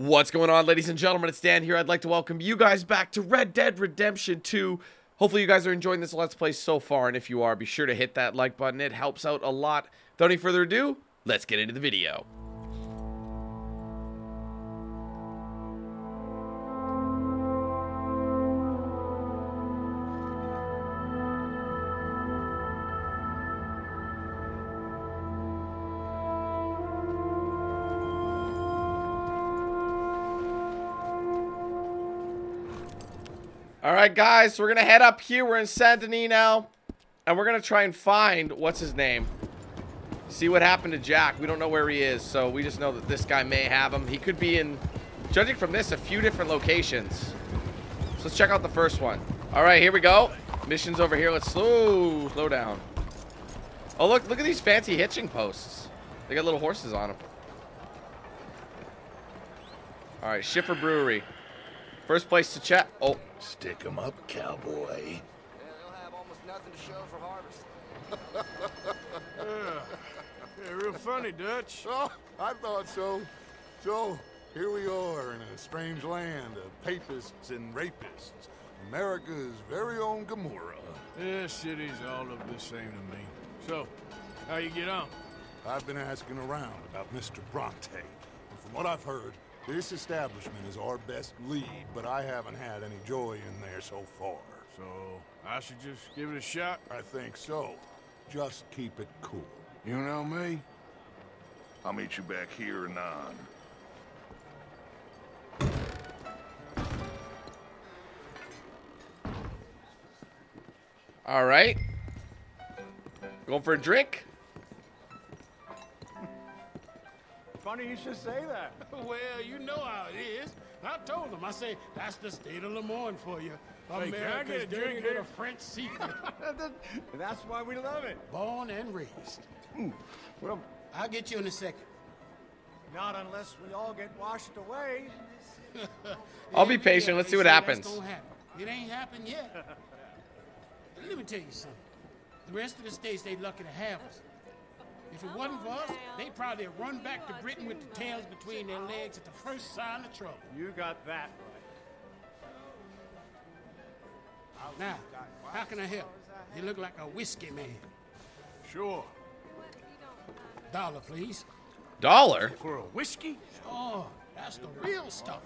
What's going on, ladies and gentlemen? It's Dan here. I'd like to welcome you guys back to Red Dead Redemption 2. Hopefully you guys are enjoying this Let's Play so far, and if you are, be sure to hit that like button. It helps out a lot. Without any further ado, let's get into the video. Alright guys, so we're gonna head up here. We're in Saint Denis now, and we're gonna try and find, what's his name? See what happened to Jack. We don't know where he is, so we just know that this guy may have him. He could be in, judging from this, a few different locations. So let's check out the first one. Alright, here we go. Mission's over here. Let's slow down. Oh look at these fancy hitching posts. They got little horses on them. Alright, Schiffer Brewery. First place to chat. Oh. Stick 'em up, cowboy. Yeah, they'll have almost nothing to show for harvest. Yeah, real funny, Dutch. Oh, I thought so. So, here we are in a strange land of papists and rapists. America's very own Gomorrah. This city's all look the same to me. So, how you get on? I've been asking around about Mr. Bronte. And from what I've heard, this establishment is our best lead, but I haven't had any joy in there so far. So, I should just give it a shot? I think so. Just keep it cool. You know me? I'll meet you back here anon. All right. Going for a drink? Funny you should say that. Well, you know how it is. I told him, I say, that's the state of LeMoyne for you. Hey, America's dirty little French secret. That's why we love it. Born and raised. Mm. Well, I'll get you in a second. Not unless we all get washed away. I'll be patient. Let's see what happens. It ain't happened yet. Let me tell you something. The rest of the states, they lucky to have us. If it wasn't for us, they'd probably have run back to Britain with the tails between their legs at the first sign of trouble. You got that right. Now, how can I help? You look like a whiskey man. Sure. Dollar, please. Dollar? For a whiskey? Oh, that's the real stuff.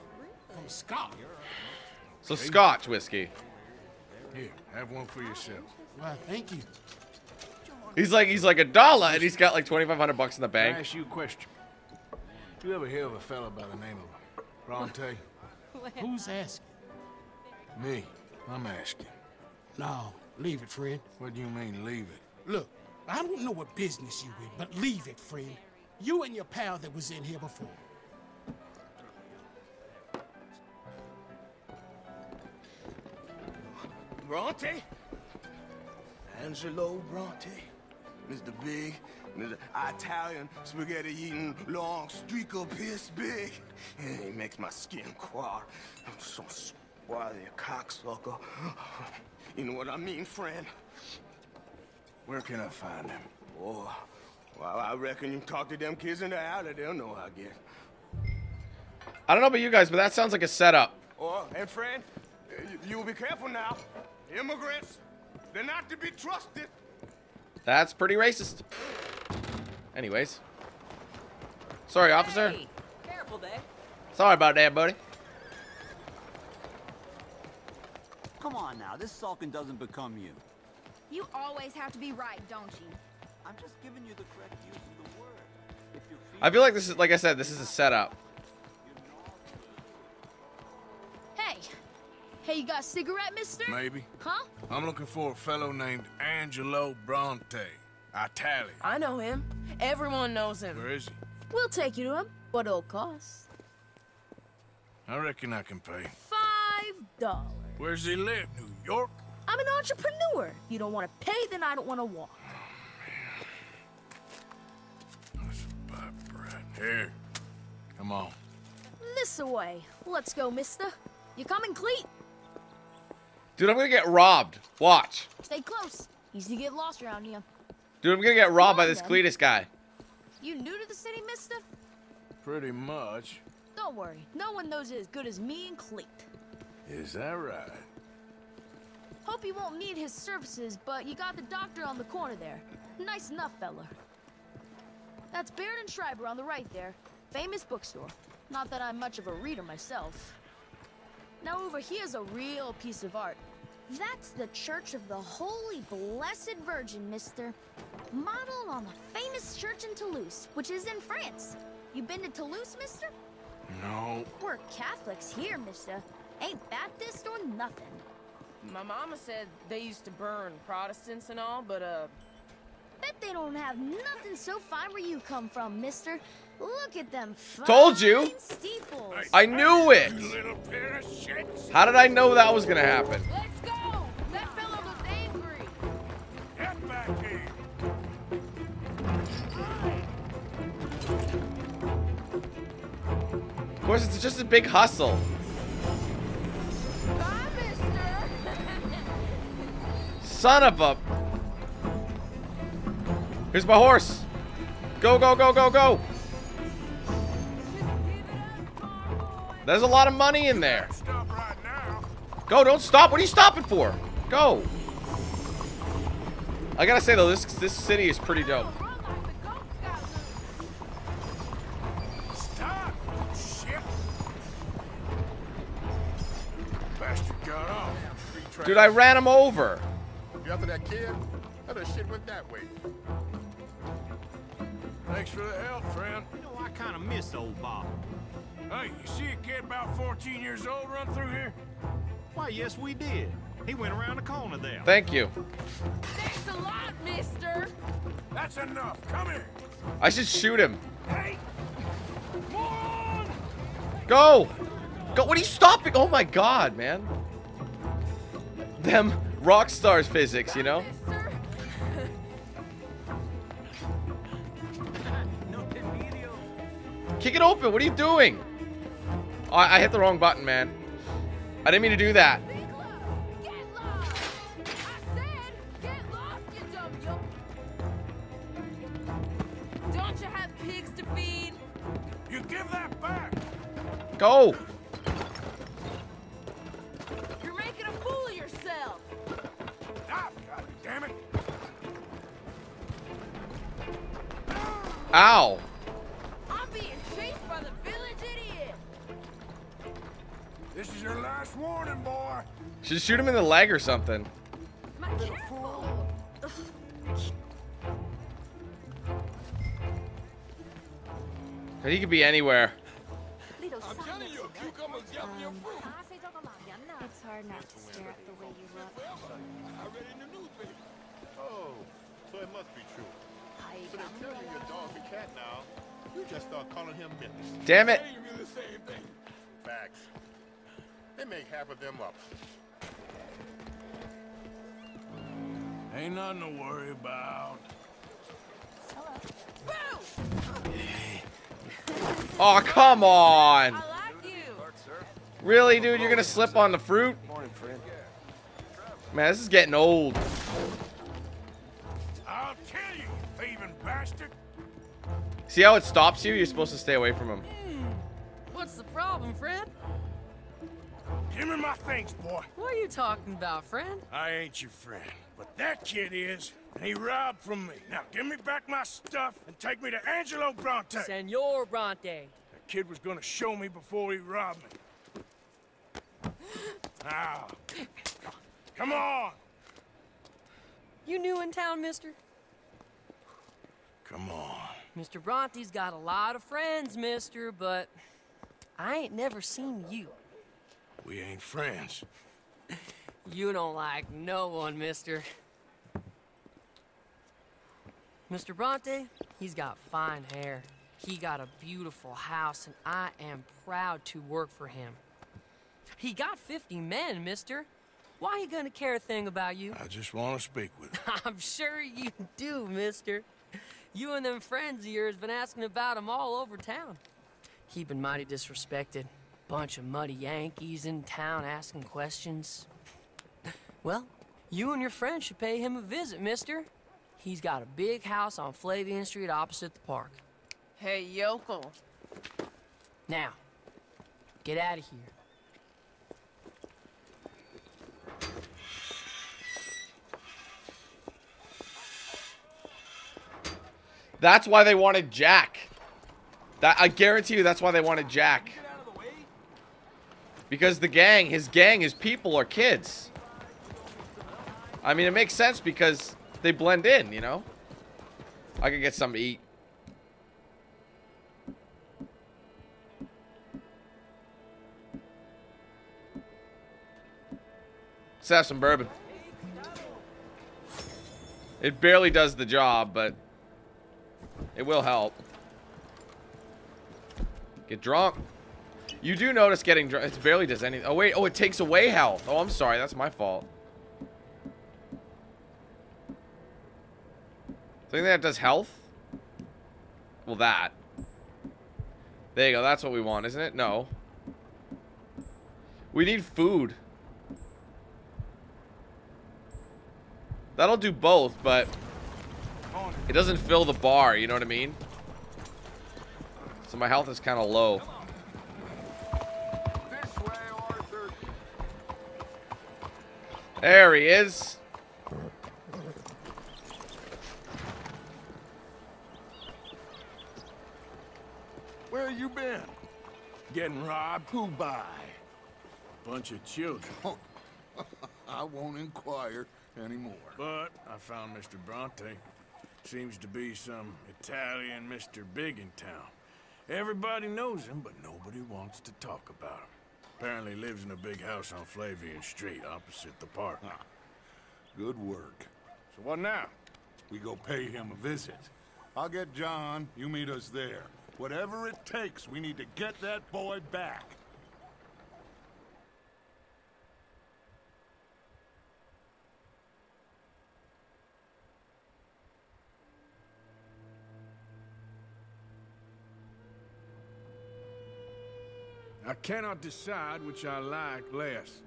From Scotland. So Scotch whiskey. Here, have one for yourself. Well, thank you. He's like $1, and he's got like 2,500 bucks in the bank. Can I ask you a question? You ever hear of a fella by the name of Bronte? Who's asking? Me. I'm asking. No, leave it, friend. What do you mean, leave it? Look, I don't know what business you in, but leave it, friend. You and your pal that was in here before. Bronte? Angelo Bronte? Mr. Big, Mr. Italian, spaghetti-eating, long streak of piss big. He makes my skin crawl. I'm so swarthy, a cocksucker. You know what I mean, friend? Where can I find him? Oh, well, I reckon you talk to them kids in the alley. They'll know, I guess. I don't know about you guys, but that sounds like a setup. Oh, and friend, you'll be careful now. Immigrants, they're not to be trusted. That's pretty racist. Anyways. Sorry, officer. Hey, careful there. Sorry about that, buddy. Come on now, this sulking doesn't become you. You always have to be right, don't you? I'm just giving you the correct use of the word. If you feel I feel like this is, like I said, this is a setup. Hey. Hey, you got a cigarette, mister? Maybe. Huh? I'm looking for a fellow named Angelo Bronte. Italian. I know him. Everyone knows him. Where is he? We'll take you to him. What all costs? I reckon I can pay. $5. Where does he live? New York? I'm an entrepreneur. If you don't want to pay, then I don't want to walk. Oh, man. That's a pipe right here. Come on. This away. Let's go, mister. You coming, Cleet? Dude, I'm gonna get robbed. Watch. Stay close. Easy to get lost around here. Dude, I'm gonna get robbed by this Cletus guy. You new to the city, mister? Pretty much. Don't worry, no one knows it as good as me and Cleet. Is that right? Hope you won't need his services, but you got the doctor on the corner there. Nice enough, fella. That's Baird and Schreiber on the right there. Famous bookstore. Not that I'm much of a reader myself. Now over here's a real piece of art. That's the Church of the Holy Blessed Virgin, mister. Modeled on the famous church in Toulouse, which is in France. You been to Toulouse, mister? No. We're Catholics here, mister. Ain't Baptist or nothing. My mama said they used to burn Protestants and all, but, Bet they don't have nothing so fine where you come from, mister. Look at them fine. Told you! Steeples. I knew it! How did I know that was gonna happen? Let's go! That fellow was angry! Get back here! Of course, it's just a big hustle. Bye, mister. Son of a... Here's my horse. Go, go, go, go, go. There's a lot of money in there. Go, don't stop. What are you stopping for? Go. I gotta say though, this city is pretty dope. Dude, I ran him over. You after that kid? Other shit went that way. Thanks for the help, friend. You know, I kind of miss old Bob. Hey, you see a kid about 14 years old run through here? Why, yes, we did. He went around the corner there. Thank you. Thanks a lot, mister. That's enough. Come here. I should shoot him. Hey! Moron! Go! Go! What are you stopping? Oh my god, man. Them rock stars physics, you know? Kick it open. What are you doing? Oh, I hit the wrong button, man. I didn't mean to do that. Don't you have pigs to feed? You give that back. Go. Ow! I'm being chased by the village idiot. This is your last warning, boy. Should shoot him in the leg or something. My careful. He could be anywhere. I'm telling you, cucumbers yelp your fruit. It's hard not to stare at the way you look. I read in the newspaper. Oh, so it must be true. So they're telling you a dog and cat now. You just start calling him mittens. Damn it. They do the same thing. Facts. They make half of them up. Ain't nothing to worry about. Hello. Oh, come on. I like you. Really, dude? You're gonna slip on the fruit? Morning, friend. Man, this is getting old. See how it stops you? You're supposed to stay away from him. What's the problem, Fred? Give me my thanks, boy. What are you talking about, friend? I ain't your friend, but that kid is, and he robbed from me. Now give me back my stuff and take me to Angelo Bronte. Senor Bronte. That kid was gonna show me before he robbed me. Now, come on. You new in town, mister? Come on. Mr. Bronte's got a lot of friends, mister, but I ain't never seen you. We ain't friends. You don't like no one, mister. Mr. Bronte, he's got fine hair. He got a beautiful house, and I am proud to work for him. He got 50 men, mister. Why are you gonna care a thing about you? I just want to speak with him. I'm sure you do, mister. You and them friends of yours been asking about him all over town. He been mighty disrespected. Bunch of muddy Yankees in town asking questions. Well, you and your friend should pay him a visit, mister. He's got a big house on Flavian Street opposite the park. Hey, yokel. Now, Get out of here. That's why they wanted Jack. That I guarantee you, that's why they wanted Jack. Because the gang, his people are kids. I mean, it makes sense because they blend in, you know? I could get something to eat. Let's have some bourbon. It barely does the job, but it will help. Get drunk. You do notice getting drunk. It barely does anything. Oh, wait. Oh, it takes away health. Oh, I'm sorry. That's my fault. Something that does health? Well, that. There you go. That's what we want, isn't it? No. We need food. That'll do both, but it doesn't fill the bar, you know what I mean? So my health is kind of low. This way, Arthur. There he is. Where you been? Getting robbed? Who by? Bunch of children. I won't inquire anymore. But I found Mr. Bronte. Seems to be some Italian Mr. Big in town. Everybody knows him, but nobody wants to talk about him. Apparently lives in a big house on Flavian Street, opposite the park. Huh. Good work. So what now? We go pay him a visit. I'll get John. You meet us there. Whatever it takes, we need to get that boy back. I cannot decide which I like less,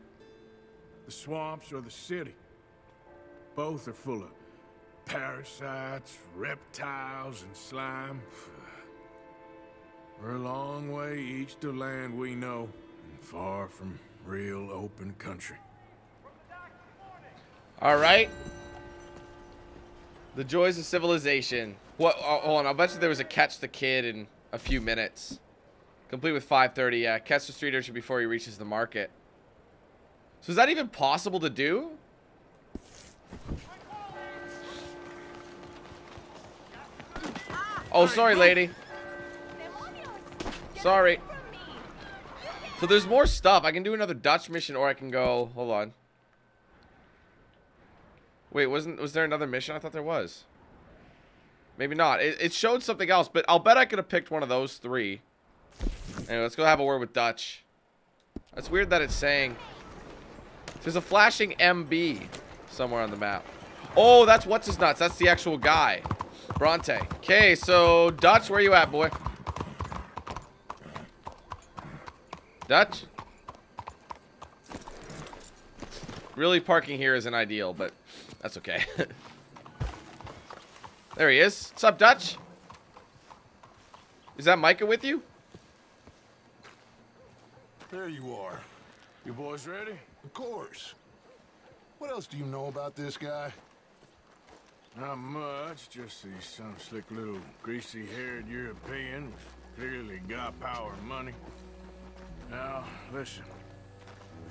the swamps or the city. Both are full of parasites, reptiles, and slime. We're a long way east to land we know, and far from real open country. All right. The joys of civilization. What? Oh, hold on, I bet you there was a catch the kid in a few minutes. Complete with 5:30. Yeah, catch the street urchin before he reaches the market. So is that even possible to do? Oh, sorry, lady. Sorry. So there's more stuff. I can do another Dutch mission, or I can go. Hold on. Wait, was there another mission? I thought there was. Maybe not. It showed something else, but I'll bet I could have picked one of those three. Anyway, let's go have a word with Dutch. That's weird that it's saying. There's a flashing MB somewhere on the map. Oh, that's what's his nuts. That's the actual guy, Bronte. Okay, so Dutch, where you at, boy? Dutch? Really, parking here isn't ideal, but that's okay. There he is. What's up, Dutch? Is that Micah with you? There you are. You boys ready? Of course. What else do you know about this guy? Not much. Just he's some slick little greasy-haired European. Clearly got power and money. Now, listen.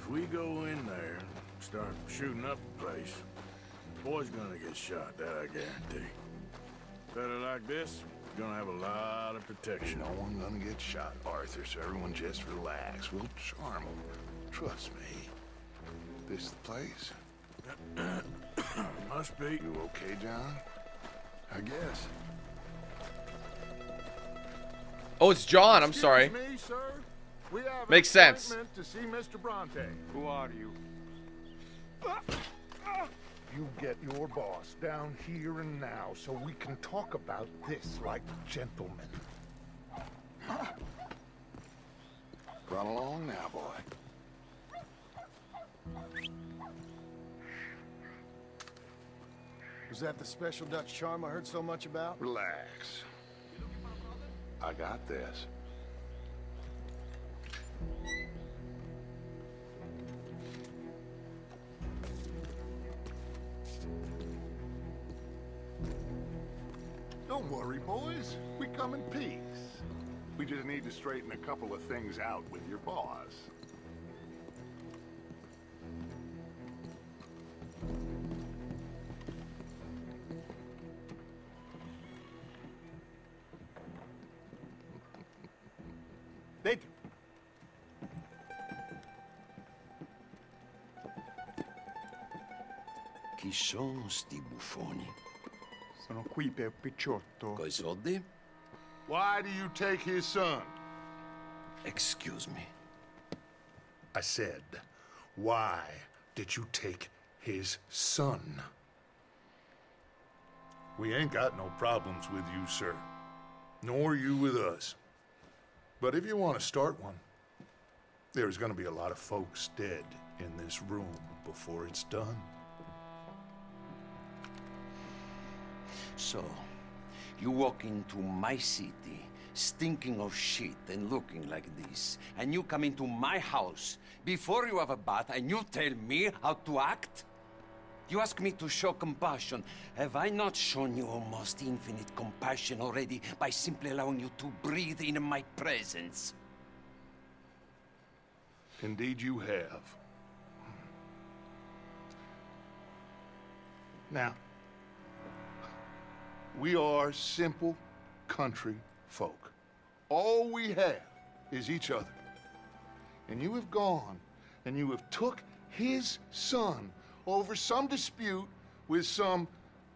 If we go in there and start shooting up the place, the boy's gonna get shot. That I guarantee. Better like this. Gonna have a lot of protection. No one gonna get shot, Arthur, so everyone just relax. We'll charm them. Trust me. This is the place? Must be. You okay, John? I guess. Oh, it's John. I'm sorry. Excuse me, sir. We have Makes an sense. To see Mr. Bronte. Who are you? You get your boss down here and now so we can talk about this like gentlemen. Run along now, boy. Was that the special Dutch charm I heard so much about? Relax. I got this. Don't worry, boys. We come in peace. We just need to straighten a couple of things out with your boss. Thank you. Chi sono sti buffoni? Sono qui per picciotto. Coi soldi? Why do you take his son? Excuse me. I said, why did you take his son? We ain't got no problems with you, sir. Nor you with us. But if you want to start one, there's going to be a lot of folks dead in this room before it's done. So, you walk into my city, stinking of shit and looking like this, and you come into my house before you have a bath and you tell me how to act? You ask me to show compassion. Have I not shown you almost infinite compassion already by simply allowing you to breathe in my presence? Indeed you have. Now, we are simple country folk. All we have is each other. And you have gone and you have took his son over some dispute with some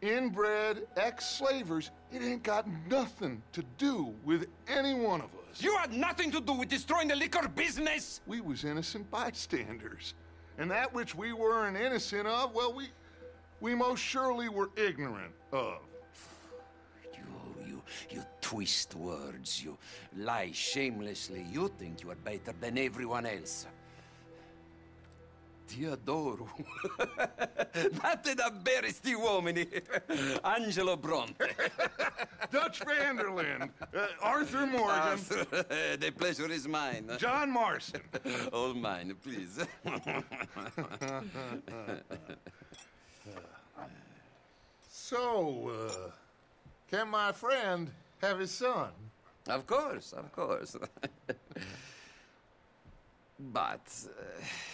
inbred ex-slavers. It ain't got nothing to do with any one of us. You had nothing to do with destroying the liquor business! We was innocent bystanders. And that which we weren't innocent of, well, we most surely were ignorant of. You twist words, you lie shamelessly. You think you are better than everyone else. Ti adoro. Date da bere sti uomini. Angelo Bronte. Dutch Van der Linde. Arthur Morgan. Arthur, the pleasure is mine. John Marston. All mine, please. Can my friend have his son? Of course, of course. But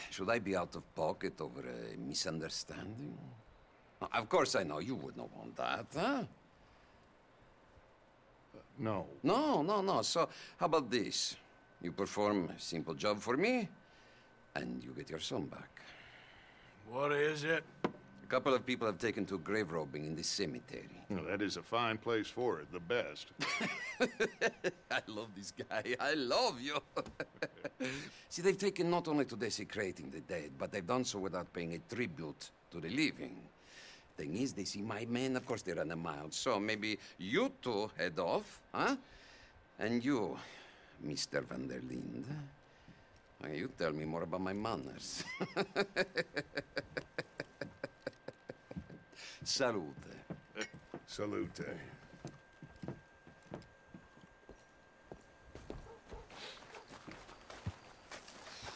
should I be out of pocket over a misunderstanding? Of course I know you would not want that, huh? No. No. So how about this? You perform a simple job for me, and you get your son back. What is it? A couple of people have taken to grave robbing in this cemetery. Well, that is a fine place for it, the best. I love this guy. I love you. See, they've taken not only to desecrating the dead, but they've done so without paying a tribute to the living. Thing is, they see my men, of course they run a mile. So maybe you two head off, huh? And you, Mr. Van der Linde, you tell me more about my manners. Salute. Salute.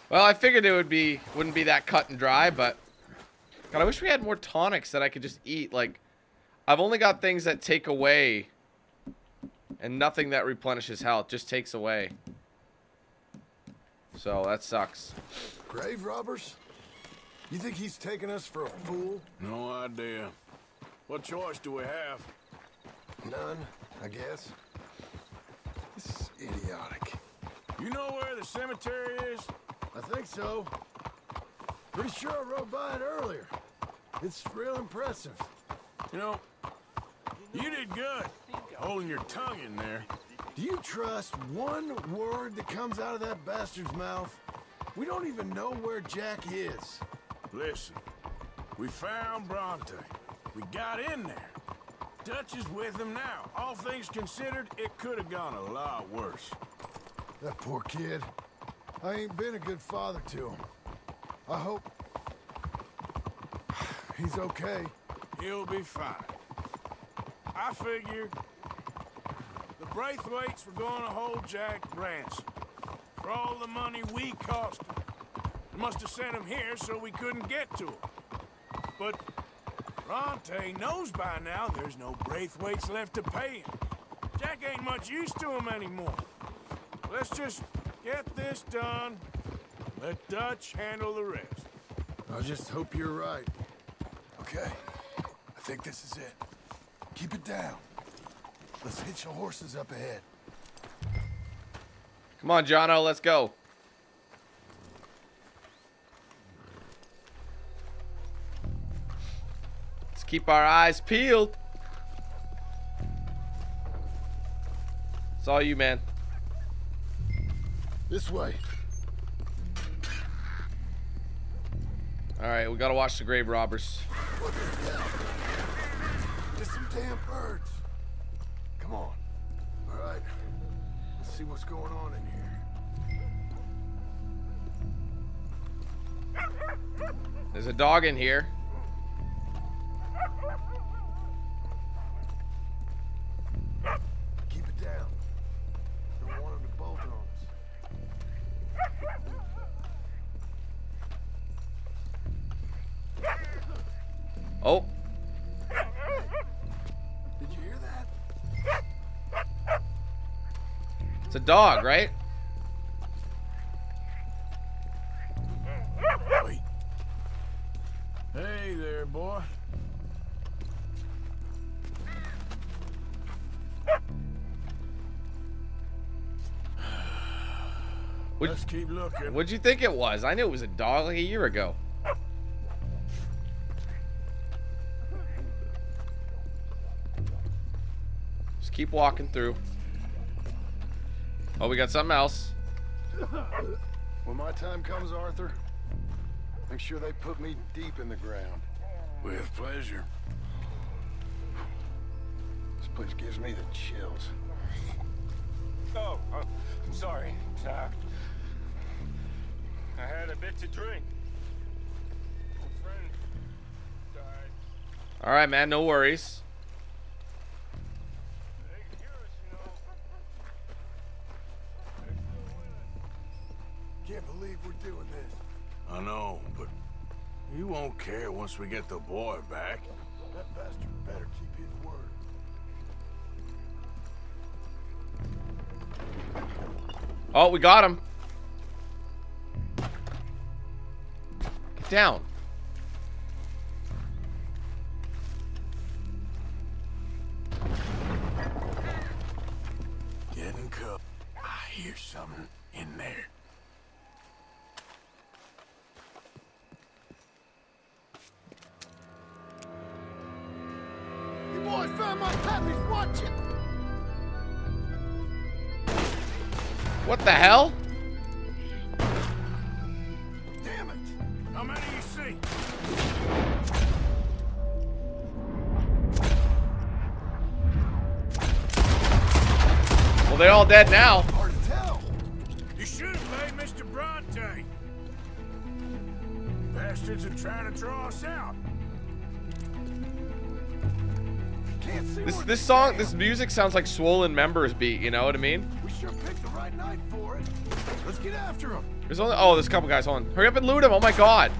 Well, I figured it wouldn't be that cut and dry, but God, I wish we had more tonics that I could just eat. Like, I've only got things that take away and nothing that replenishes health, just takes away. So that sucks. Grave robbers? You think he's taking us for a fool? No idea. What choice do we have? None, I guess. This is idiotic. You know where the cemetery is? I think so. Pretty sure I rode by it earlier. It's real impressive. You know, you did good holding your tongue in there. Do you trust one word that comes out of that bastard's mouth? We don't even know where Jack is. Listen, we found Bronte. We got in there. Dutch is with him now. All things considered, it could have gone a lot worse. That poor kid. I ain't been a good father to him. I hope he's okay. He'll be fine. I figured the Braithwaites were going to hold Jack ransom for all the money we cost him. Must have sent him here so we couldn't get to him. But Bronte knows by now there's no Braithwaite's left to pay him. Jack ain't much used to him anymore. Let's just get this done. Let Dutch handle the rest. I just hope you're right. Okay. I think this is it. Keep it down. Let's hitch the horses up ahead. Come on, Jono, let's go. Let's keep our eyes peeled. It's all you, man. This way. All right, we gotta watch the grave robbers. What the hell? Just some damn birds. Come on. All right. Let's see what's going on in here. There's a dog in here. Keep it down. Don't want them to bolt on us. Oh. It's a dog, right? Wait. Hey there, boy. Let's keep looking. What'd you think it was? I knew it was a dog like a year ago. Just keep walking through. Oh, we got something else. When my time comes, Arthur, make sure they put me deep in the ground. With pleasure. This place gives me the chills. Oh, I'm sorry. I had a bit to drink. My friend died. All right, man, no worries. Doing this. I know, but you won't care once we get the boy back. That bastard better keep his word. Oh, we got him. Get down. Getting cut. I hear something in there. I found my pappy's watching. What the hell? Damn it! How many you see? Well, they're all dead now. Hard to tell. You should have played Mr. Bronte. Bastards are trying to draw us out. This song, this music sounds like Swollen Members beat, you know what I mean? We sure picked the right night for it. Let's get after him. There's only, oh, there's a couple guys, hold on. Hurry up and loot him, oh my god.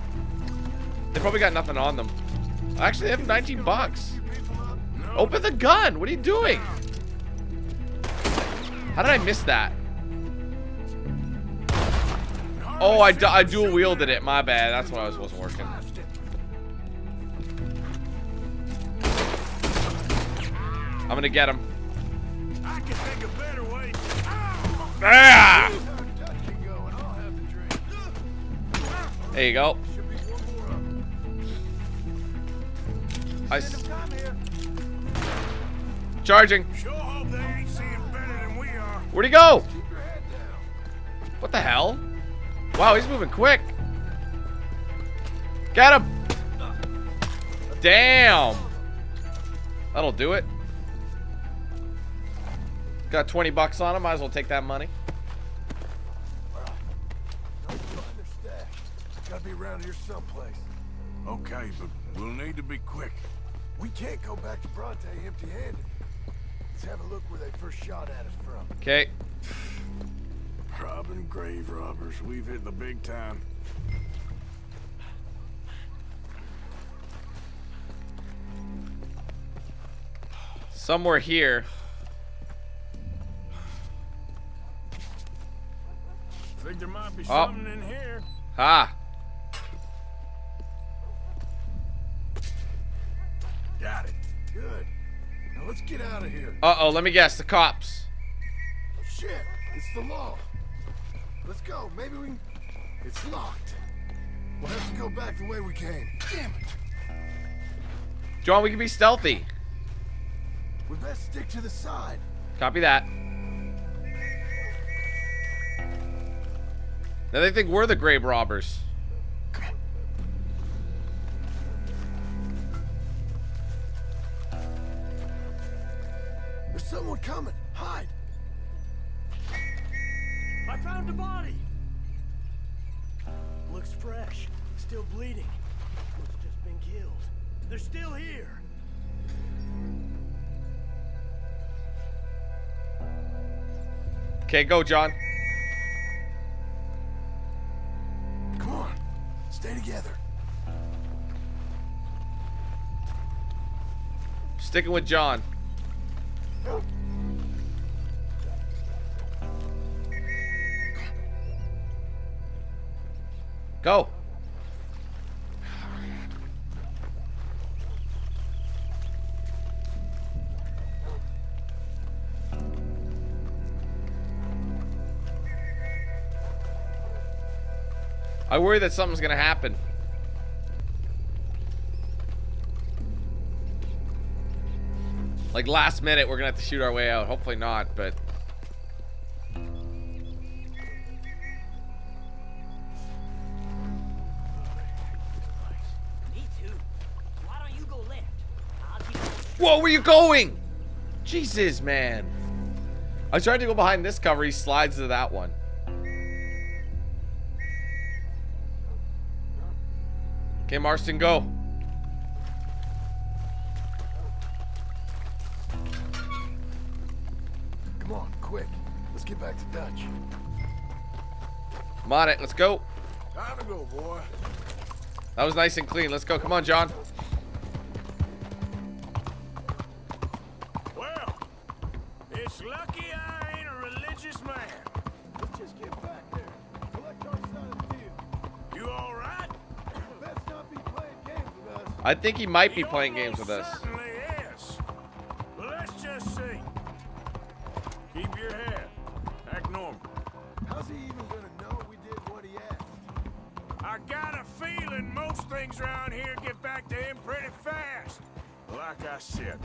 They probably got nothing on them. Actually, they have 19 bucks. Open the gun, what are you doing? How did I miss that? Oh, I dual wielded it, my bad. That's what I wasn't working. I'm gonna get him. I can think of better ways. Ah! There you go. Charging. Where'd he go? What the hell? Wow, he's moving quick. Got him. Damn. That'll do it. Got 20 bucks on him, might as well take that money. Gotta be around here someplace. Okay, but we'll need to be quick. We can't go back to Bronte empty-handed. Let's have a look where they first shot at us from. Okay. Robbing grave robbers. We've hit the big time. Somewhere here. Think there might be something in here. Ha! Got it. Good. Now let's get out of here. Uh-oh, let me guess. The cops. Shit, it's the law. Let's go. Maybe we can... It's locked. We'll have to go back the way we came. Damn it. John, we can be stealthy. We best stick to the side. Copy that. Now they think we're the grave robbers. There's someone coming. Hide. I found a body. Looks fresh. Still bleeding. Looks just been killed. They're still here. Okay, go, John. Come on. Stay together. Sticking with John. Go. I worry that something's gonna happen. Like last minute, we're gonna have to shoot our way out. Hopefully not, but... Me too. Why don't you go left? I'll keep... Whoa, where are you going? Jesus, man. I tried to go behind this cover. He slides to that one. Okay, Marston, go. Come on, quick. Let's get back to Dutch. I'm on it. Let's go. Time to go, boy. That was nice and clean. Let's go. Come on, John. Well, it's lucky I ain't a religious man. Let's just get back there. Collect our side of the field. You all right? I think he might be playing games with us. Certainly is. Well, let's just see. Keep your head. Act normal. How's he even gonna know we did what he asked? I got a feeling most things around here get back to him pretty fast. Like I said,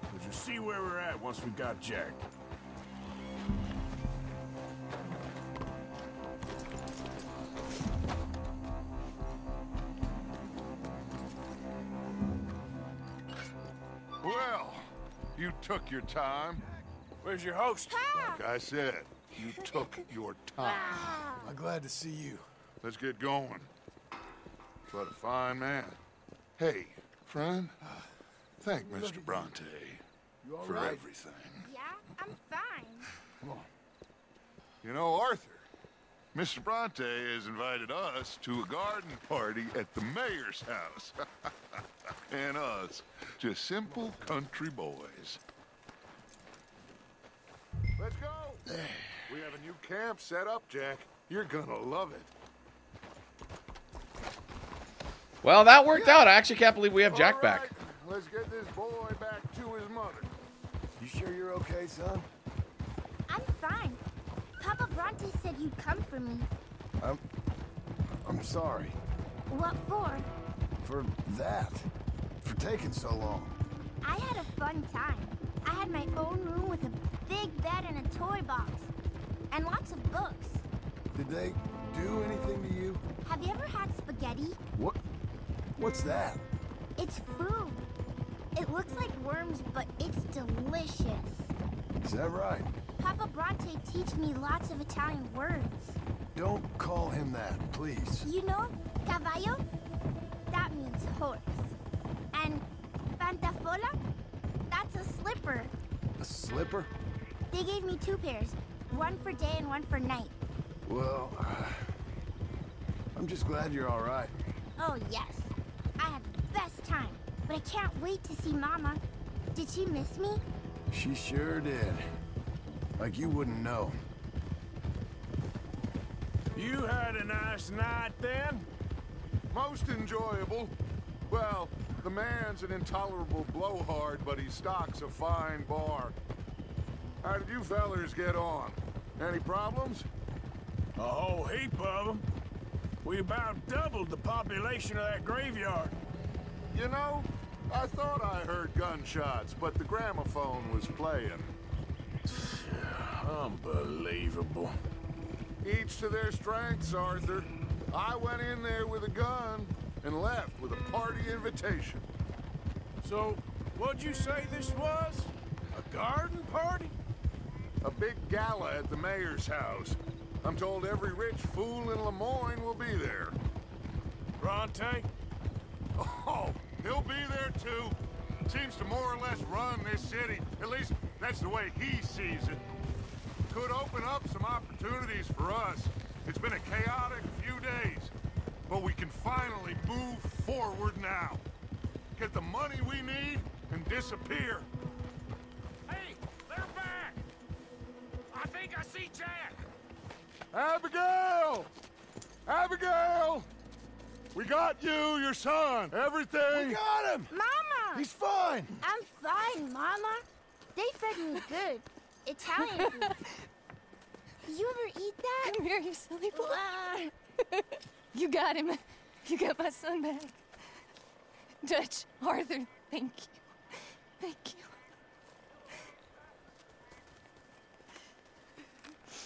but you see where we're at once we got Jack. You took your time. Where's your host? Like I said, you took your time. I'm glad to see you. Let's get going. What a fine man. Hey, friend, thank Mr. Bronte for everything. Yeah, I'm fine. Come on. You know, Arthur, Mr. Bronte has invited us to a garden party at the mayor's house. And us, just simple country boys. Let's go! We have a new camp set up, Jack. You're gonna love it. Well, that worked out. I actually can't believe we have Jack back. Let's get this boy back to his mother. You sure you're okay, son? I'm fine. Papa Bronte said you'd come for me. I'm sorry. What for? For that. For taking so long. I had a fun time. I had my own room with a big bed and a toy box. And lots of books. Did they do anything to you? Have you ever had spaghetti? What? What's that? It's food. It looks like worms, but it's delicious. Is that right? Papa Bronte teach me lots of Italian words. Don't call him that, please. You know, cavallo? That means horse. And pantafola? That's a slipper. A slipper? They gave me two pairs. One for day and one for night. Well, I'm just glad you're all right. Oh, yes. I had the best time. But I can't wait to see Mama. Did she miss me? She sure did. Like you wouldn't know. You had a nice night then? Most enjoyable. Well, the man's an intolerable blowhard, but he stocks a fine bar. How did you fellers get on? Any problems? A whole heap of them. We about doubled the population of that graveyard. You know, I thought I heard gunshots, but the gramophone was playing. Unbelievable. Each to their strengths, Arthur. I went in there with a gun and left with a party invitation. So, what'd you say this was? A garden party? A big gala at the mayor's house. I'm told every rich fool in LeMoyne will be there. Bronte? Oh, he'll be there too. Seems to more or less run this city. At least, that's the way he sees it. Could open up some opportunities for us. It's been a chaotic few days. But we can finally move forward now. Get the money we need and disappear. Hey, they're back! I think I see Jack! Abigail! Abigail! We got you, your son, everything! We got him! Mama! He's fine! I'm fine, Mama. They fed me good. Italian food. Do you ever eat that? Come here, you silly boy. You got him. You got my son back. Dutch, Arthur, thank you. Thank you.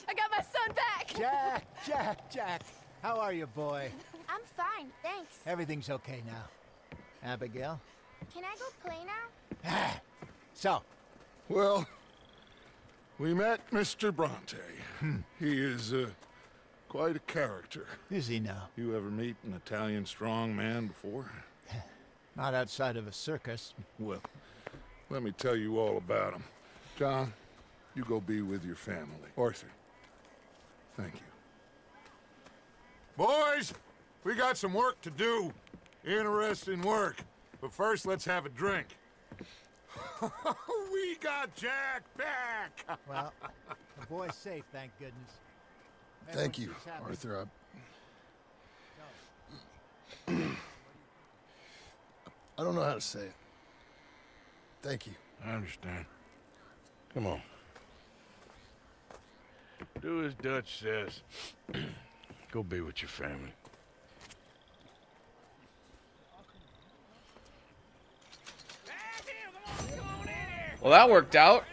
I got my son back! Jack, Jack, Jack. How are you, boy? I'm fine, thanks. Everything's okay now. Abigail? Can I go play now? So? Well, we met Mr. Bronte. He is, quite a character. Is he now? You ever meet an Italian strong man before? Not outside of a circus. Well, let me tell you all about him. John, you go be with your family. Arthur, thank you. Boys, we got some work to do. Interesting work. But first, let's have a drink. We got Jack back! Well, the boy's safe, thank goodness. Thank you, Arthur. I don't know how to say it. Thank you. I understand. Come on. Do as Dutch says. Go be with your family. Well, that worked out.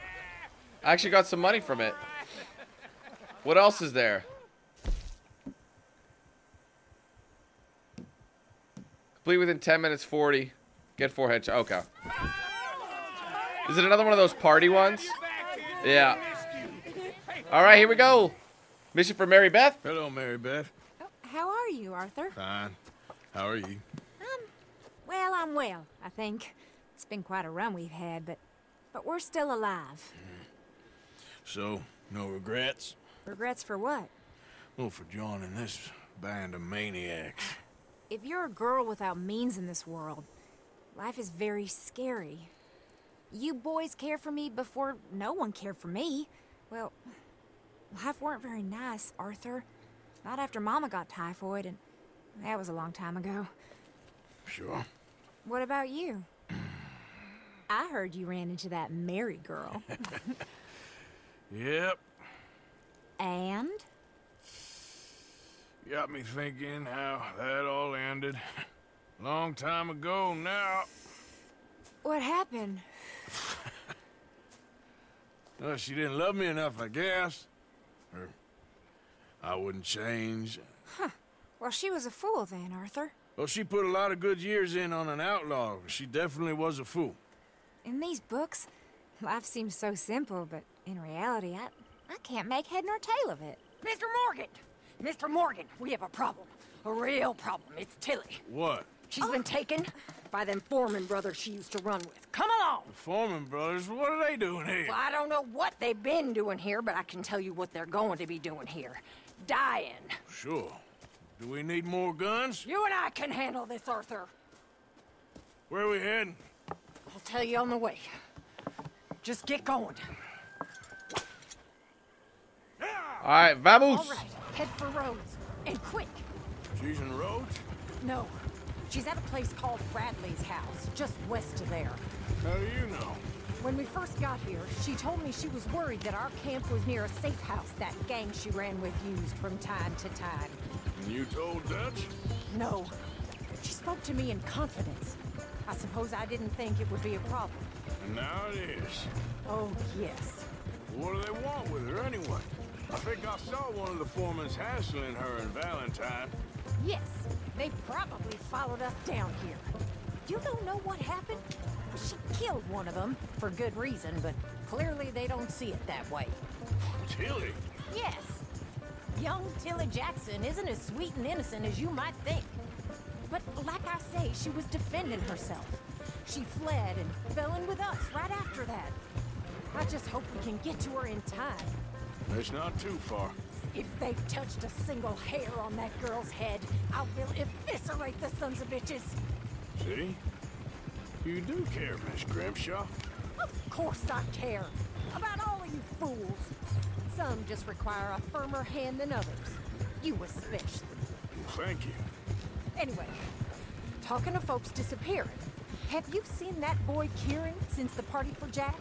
I actually got some money from it. What else is there? Complete within 10 minutes 40. Get 4 headshots. Okay. Is it another one of those party ones? Yeah. All right, here we go. Mission for Mary Beth. Hello, Mary Beth. Oh, how are you, Arthur? Fine. How are you? Well, I'm well, I think. It's been quite a run we've had, but we're still alive. So, no regrets? Regrets for what? Well, for joining this band of maniacs. If you're a girl without means in this world, life is very scary. You boys cared for me before no one cared for me. Well, life weren't very nice, Arthur. Not after Mama got typhoid, and that was a long time ago. Sure. What about you? I heard you ran into that Mary girl. Yep. And? Got me thinking how that all ended. Long time ago now. What happened? Well, she didn't love me enough, I guess. Or I wouldn't change. Huh. Well, she was a fool then, Arthur. Well, she put a lot of good years in on an outlaw. She definitely was a fool. In these books, life seems so simple, but in reality, I can't make head nor tail of it. Mr. Morgan! Mr. Morgan, we have a problem. A real problem. It's Tilly. What? She's been taken by them Foreman brothers she used to run with. Come along! The Foreman brothers? What are they doing here? Well, I don't know what they've been doing here, but I can tell you what they're going to be doing here. Dying. Sure. Do we need more guns? You and I can handle this, Arthur. Where are we heading? I'll tell you on the way. Just get going. All right, vamos. All right, head for Rhodes, and quick. She's in Rhodes? No, she's at a place called Bradley's house, just west of there. How do you know? When we first got here, she told me she was worried that our camp was near a safe house that gang she ran with used from time to time. And you told Dutch? No, she spoke to me in confidence. I suppose I didn't think it would be a problem. And now it is. Oh, yes. What do they want with her anyway? I think I saw one of the foremans hassling her and Valentine. Yes, they probably followed us down here. You don't know what happened? She killed one of them, for good reason, but clearly they don't see it that way. Tilly? Yes. Young Tilly Jackson isn't as sweet and innocent as you might think. But like I say, she was defending herself. She fled and fell in with us right after that. I just hope we can get to her in time. It's not too far. If they've touched a single hair on that girl's head, I will eviscerate the sons of bitches. See? You do care, Miss Grimshaw. Of course I care. About all of you fools. Some just require a firmer hand than others. You especially. Well, thank you. Anyway, talking of folks disappearing, have you seen that boy Kieran since the party for Jack?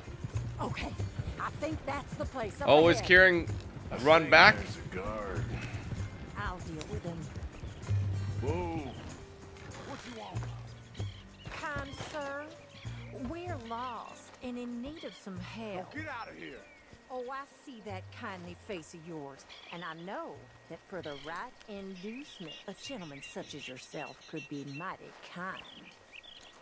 Okay, I think that's the place. Oh, is Kieran run back? Guard. I'll deal with him. Whoa. What you want? Kind sir, we're lost and in need of some help. Well, get out of here. Oh, I see that kindly face of yours, and I know that for the right inducement, a gentleman such as yourself could be mighty kind.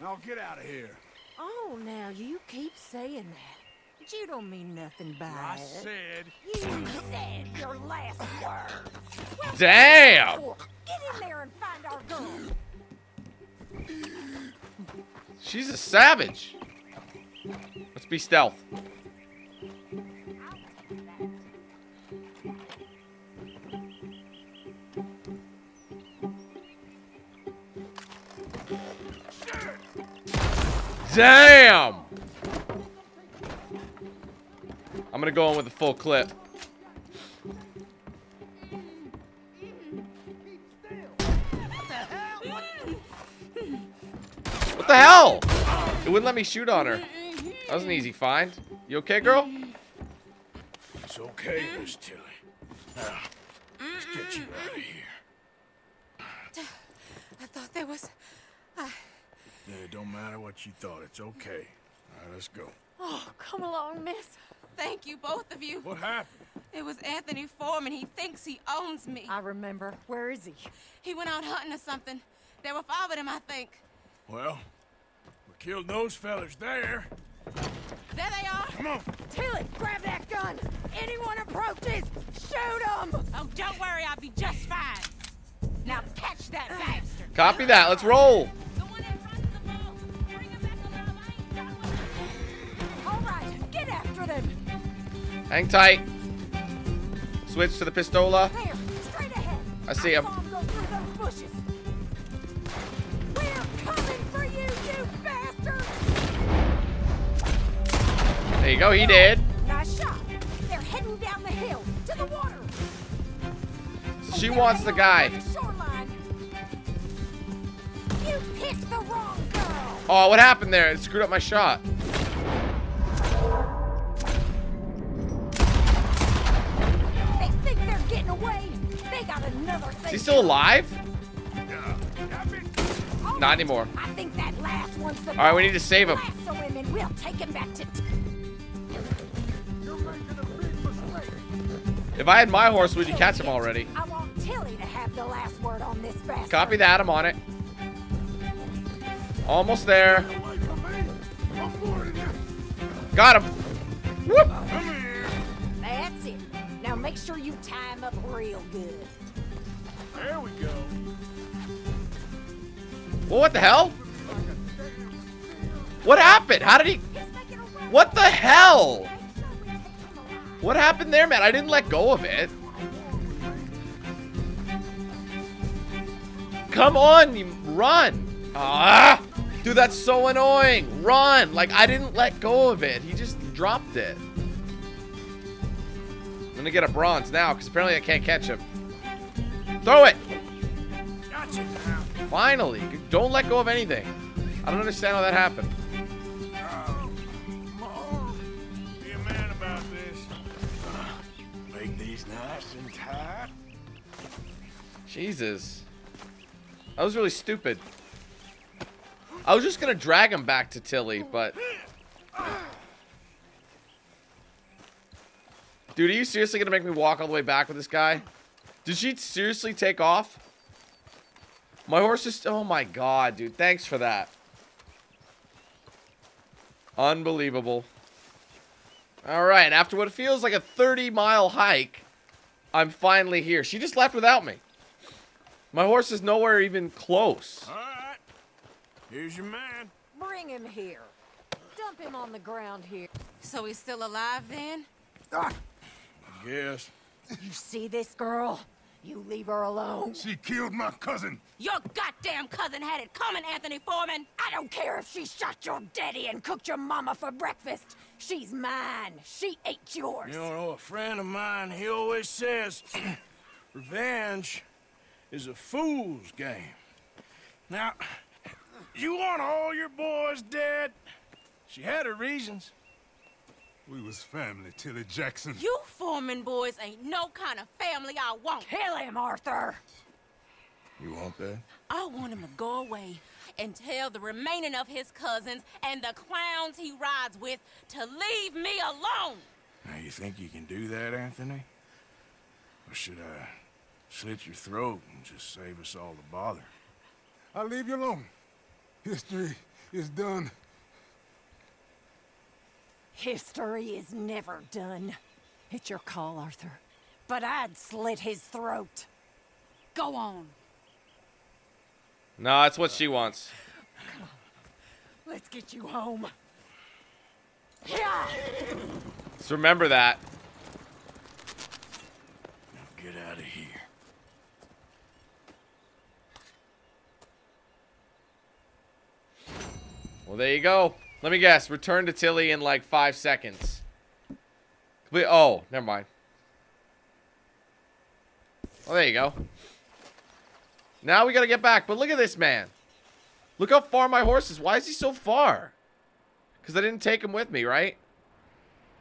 Now get out of here. Oh, now you keep saying that, but you don't mean nothing by it. I said. You said your last words. Well, damn. Get in there and find our girl. She's a savage. Let's be stealth. Damn! I'm gonna go in with a full clip. What the hell? It wouldn't let me shoot on her. That was an easy find. You okay, girl? It's okay, Miss Tilly. Now, let's get you out of here. I thought there was... Yeah, it don't matter what you thought. It's okay. All right, let's go. Oh, come along, miss. Thank you, both of you. What happened? It was Anthony Foreman. He thinks he owns me. I remember. Where is he? He went out hunting or something. There were five of them, I think. Well, we killed those fellas there. There they are. Come on. Tilly, grab that gun. Anyone approaches, shoot them. Oh, don't worry. I'll be just fine. Now catch that bastard. Copy that. Let's roll. Hang tight. Switch to the pistola. There, straight ahead. I see him. Go through those bushes. We're coming for you, you bastard. There you go. He dead. Nice shot. They're heading down the hill to the water. She wants the guy. You picked the wrong girl. Oh, what happened there? It screwed up my shot. Is he still alive? Not anymore. I think that last one's the All right, we need to save him. We'll take him back to if I had my horse, would you catch him already? I want Tilly to have the last word on this bastard. Copy that. I'm on it. Almost there. Got him. Whoop. That's it. Now make sure you tie him up real good. There we go. Well, what the hell? What happened? How did he... What the hell? What happened there, man? I didn't let go of it. Come on, you run. Ah! Dude, that's so annoying. Run. Like, I didn't let go of it. He just dropped it. I'm gonna get a bronze now, because apparently I can't catch him. Throw it! Gotcha. Finally! Don't let go of anything. I don't understand how that happened. Be a man about this. Make these nice and tight. Jesus. That was really stupid. I was just gonna drag him back to Tilly, but... Dude, are you seriously gonna make me walk all the way back with this guy? Did she seriously take off? My horse is... Oh my god, dude. Thanks for that. Unbelievable. Alright, after what feels like a 30-mile hike, I'm finally here. She just left without me. My horse is nowhere even close. Alright. Here's your man. Bring him here. Dump him on the ground here. So he's still alive then? Ah. Yes. You see this girl? You leave her alone. She killed my cousin. Your goddamn cousin had it coming, Anthony Foreman. I don't care if she shot your daddy and cooked your mama for breakfast. She's mine. She ate yours. You know, a friend of mine, he always says, revenge is a fool's game. Now, you want all your boys dead? She had her reasons. We was family, Tilly Jackson. You Foreman boys ain't no kind of family I want. Kill him, Arthur. You want that? I want him to go away and tell the remaining of his cousins and the clowns he rides with to leave me alone. Now, you think you can do that, Anthony? Or should I slit your throat and just save us all the bother? I'll leave you alone. History is done. History is never done. It's your call, Arthur. But I'd slit his throat. Go on. No, that's what she wants. Come on. Let's get you home. Yeah. Let's remember that. Now get out of here. Well, there you go. Let me guess. Return to Tilly in like 5 seconds. Oh, never mind. Well, there you go. Now we gotta get back. But look at this man. Look how far my horse is. Why is he so far? Because I didn't take him with me, right?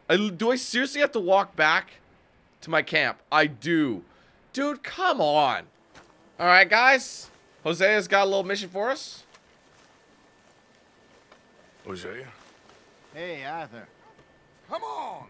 Do I seriously have to walk back to my camp? I do. Dude, come on. All right, guys. Hosea's got a little mission for us. Hosea? Hey, Arthur. Come on!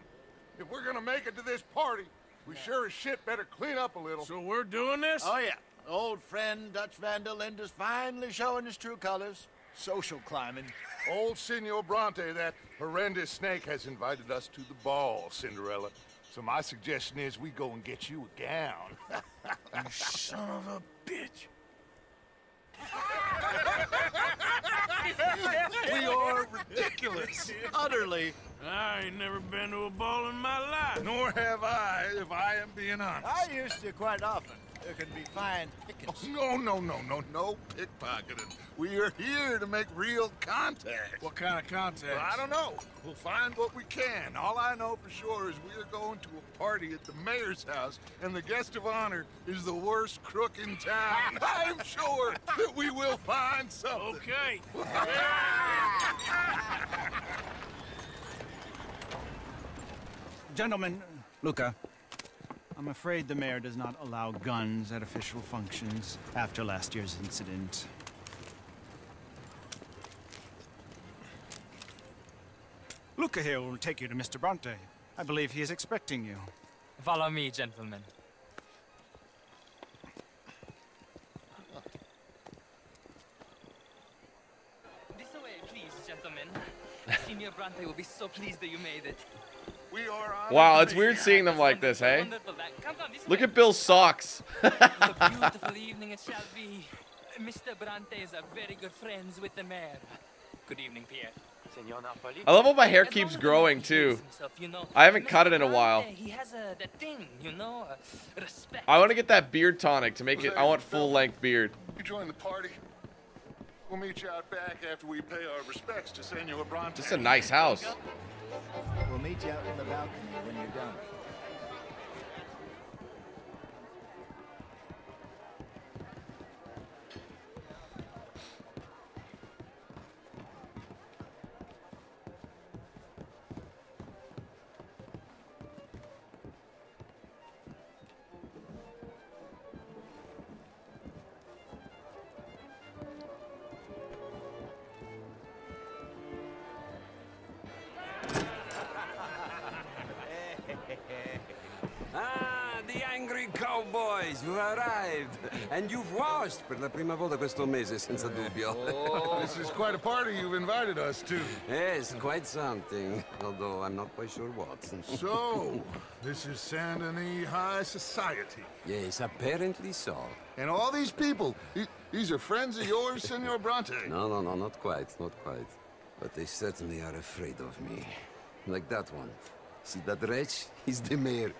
If we're gonna make it to this party, we sure as shit better clean up a little. So we're doing this? Oh, yeah. Old friend Dutch Van der Linde is finally showing his true colors. Social climbing. Old Signor Bronte, that horrendous snake, has invited us to the ball, Cinderella. So my suggestion is we go and get you a gown. You son of a bitch. We are ridiculous. Utterly. I ain't never been to a ball in my life. Nor have I, if I am being honest. I used to quite often. There can be fine pickings. Oh, no pickpocketing. We are here to make real contact. What kind of contact? Well, I don't know. We'll find what we can. All I know for sure is we are going to a party at the mayor's house, and the guest of honor is the worst crook in town. I'm sure that we will find something. Okay. Gentlemen, Luca. I'm afraid the mayor does not allow guns at official functions after last year's incident. Luca here will take you to Mr. Bronte. I believe he is expecting you. Follow me, gentlemen. This way, please, gentlemen. Signor Bronte will be so pleased that you made it. Wow, it's weird seeing them like this, hey? Look at Bill's socks. A beautiful evening it shall be. Mr. Bronte's are very good friends with the mayor. Good evening, Pierre. I love how my hair keeps growing too. I haven't cut it in a while. I want to get that beard tonic to make it. I want full-length beard. You join the party. We'll meet you out back after we pay our respects to Senor Bronte. It's a nice house. We'll meet you out in the balcony when you're done. Cowboys, you've arrived, and you've washed per la prima volta questo mese senza dubbio. Oh, this is quite a party you've invited us to. Yes, quite something, although I'm not quite sure what. So, this is Saint Denis high society. Yes, apparently so. And all these people, these are friends of yours, Senor Bronte? No, not quite, not quite. But they certainly are afraid of me, like that one. See that wretch? He's the mayor.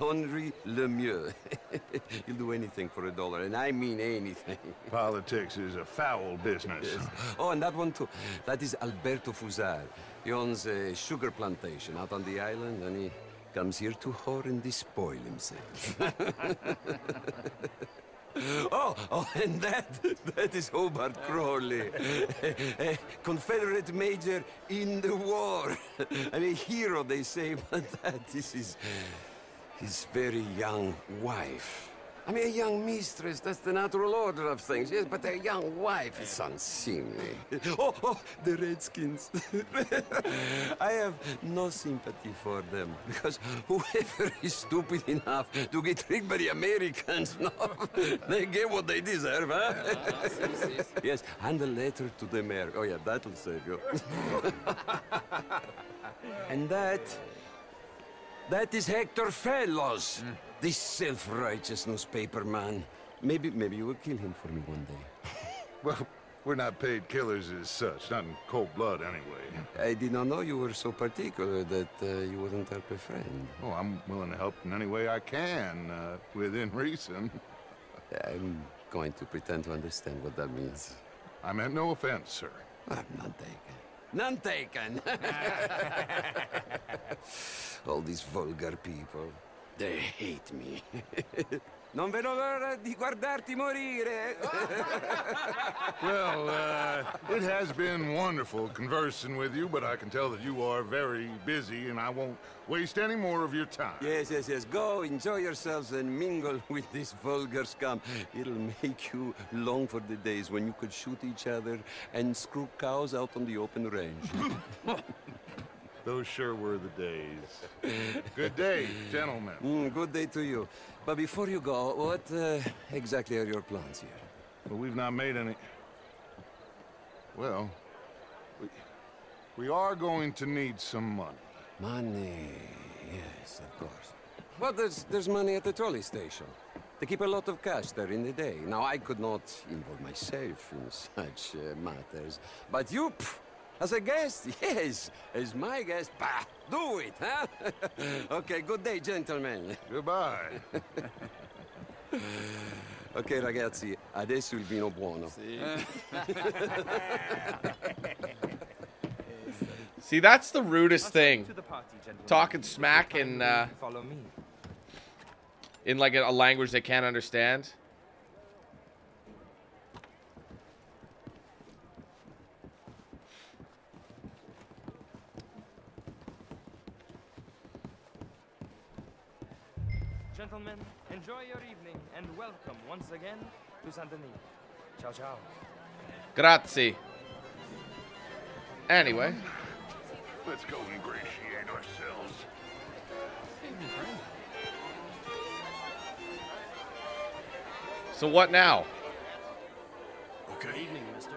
Henri Lemieux. He'll do anything for $1, and I mean anything. Politics is a foul business. Yes. Oh, and that one too. That is Alberto Fusard. He owns a sugar plantation out on the island, and he comes here to whore and despoil himself. Oh, and that is Hobart Crowley, a Confederate major in the war, and a hero, they say, but that is his very young wife. I mean, a young mistress, that's the natural order of things, yes, but a young wife is unseemly. Oh, the Redskins. I have no sympathy for them, because whoever is stupid enough to get tricked by the Americans, no, they get what they deserve, huh? Yes, hand a letter to the mayor. Oh, yeah, that'll save you. And that is Hector Fellows. Mm. This self-righteous newspaper man. Maybe you will kill him for me one day. Well, we're not paid killers as such, not in cold blood anyway. I did not know you were so particular that you wouldn't help a friend. Oh, I'm willing to help in any way I can, within reason. I'm going to pretend to understand what that means. I meant no offense, sir. I'm not taken. None taken. All these vulgar people. They hate me. Non vedo l'ora di guardarti morire. Well, it has been wonderful conversing with you, but I can tell that you are very busy, and I won't waste any more of your time. Yes. Go, enjoy yourselves, and mingle with this vulgar scum. It'll make you long for the days when you could shoot each other and screw cows out on the open range. Those sure were the days. Good day, gentlemen. Good day to you. But before you go, what exactly are your plans here? Well, we've not made any... Well, we are going to need some money. Money, yes, of course. Well, there's money at the trolley station. They keep a lot of cash there in the day. Now, I could not involve myself in such matters, but you... As a guest? Yes. As my guest? Bah! Do it, huh? Okay, good day, gentlemen. Goodbye. Okay, ragazzi, adesso il vino buono. See, that's the rudest thing. Talking smack in like a language they can't understand. Gentlemen, enjoy your evening and welcome once again to Saint Denis. Ciao, ciao. Grazie. Anyway, let's go ingratiate ourselves. So what now? Okay. Good evening, mister.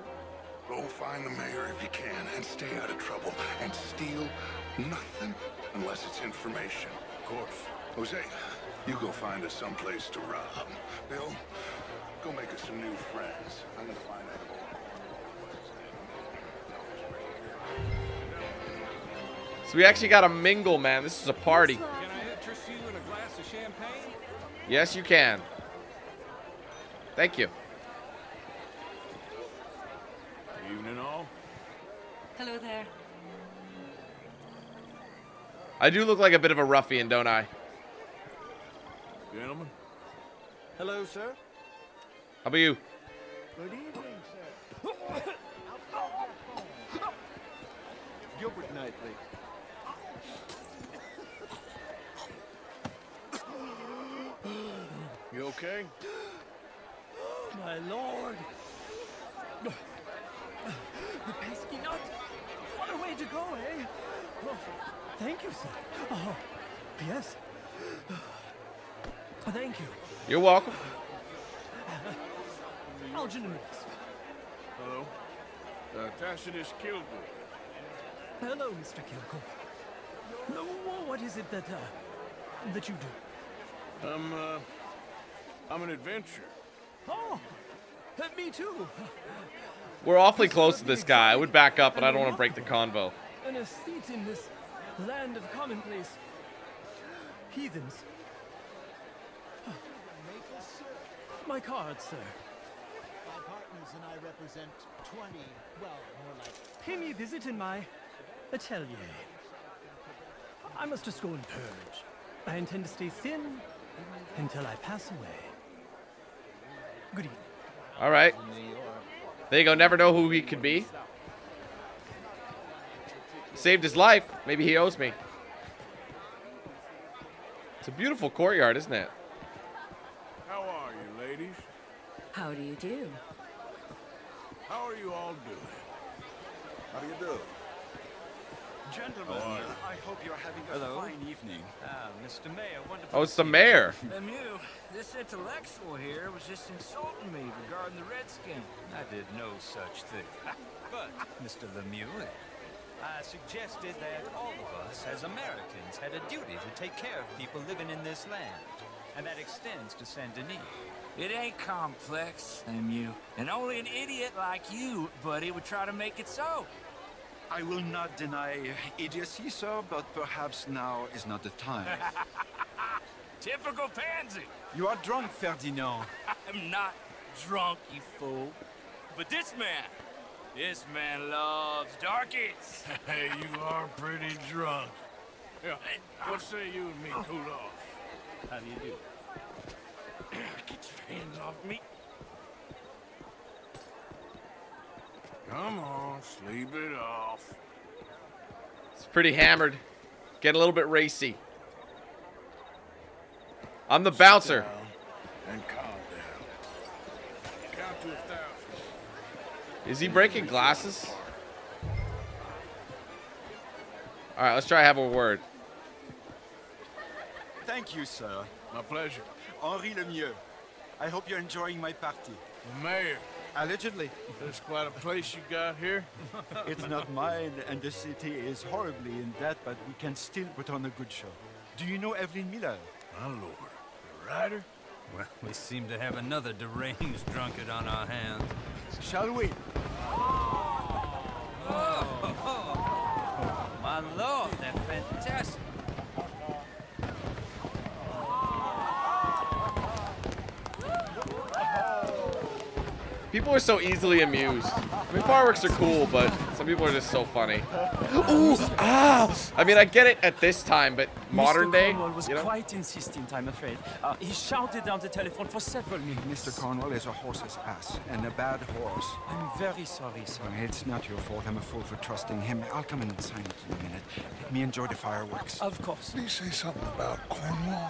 Go find the mayor if you can and stay out of trouble and steal nothing unless it's information. Of course. Jose, you go find us someplace to rob. Bill, go make us some new friends. I'm gonna find out about. So we actually got to mingle, man. This is a party. Can I interest you in a glass of champagne? Yes, you can. Thank you. Hello there. I do look like a bit of a ruffian, don't I? Gentlemen. Hello, sir. How about you? Good evening, sir. Gilbert Knightley. You okay? My lord. The pesky nut. What a way to go, eh? Oh, thank you, sir. Oh, yes. Thank you. You're welcome. Algernon. Hello. Tacitus Kilgore. Hello, Mr. Kilgore. No, what is it that that you do? I'm an adventurer. Oh, me too. We're awfully close to this guy. I would back up, but I don't want to break the convo. An esthete in this land of commonplace heathens. My card, sir. My partners and I represent 20, well, more like... Pay me a visit in my atelier. I must just go and purge. I intend to stay thin until I pass away. Good evening. All right. There you go. Never know who he could be. Saved his life. Maybe he owes me. It's a beautiful courtyard, isn't it? How do you do? How are you all doing? How do you do? Gentlemen, I hope you're having a fine evening. Mr. Mayor, wonderful. Oh, it's the mayor. Mew, this intellectual here was just insulting me regarding the redskin. I did no such thing. But, Mr. Lemieux, I suggested that all of us as Americans had a duty to take care of people living in this land. And that extends to Saint Denis. It ain't complex, Lemieux. And only an idiot like you, buddy, would try to make it so. I will not deny idiocy, sir, but perhaps now is not the time. Typical pansy. You are drunk, Ferdinand. I'm not drunk, you fool. But this man loves darkies. Hey, you are pretty drunk. Yeah. What say you and me cool off? How do you do? Get your hands off me. Come on, sleep it off. It's pretty hammered. Getting a little bit racy. I'm the bouncer. And calm down. Count to 1,000. Is he breaking glasses? Alright, let's try to have a word. Thank you, sir. My pleasure. Henri Lemieux. I hope you're enjoying my party. The mayor. Allegedly. There's quite a place you got here. It's not mine, and the city is horribly in debt, but we can still put on a good show. Do you know Evelyn Miller? My lord. The writer? Well, we seem to have another deranged drunkard on our hands. Shall we? Oh, my lord, that's fantastic. People are so easily amused. I mean, fireworks are cool, but some people are just so funny. Ooh, ah! I mean, I get it at this time, but modern day, Mr. Cornwall was quite insistent, I'm afraid. He shouted down the telephone for several minutes. Mr. Cornwall is a horse's ass, and a bad horse. I'm very sorry, sir. It's not your fault. I'm a fool for trusting him. I'll come and sign it in a minute. Let me enjoy the fireworks. Of course. Did he say something about Cornwall?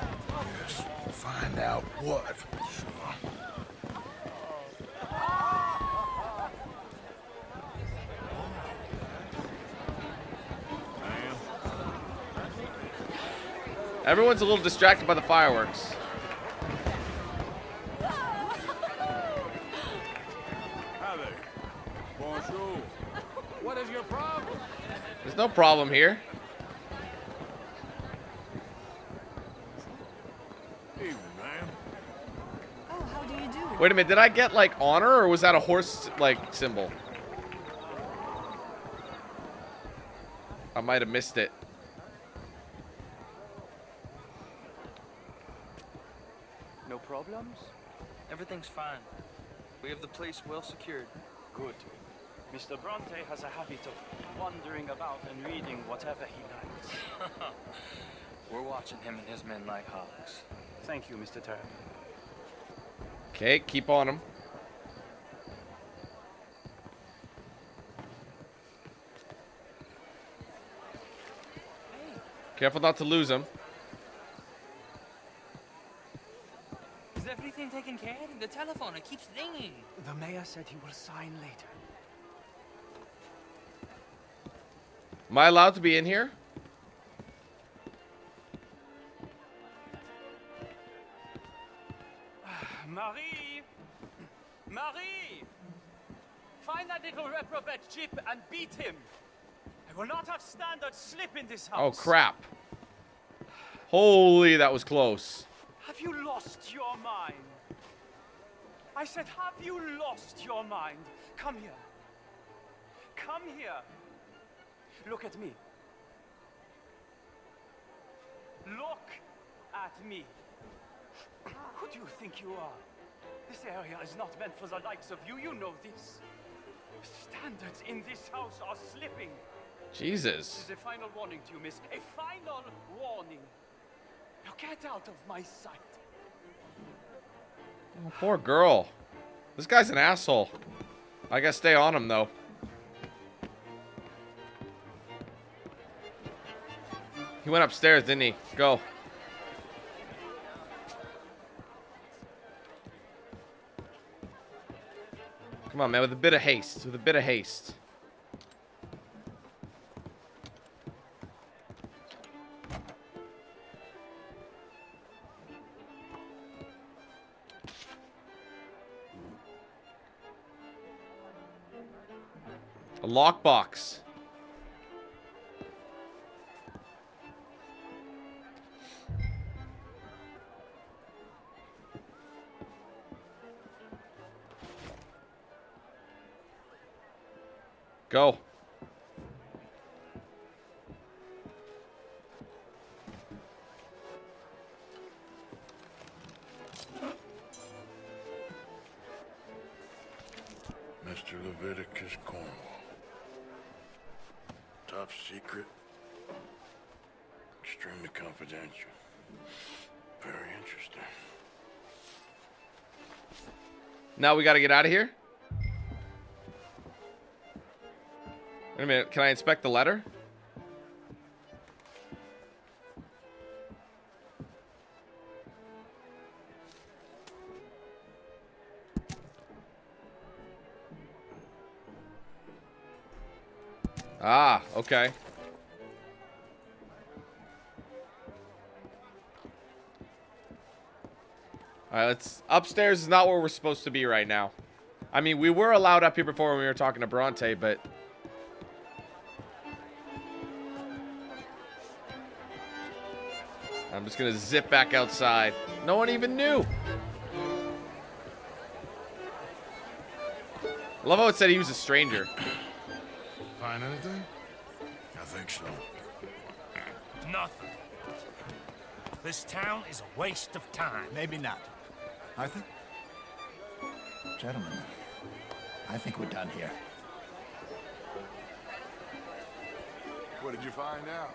Yes. Find out what. Sure. Everyone's a little distracted by the fireworks. Hi there. Bonjour. What is your problem? There's no problem here. Evening, ma'am. Oh, how do you do? Wait a minute, did I get like honor or was that a horse like symbol? I might have missed it. Everything's fine. We have the place well secured. Good. Mr. Bronte has a habit of wandering about and reading whatever he likes. We're watching him and his men like hawks. Thank you, Mr. Turner. Okay, keep on him. Careful not to lose him. Is everything taken care of? The telephone, it keeps ringing. The mayor said he will sign later. Am I allowed to be in here? Marie! Marie! Find that little reprobate Jip and beat him. I will not have standard slip in this house. Oh, crap. Holy, that was close. Have you lost your mind? I said, have you lost your mind? Come here. Come here. Look at me. Look at me. Who do you think you are? This area is not meant for the likes of you. You know this. Standards in this house are slipping. Jesus. This is a final warning to you, miss. A final warning. Now get out of my sight. Oh, poor girl. This guy's an asshole. I gotta stay on him, though. He went upstairs, didn't he? Go. Come on, man, with a bit of haste, with a bit of haste. A lockbox. Go. Mr. Leviticus Cornwall. Top secret. Extremely confidential. Very interesting. Now we got to get out of here? Wait a minute, can I inspect the letter? Ah, okay. Alright, let's... Upstairs is not where we're supposed to be right now. I mean, we were allowed up here before when we were talking to Bronte, but... I'm just gonna zip back outside. No one even knew. I love how it said he was a stranger. Find anything? I think so. Nothing. This town is a waste of time. Maybe not. Arthur? Gentlemen, I think we're done here. What did you find out?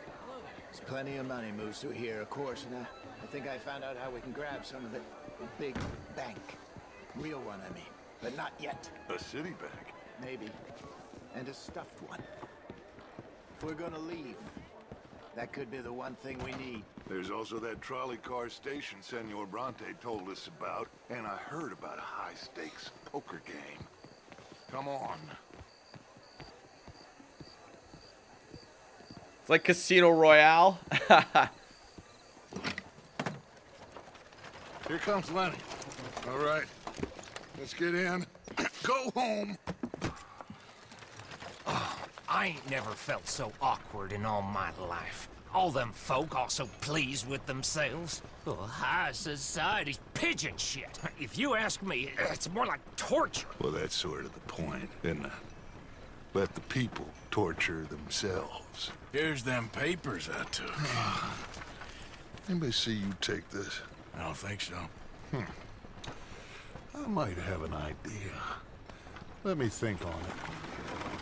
There's plenty of money moves through here, of course, and I think I found out how we can grab some of it. A big bank. Real one, I mean. But not yet. A city bank? Maybe. And a stuffed one. If we're gonna leave, that could be the one thing we need. There's also that trolley car station Senor Bronte told us about, and I heard about a high-stakes poker game. Come on. Like Casino Royale. Here comes Lenny. All right, let's get in. Go home. Oh, I ain't never felt so awkward in all my life. All them folk are so pleased with themselves. Oh, high society's pigeon shit. If you ask me, it's more like torture. Well, that's sort of the point, isn't it? Let the people torture themselves. Here's them papers I took. Anybody see you take this? I don't think so. I might have an idea. Let me think on it.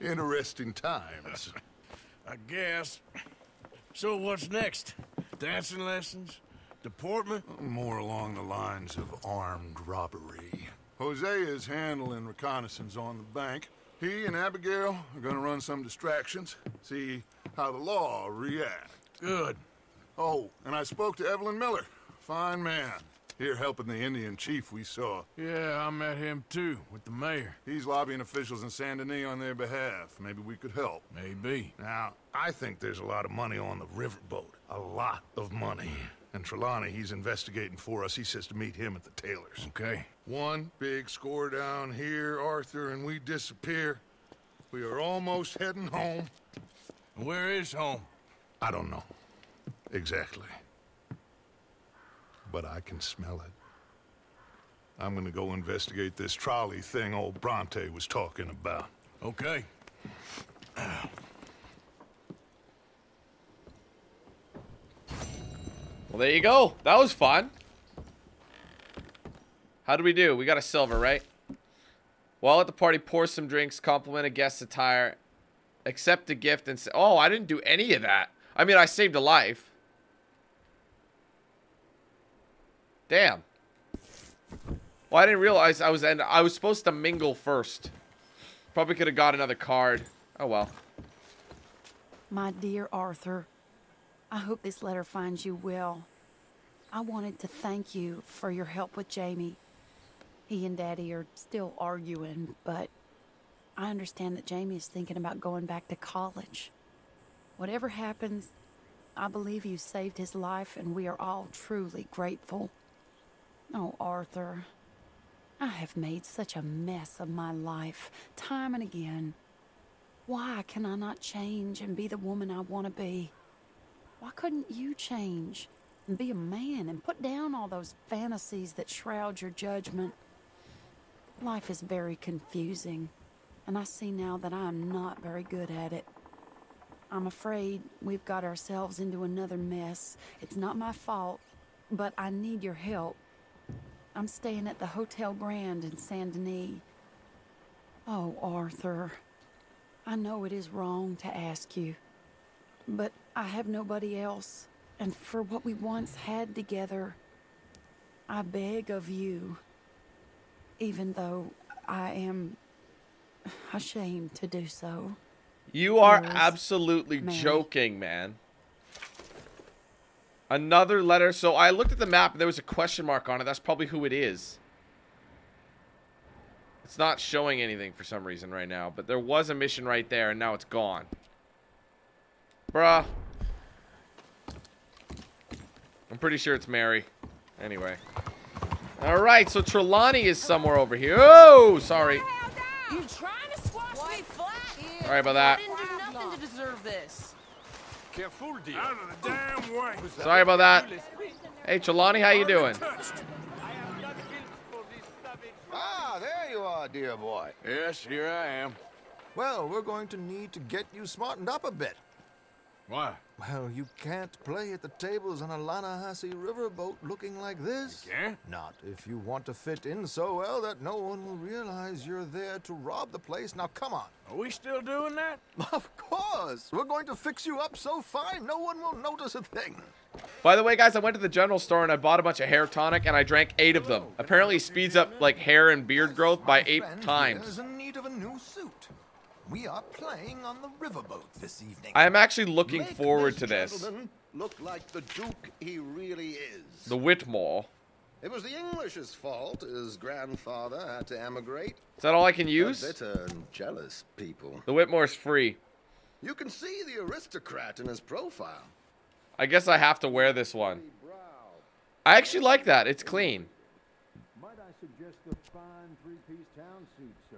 Interesting times. I guess. So what's next? Dancing lessons? Deportment? More along the lines of armed robbery. Hosea is handling reconnaissance on the bank. He and Abigail are gonna run some distractions, see how the law reacts. Good. Oh, and I spoke to Evelyn Miller. Fine man. Here helping the Indian chief we saw. Yeah, I met him too, with the mayor. He's lobbying officials in Saint Denis on their behalf. Maybe we could help. Maybe. Now, I think there's a lot of money on the riverboat. A lot of money. And Trelawney, he's investigating for us. He says to meet him at the Taylor's. Okay. One big score down here, Arthur, and we disappear. We are almost heading home. Where is home? I don't know. Exactly. But I can smell it. I'm gonna go investigate this trolley thing old Bronte was talking about. Okay. Well, there you go. That was fun. How do we do? We got a silver, right? While at the party, pour some drinks, compliment a guest's attire, accept a gift, and say... Oh, I didn't do any of that. I mean, I saved a life. Damn. Well, I didn't realize I was supposed to mingle first. Probably could have got another card. Oh well. My dear Arthur, I hope this letter finds you well. I wanted to thank you for your help with Jamie. He and Daddy are still arguing, but I understand that Jamie is thinking about going back to college. Whatever happens, I believe you saved his life, and we are all truly grateful. Oh, Arthur, I have made such a mess of my life, time and again. Why can I not change and be the woman I want to be? Why couldn't you change and be a man and put down all those fantasies that shroud your judgment? Life is very confusing, and I see now that I am not very good at it. I'm afraid we've got ourselves into another mess. It's not my fault, but I need your help. I'm staying at the Hotel Grand in Saint Denis. Oh, Arthur, I know it is wrong to ask you, but I have nobody else, and for what we once had together, I beg of you, even though I am ashamed to do so. You are absolutely joking, man. Another letter. So I looked at the map and there was a question mark on it. That's probably who it is. It's not showing anything for some reason right now, but there was a mission right there and now it's gone. Bruh. I'm pretty sure it's Mary. Anyway. All right, so Trelawney is somewhere over here. Oh, sorry. You trying to squash me flat? Sorry about that. I didn't do nothing to deserve this. Careful, dear. Out of the damn way. Sorry about that. Hey, Trelawney, how you doing? Ah, there you are, dear boy. Yes, here I am. Well, we're going to need to get you smartened up a bit. Why? Well, you can't play at the tables on a Lanahassee riverboat looking like this. Yeah? Not if you want to fit in so well that no one will realize you're there to rob the place. Now, come on. Are we still doing that? Of course. We're going to fix you up so fine, no one will notice a thing. By the way, guys, I went to the general store and I bought a bunch of hair tonic and I drank 8 of them. Apparently, it speeds up, like, hair and beard growth by 8 times. Is in need of a new suit. We are playing on the riverboat this evening. I am actually looking forward to this. Look like the Duke he really is. The Whitmore. It was the English's fault. His grandfather had to emigrate. Is that all I can use? Bitter and jealous people. The Whitmore's free. You can see the aristocrat in his profile. I guess I have to wear this one. I actually like that. It's clean. Might I suggest a fine 3-piece town suit, sir?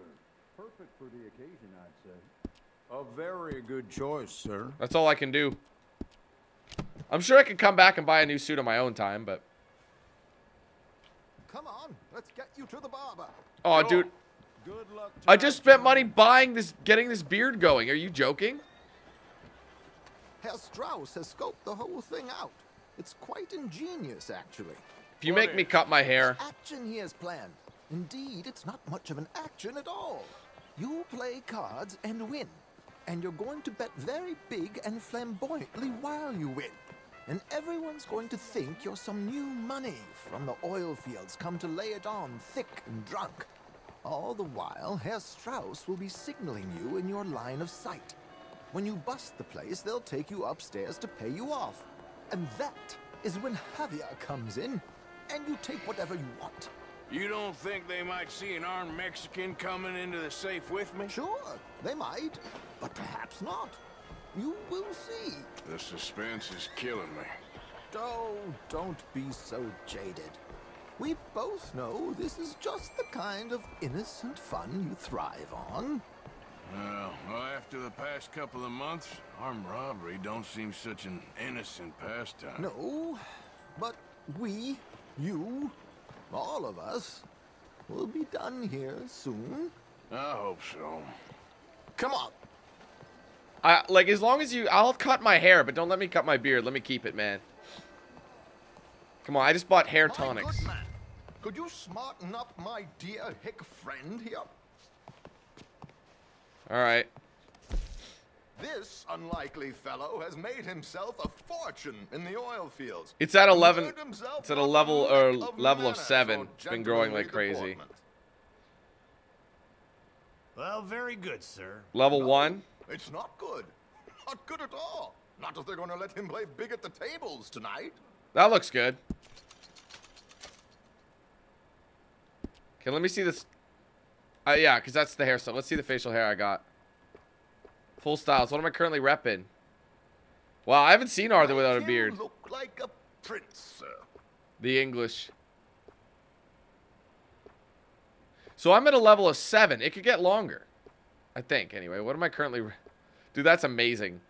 Perfect for the occasion, I'd say. A very good choice, sir. That's all I can do. I'm sure I could come back and buy a new suit on my own time, but... Come on, let's get you to the barber. Oh, dude. Good luck. I just spent money buying this, getting this beard going. Are you joking? Herr Strauss has scoped the whole thing out. It's quite ingenious, actually. If you make me cut my hair... Action he has planned. Indeed, it's not much of an action at all. You play cards and win. And you're going to bet very big and flamboyantly while you win. And everyone's going to think you're some new money from the oil fields come to lay it on thick and drunk. All the while, Herr Strauss will be signaling you in your line of sight. When you bust the place, they'll take you upstairs to pay you off. And that is when Javier comes in, and you take whatever you want. You don't think they might see an armed Mexican coming into the safe with me? Sure, they might, but perhaps not. You will see. The suspense is killing me. Oh, don't be so jaded. We both know this is just the kind of innocent fun you thrive on. Well, after the past couple of months, armed robbery don't seem such an innocent pastime. No, but we, you, all of us, will be done here soon. I hope so. Come on. Like, as long as you... I'll cut my hair, but don't let me cut my beard. Let me keep it, man. Come on, I just bought hair tonics. Good man. Could you smarten up my dear hick friend here? Alright. This unlikely fellow has made himself a fortune in the oil fields. It's at 11. It's at a level of 7. It's been growing like crazy. Well, very good, sir. Level 1. It's not good. Not good at all. Not if they're going to let him play big at the tables tonight. That looks good. Okay, let me see this. Yeah, because that's the hair stuff. Let's see the facial hair I got. Full styles. What am I currently repping? Wow, I haven't seen Arthur without a beard. You look like a prince, sir. The English. So I'm at a level of 7. It could get longer. I think, anyway. What am I currently... Dude, that's amazing.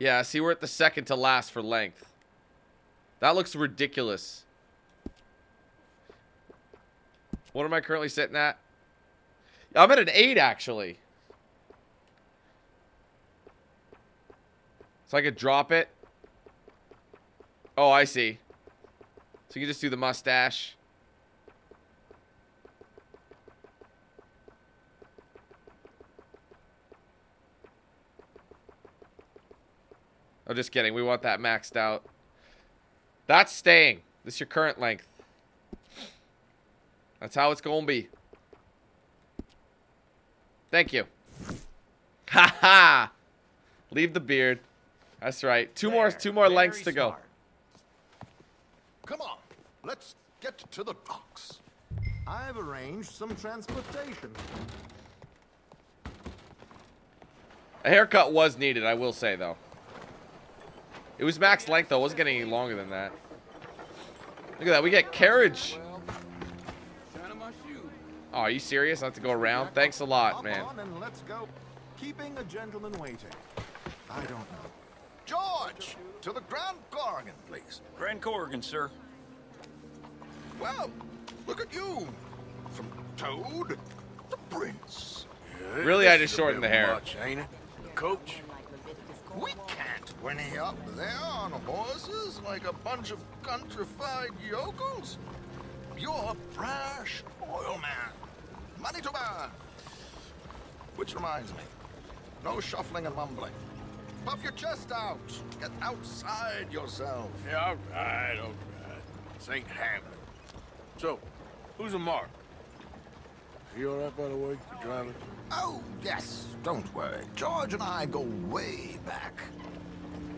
Yeah, see, we're at the 2nd to last for length. That looks ridiculous. What am I currently sitting at? I'm at an 8, actually. So I could drop it. Oh, I see. So you can just do the mustache. Oh, just kidding. We want that maxed out. That's staying. This is your current length. That's how it's gonna be. Thank you. Ha ha! Leave the beard. That's right. Two more lengths to go. Come on, let's get to the docks. I've arranged some transportation. A haircut was needed, I will say though. It was max length, though. It wasn't getting any longer than that. Look at that. We get carriage. Oh, are you serious? I have to go around? Thanks a lot, man. Keeping a gentleman waiting. I don't know. George, to the Grand Corrigan, please. Grand Corrigan, sir. Well, look at you. From Toad to Prince. Yeah, really, I just shortened the hair. Much, ain't it? The coach. We can't whinny up there on horses like a bunch of countrified yokels. You're a brash oil man. Money to burn. Which reminds me, no shuffling and mumbling. Puff your chest out. Get outside yourself. Yeah, all right, all right. St. Hamlin. So, who's a mark? Is he all right, by the way, the driver? Oh, yes. Don't worry. George and I go way back.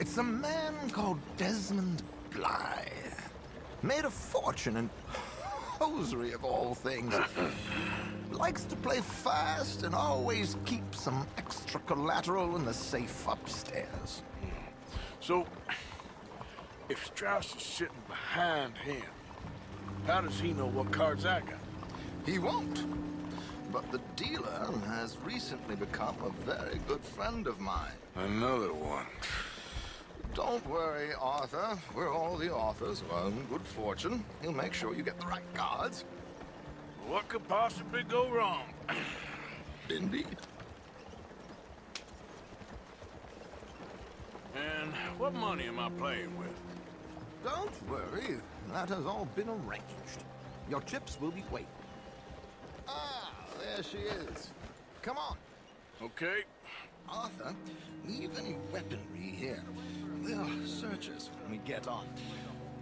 It's a man called Desmond Blythe. Made a fortune in hosiery of all things. Likes to play fast and always keeps some extra collateral in the safe upstairs. So, if Strauss is sitting behind him, how does he know what cards I got? He won't. But the dealer has recently become a very good friend of mine. Another one. Don't worry, Arthur. We're all the authors of our own good fortune. He'll make sure you get the right cards. What could possibly go wrong? Indeed. And what money am I playing with? Don't worry. That has all been arranged. Your chips will be waiting. Ah, there she is. Come on. Okay. Arthur, leave any weaponry here. They'll search us when we get on.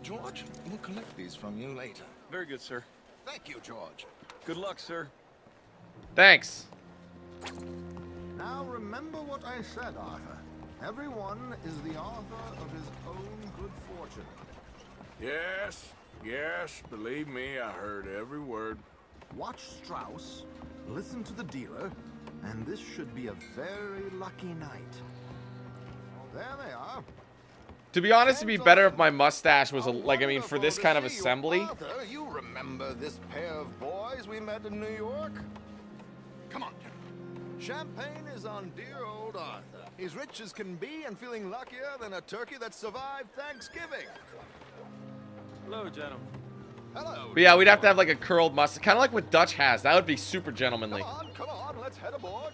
George, we'll collect these from you later. Very good, sir. Thank you, George. Good luck, sir. Thanks. Now remember what I said, Arthur. Everyone is the author of his own good fortune. Yes, yes, believe me, I heard every word. Watch Strauss, listen to the dealer, and this should be a very lucky night. There they are. To be honest, it'd be better if my mustache was, like, I mean, for this kind of assembly. Arthur, you remember this pair of boys we met in New York? Come on. Champagne is on dear old Arthur. He's rich as can be and feeling luckier than a turkey that survived Thanksgiving. Hello, gentlemen. Hello. But yeah, we'd have to have, like, a curled mustache. Kind of like what Dutch has. That would be super gentlemanly. Come on, come on. Let's head aboard.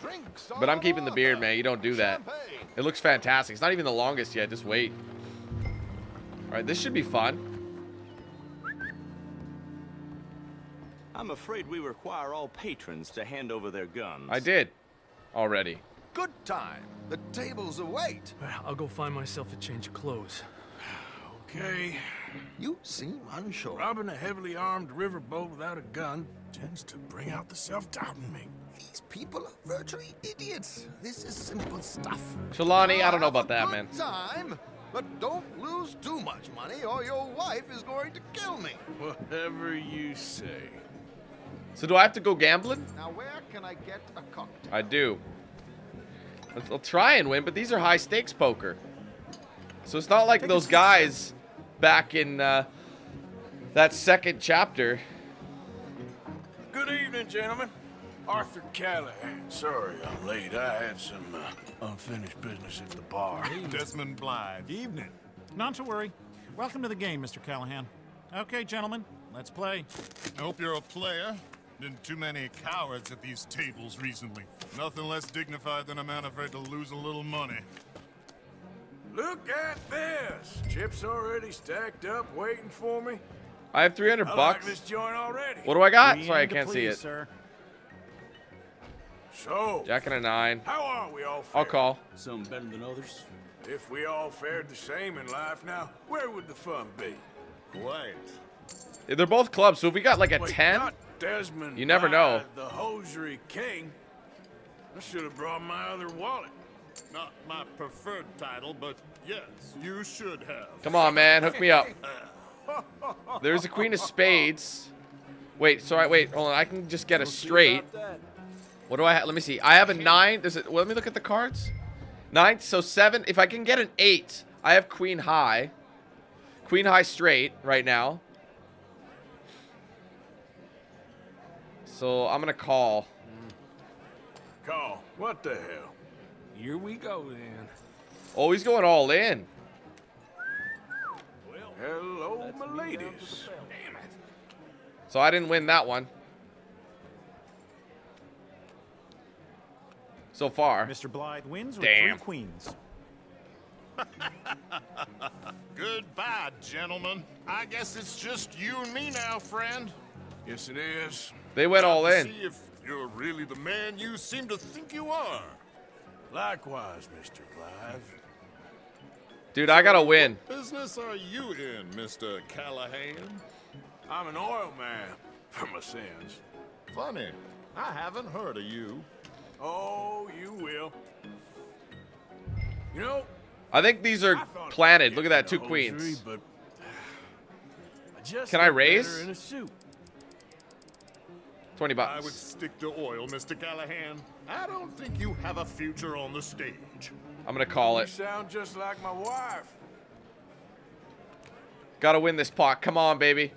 Drinks on But I'm keeping Arthur. The beard, man. You don't do that. Champagne. It looks fantastic. It's not even the longest yet. Just wait. All right, this should be fun. I'm afraid we require all patrons to hand over their guns. I did. Already. Good time. The tables await. I'll go find myself a change of clothes. Okay. You seem unsure. Robbing a heavily armed riverboat without a gun tends to bring out the self-doubt in me. These people are virtually idiots. This is simple stuff. Trelawney, I don't know about that, man. Time, but don't lose too much money or your wife is going to kill me. Whatever you say. So do I have to go gambling? Now where can I get a cocktail? I do. I'll try and win, but these are high stakes poker. So it's not like those guys back in that second chapter. Good evening, gentlemen. Arthur Callahan. Sorry I'm late. I had some unfinished business at the bar. Desmond Blythe. Evening. Not to worry. Welcome to the game, Mr. Callahan. Okay, gentlemen, let's play. I hope you're a player. Been too many cowards at these tables recently. Nothing less dignified than a man afraid to lose a little money. Look at this. Chips already stacked up, waiting for me. I have 300 bucks. This joint already. What do I got? Sorry, I can't see it. Sir. So, Jack and a 9. How are we all fared? I'll call. Some better than others. If we all fared the same in life now, where would the fun be? Quiet. They're both clubs, so if we got like a 10, Desmond, you never know. The hosiery king. I should have brought my other wallet. Not my preferred title, but yes, you should have. Come on, man, hook me up. There's a queen of spades. Wait, sorry, wait, hold on. I can just get a straight. What do I have? Let me see. I have a 9. Does it? Well, let me look at the cards. 9. So 7. If I can get an 8, I have queen high. Queen high straight right now. So I'm gonna call. Call. What the hell? Here we go then. Oh, he's going all in. Well, hello, my ladies. Damn it. So I didn't win that one. So far. Mr. Blythe wins with 3 queens. Goodbye, gentlemen. I guess it's just you and me now, friend. Yes, it is. They went all in. See if you're really the man you seem to think you are. Likewise, Mr. Blythe. Dude, I gotta win. What business are you in, Mr. Callahan? I'm an oil man for my sins. Funny. I haven't heard of you. Oh, you will. You know, I think these are planted. Look at that, 2 queens. But can I raise? In a suit. 20 bucks. I would stick to oil, Mr. Callahan. I don't think you have a future on the stage. I'm gonna call it. You sound just like my wife. Gotta win this pot. Come on, baby.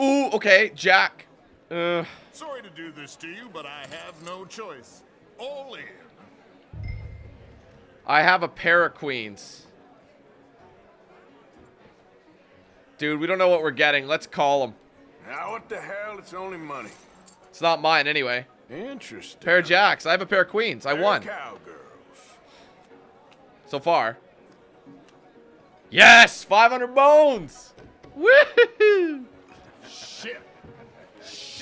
Ooh, okay, Jack. Sorry to do this to you, but I have no choice. All in. I have a pair of queens. Dude, we don't know what we're getting. Let's call them. Now, what the hell? It's only money. It's not mine, anyway. Interesting. Pair of jacks. I have a pair of queens. I won. Cowgirls. So far. Yes! 500 bones! Woohoo! Shit.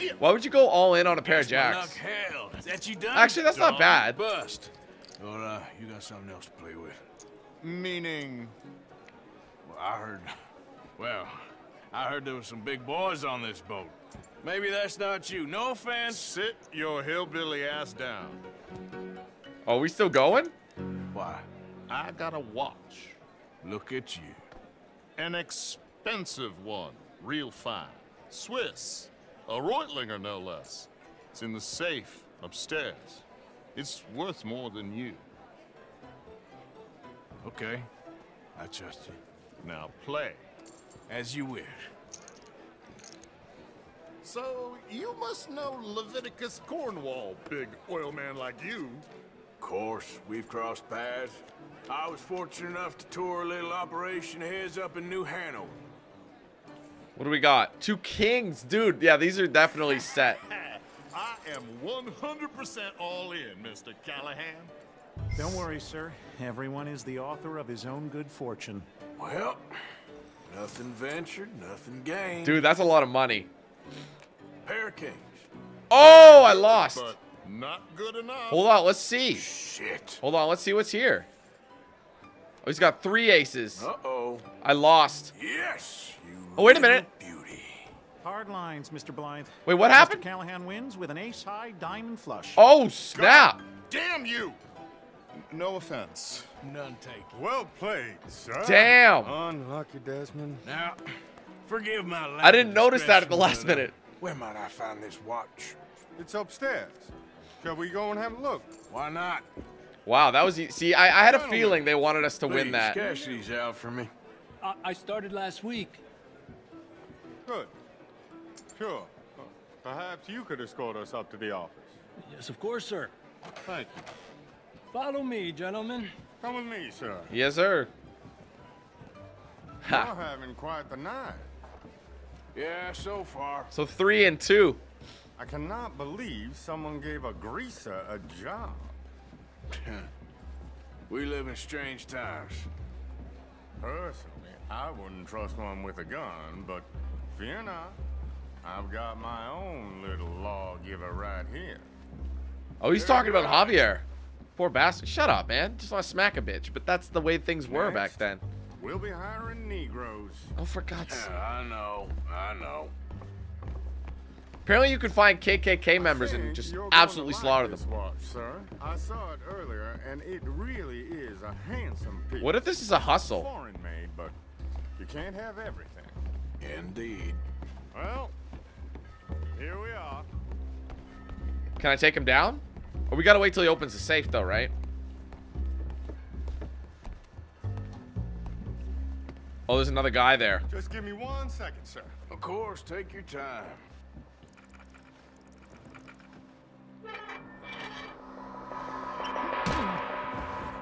ship. Why would you go all in on a pair of jacks? Hell, that you done? Actually, that's not bad. Bust. Or you got something else to play with? Meaning? Well, I heard there were some big boys on this boat. Maybe that's not you. No offense. Sit your hillbilly ass down. Are we still going? Why? I got a watch. Look at you. An expensive one. Real fine. Swiss. A Reutlinger, no less. It's in the safe upstairs. It's worth more than you. Okay. I trust you. Now play. As you wish. So, you must know Leviticus Cornwall, big oil man like you. Of course, we've crossed paths. I was fortunate enough to tour a little operation of his up in New Hanover. What do we got? Two kings, dude. Yeah, these are definitely set. I am 100% all in, Mr. Callahan. Don't worry, sir. Everyone is the author of his own good fortune. Well, nothing ventured, nothing gained. Dude, that's a lot of money. Pair of kings. Oh, I lost. But not good enough. Hold on, let's see. Shit. Hold on, let's see what's here. Oh, he's got three aces. Uh-oh. I lost. Yes. Oh, wait a minute. Beauty. Hard lines, Mr. Blythe. Wait, what happened? Mr. Callahan wins with an ace-high diamond flush. Oh, snap. God damn you. No offense. None taken. Well played, sir. Damn. Unlucky, Desmond. Now, forgive my language. I didn't notice that at the last minute. Where might I find this watch? It's upstairs. Shall we go and have a look? Why not? Wow, that was easy. See, I had a feeling they wanted us to win that. Cash these out for me. I started last week. Good. Sure. Perhaps you could escort us up to the office. Yes, of course, sir. Thank you. Follow me, gentlemen. Come with me, sir. Yes, sir. You're having quite the night. Yeah, so far. So 3 and 2. I cannot believe someone gave a greaser a job. We live in strange times. Personally, I wouldn't trust one with a gun, but fear not. I've got my own little lawgiver right here. Oh, he's talking about Javier. Poor bastard. Shut up, man. Just want to smack a bitch, but that's the way things were back then. We'll be hiring Negroes. Oh, for God's sake. I know. I know. Apparently, you can find KKK members and just absolutely slaughter them. Watch, sir. I saw it earlier, and it really is a handsome piece. What if this is a hustle? Foreign made, but you can't have everything. Indeed. Well, here we are. Can I take him down? Or we gotta wait till he opens the safe, though, right? Oh, there's another guy there. Just give me 1 second, sir. Of course, take your time.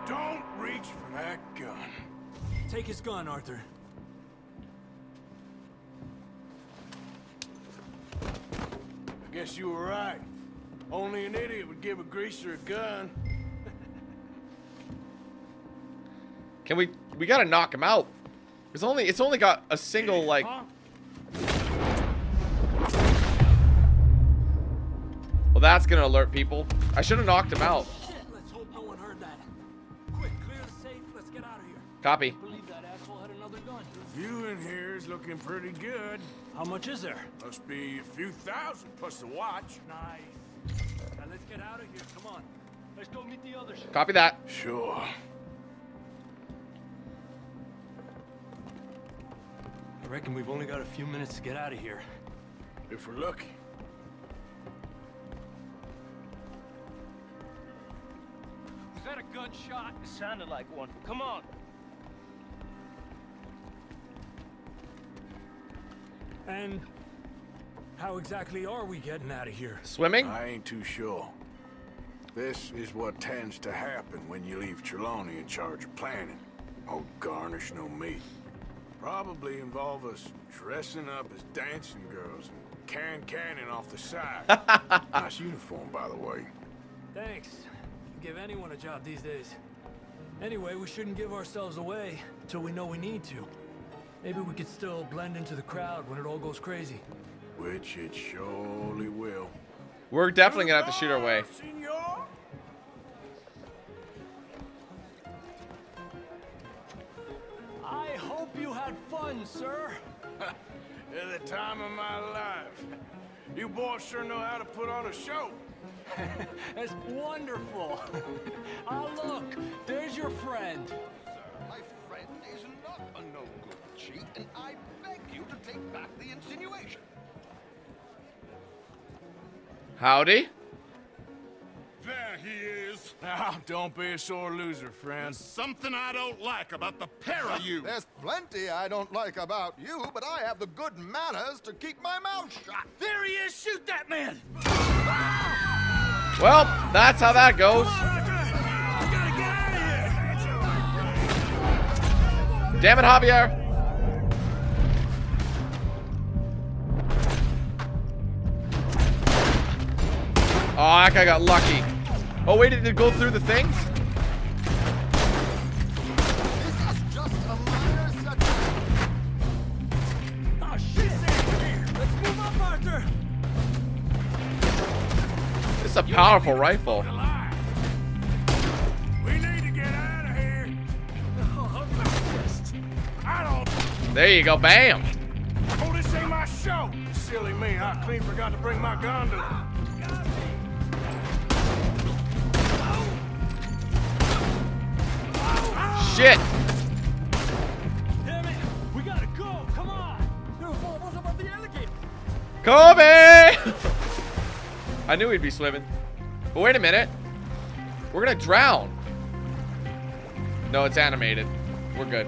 Don't reach for that gun. Take his gun, Arthur. I guess you were right. Only an idiot would give a greaser a gun. Can we gotta knock him out. It's only got a single, like... Well, that's gonna alert people. I should have knocked him out. Shit, let's hope no one heard that. Quick, clear the safe. Let's get out of here. Copy. I believe that asshole had another gun. The view in here is looking pretty good. How much is there? Must be a few thousand plus the watch. Nice. Now let's get out of here. Come on. Let's go meet the others. Copy that. Sure. I reckon we've only got a few minutes to get out of here. If we're lucky. Was that a gunshot? It sounded like one. Come on. And how exactly are we getting out of here? Swimming? I ain't too sure. This is what tends to happen when you leave Trelawney in charge of planning. Oh, garnish no meat. Probably involve us dressing up as dancing girls and cannon off the side. Nice uniform, by the way. Thanks. Give anyone a job these days. Anyway, we shouldn't give ourselves away till we know we need to. Maybe we could still blend into the crowd when it all goes crazy. Which it surely will. We're definitely gonna have to shoot our way. I hope you had fun, sir. The time of my life. You boys sure know how to put on a show. That's wonderful. Oh, look, there's your friend. Sir, my friend is not a no-good cheat, and I beg you to take back the insinuation. Howdy. There he is. Now, don't be a sore loser, friend. There's something I don't like about the pair of you. There's plenty I don't like about you, but I have the good manners to keep my mouth shut. There he is. Shoot that man. Well, that's how that goes. Damn it, Javier. Oh, that guy got lucky. Oh, wait, did it go through the things? Oh, shit. Let's move up, Arthur. This is a powerful rifle. We need to get out of here. There you go, bam. Oh, this ain't my show. Silly me, I clean forgot to bring my gondola. Shit! Damn it! We gotta go! Come on! What about the alligator? Kobe! I knew he'd be swimming. But wait a minute. We're gonna drown. No, it's animated. We're good.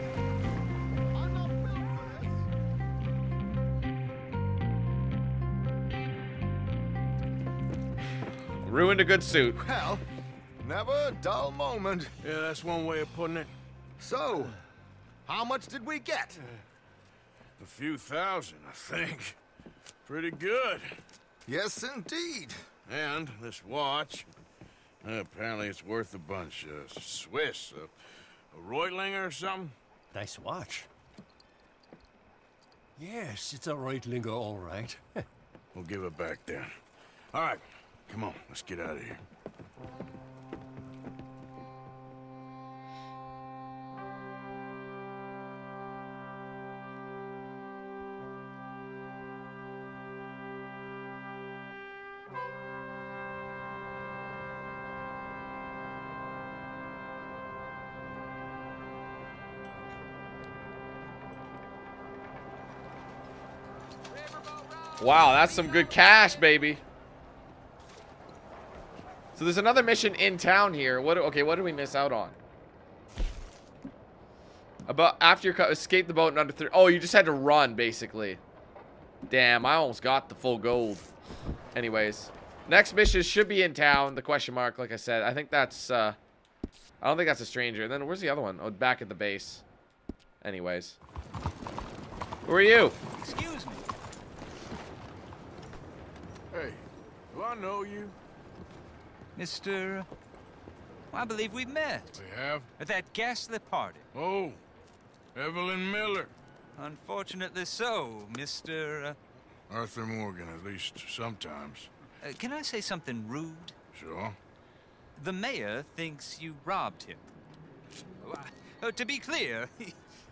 Ruined a good suit. Well, never a dull moment. Yeah, that's one way of putting it. So, how much did we get? A few thousand, I think. Pretty good. Yes, indeed. And this watch. Apparently it's worth a bunch. Swiss, a Reutlinger or something. Nice watch. Yes, it's a Reutlinger, all right. We'll give it back then. All right, come on, let's get out of here. Wow, that's some good cash, baby. So there's another mission in town here. What? Okay, what did we miss out on? About after your escape the boat in under 3. Oh, you just had to run, basically. Damn, I almost got the full gold. Anyways, next mission should be in town. The question mark, like I said, I think that's. I don't think that's a stranger. And then where's the other one? Oh, back at the base. Anyways, who are you? Excuse me. Hey, do I know you? Mr. Well, I believe we've met. We have? At that ghastly party. Oh, Evelyn Miller. Unfortunately so, Mr. Arthur Morgan, at least sometimes. Can I say something rude? Sure. The mayor thinks you robbed him. To be clear,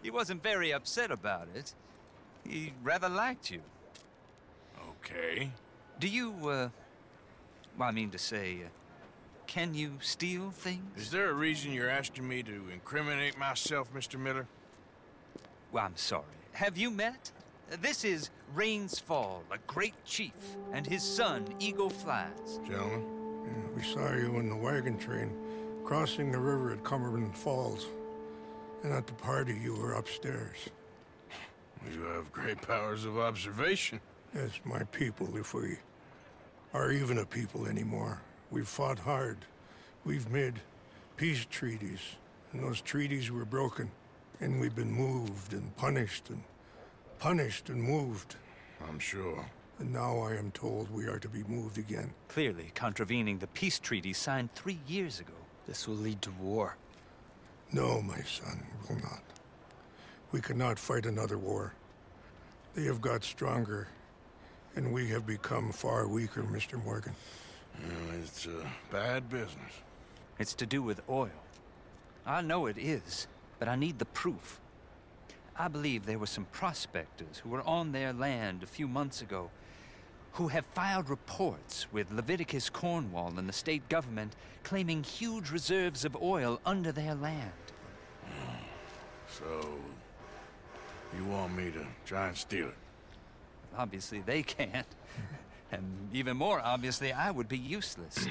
he wasn't very upset about it. He rather liked you. Okay. Do you, well, I mean to say, can you steal things? Is there a reason you're asking me to incriminate myself, Mr. Miller? Well, I'm sorry. Have you met? This is Rain's Fall, a great chief, and his son, Eagle Flies. Gentlemen, yeah, we saw you in the wagon train crossing the river at Cumberland Falls. And at the party, you were upstairs. You have great powers of observation. Yes, my people, if we are even a people anymore. We've fought hard. We've made peace treaties, and those treaties were broken. And we've been moved and punished and moved. I'm sure. And now I am told we are to be moved again. Clearly contravening the peace treaty signed 3 years ago. This will lead to war. No, my son, it will not. We cannot fight another war. They have got stronger and we have become far weaker, Mr. Morgan. Well, it's a bad business. It's to do with oil. I know it is, but I need the proof. I believe there were some prospectors who were on their land a few months ago who have filed reports with Leviticus Cornwall and the state government claiming huge reserves of oil under their land. So, you want me to try and steal it? Obviously they can't. And even more obviously, I would be useless.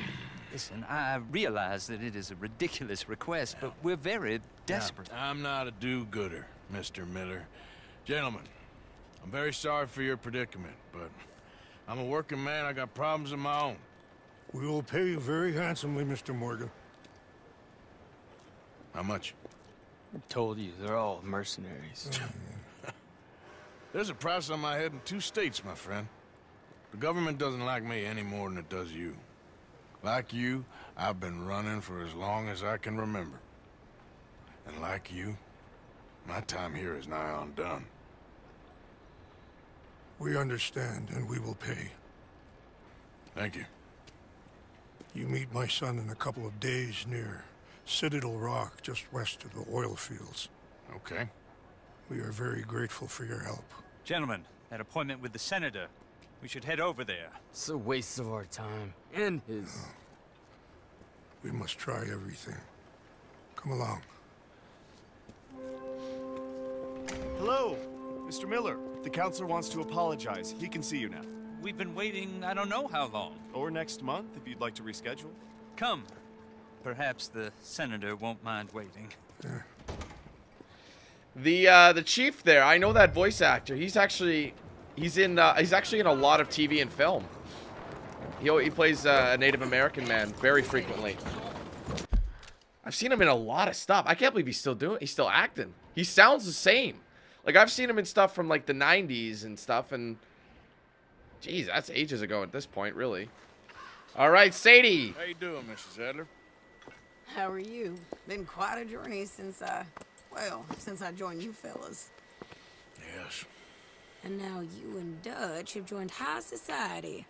Listen, I realize that it is a ridiculous request, but we're very desperate. Now, I'm not a do-gooder, Mr. Miller. Gentlemen, I'm very sorry for your predicament, but I'm a working man. I got problems of my own. We will pay you very handsomely, Mr. Morgan. How much? I told you, they're all mercenaries. There's a price on my head in 2 states, my friend. The government doesn't like me any more than it does you. Like you, I've been running for as long as I can remember. And like you, my time here is nigh on done. We understand, and we will pay. Thank you. You meet my son in a couple of days near Citadel Rock, just west of the oil fields. Okay. We are very grateful for your help. Gentlemen, that appointment with the senator. We should head over there. It's a waste of our time. And his. No. We must try everything. Come along. Hello, Mr. Miller. The counselor wants to apologize. He can see you now. We've been waiting I don't know how long. Or next month, if you'd like to reschedule. Come. Perhaps the senator won't mind waiting. Yeah. The chief there, I know that voice actor. He's actually in a lot of TV and film. He plays a Native American man very frequently. I've seen him in a lot of stuff. I can't believe he's still acting. He sounds the same. Like, I've seen him in stuff from like the 90s and stuff, and geez, that's ages ago at this point, really. All right, Sadie. How you doing, Mrs. Adler? How are you? Been quite a journey since I joined you fellas. Yes. And now you and Dutch have joined high society.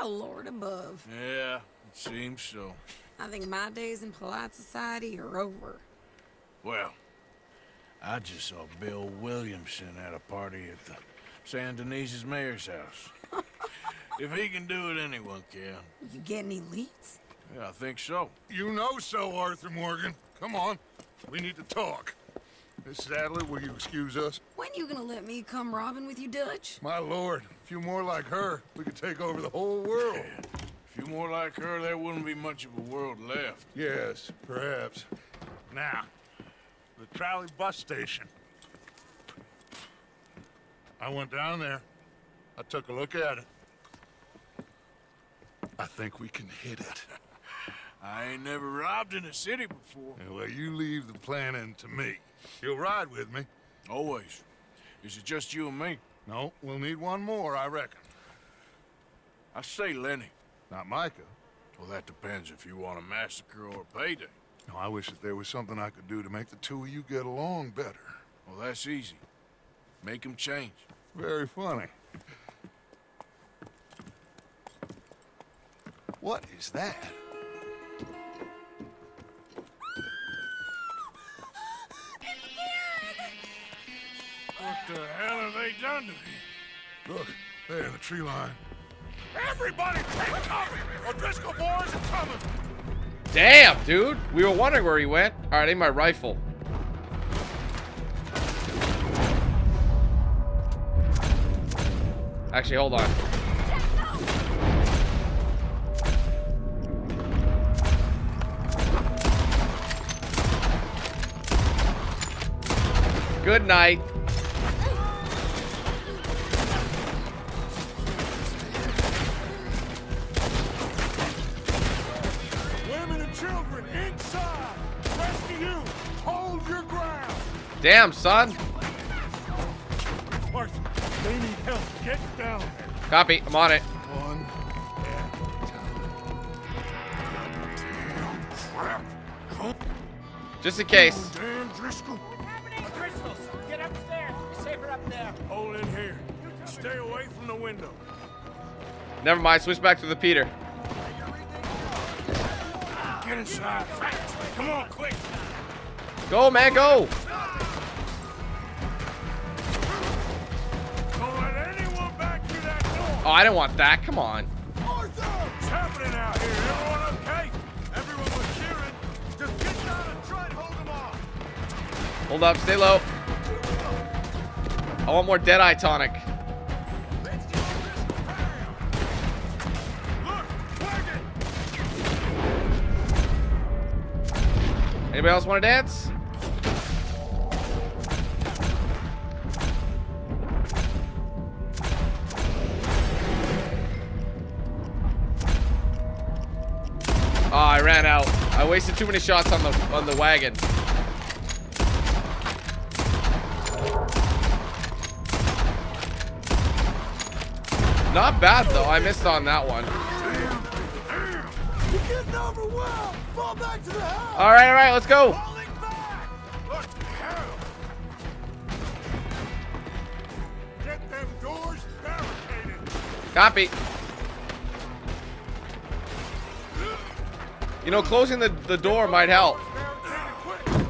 Oh, Lord above. Yeah, it seems so. I think my days in polite society are over. Well, I just saw Bill Williamson at a party at the Saint Denis's mayor's house. If he can do it, anyone can. You getting elites? Yeah, I think so. You know so, Arthur Morgan. Come on, we need to talk. Mrs. Adler, will you excuse us? When you gonna let me come robbing with you, Dutch? My lord, a few more like her, we could take over the whole world. Yeah. A few more like her, there wouldn't be much of a world left. Yes, perhaps. Now, the trolley bus station. I went down there. I took a look at it. I think we can hit it. I ain't never robbed in a city before. Yeah, well, you leave the planning to me. You'll ride with me. Always. Is it just you and me? No, we'll need one more, I reckon. I say Lenny. Not Micah. Well, that depends if you want a massacre or a payday. No, I wish that there was something I could do to make the two of you get along better. Well, that's easy. Make them change. Very funny. What is that? What the hell have they done to me? Look, there, the tree line. Everybody take cover! O'Driscoll boys are coming! Damn, dude! We were wondering where he went. Alright, I need my rifle. Actually, hold on. Good night. Damn, son. They need help. Get down. Copy. I'm on it. One at a time. Goddamn crap. Huh? Just in case. Oh, damn, Driscoll. What's happening? Driscoll, get upstairs. You're safer up there. Hold in here. Stay away from the window. Never mind. Switch back to the Peter. Get inside. Come on, quick. Go, man, go. Oh, I didn't want that. Come on. What's happening out here? Everyone okay? Everyone was cheering. Just get down and try and hold them off. Hold up. Stay low. I want more Deadeye tonic. Anybody else want to dance? Oh, I ran out. I wasted too many shots on the wagon. Not bad though. I missed on that one. All right, let's go. Get them doors barricaded. Copy. You know, closing the door might help. Good.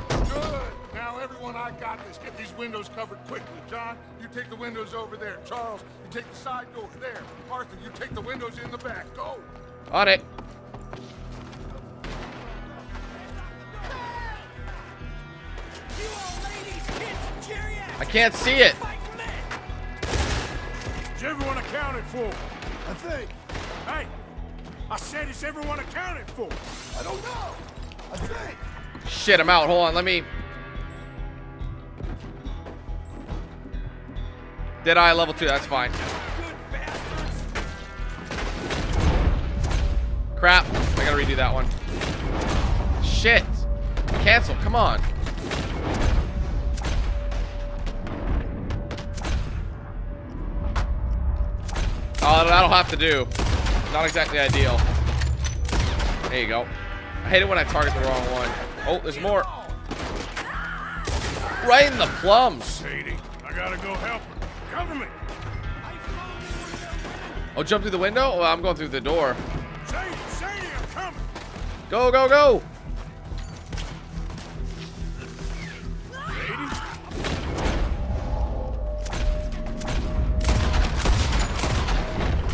Now, everyone, I got this. Get these windows covered quickly. John, you take the windows over there. Charles, you take the side door there. Arthur, you take the windows in the back. Go. On it. I can't see it. Is everyone accounted for? I think. Hey, I said is everyone accounted for? I don't know. I think. Shit, I'm out. Hold on, let me. Deadeye level 2. That's fine. Crap. I gotta redo that one. Shit. Cancel. Come on. Oh, that'll have to do. Not exactly ideal. There you go. I hate it when I target the wrong one. Oh, there's more. Right in the plums. Sadie, I gotta go help her. Cover me. Oh, jump through the window? Oh, I'm going through the door. Sadie, Sadie, I'm coming. Go, go, go.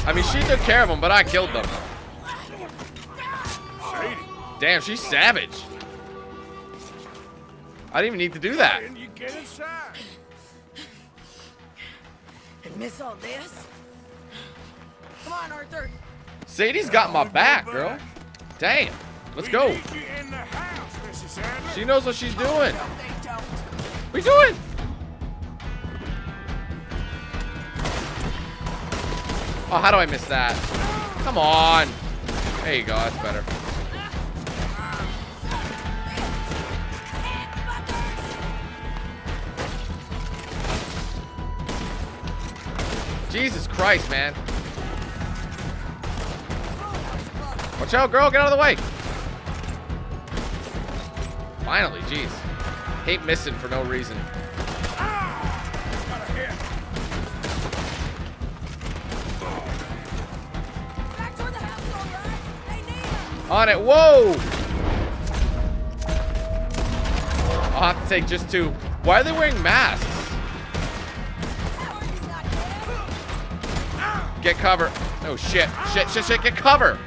I mean, she took care of them, but I killed them. Sadie. Damn, she's savage. I didn't even need to do that. And you get inside. And miss all this? Come on, Arthur. Sadie's got my back, girl. Damn. Let's go. She knows what she's doing. What are you doing? Oh, how do I miss that? Come on. There you go. That's better. Jesus Christ, man. Watch out, girl. Get out of the way. Finally. Jeez. Hate missing for no reason. On it, whoa! I'll have to take just 2. Why are they wearing masks? Get cover. Oh shit, shit, shit, shit, get cover!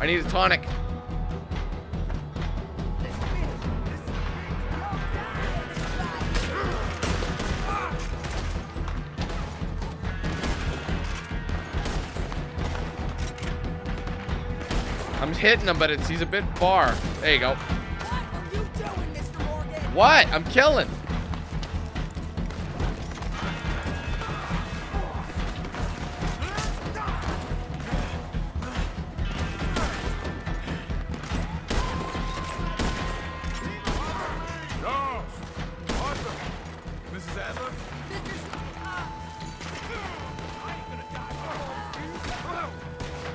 I need a tonic. Hitting him, but he's a bit far. There you go. What are you doing, Mr. Morgan? What? I'm killing.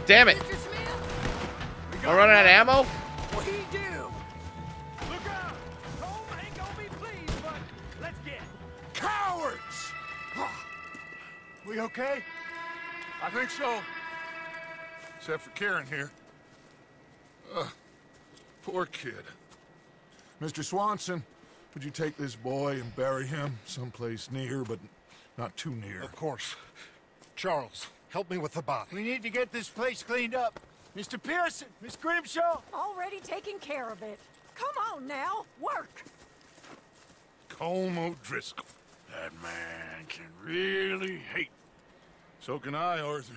Damn it. I'm running out of ammo? What do you do? Look out! Home ain't gonna be pleased, but let's get cowards! We okay? I think so. Except for Karen here. Poor kid. Mr. Swanson, would you take this boy and bury him someplace near, but not too near? Of course. Charles, help me with the body. We need to get this place cleaned up. Mr. Pearson, Miss Grimshaw. Already taking care of it. Come on now, work. Colm O'Driscoll. That man can really hate. So can I, Arthur.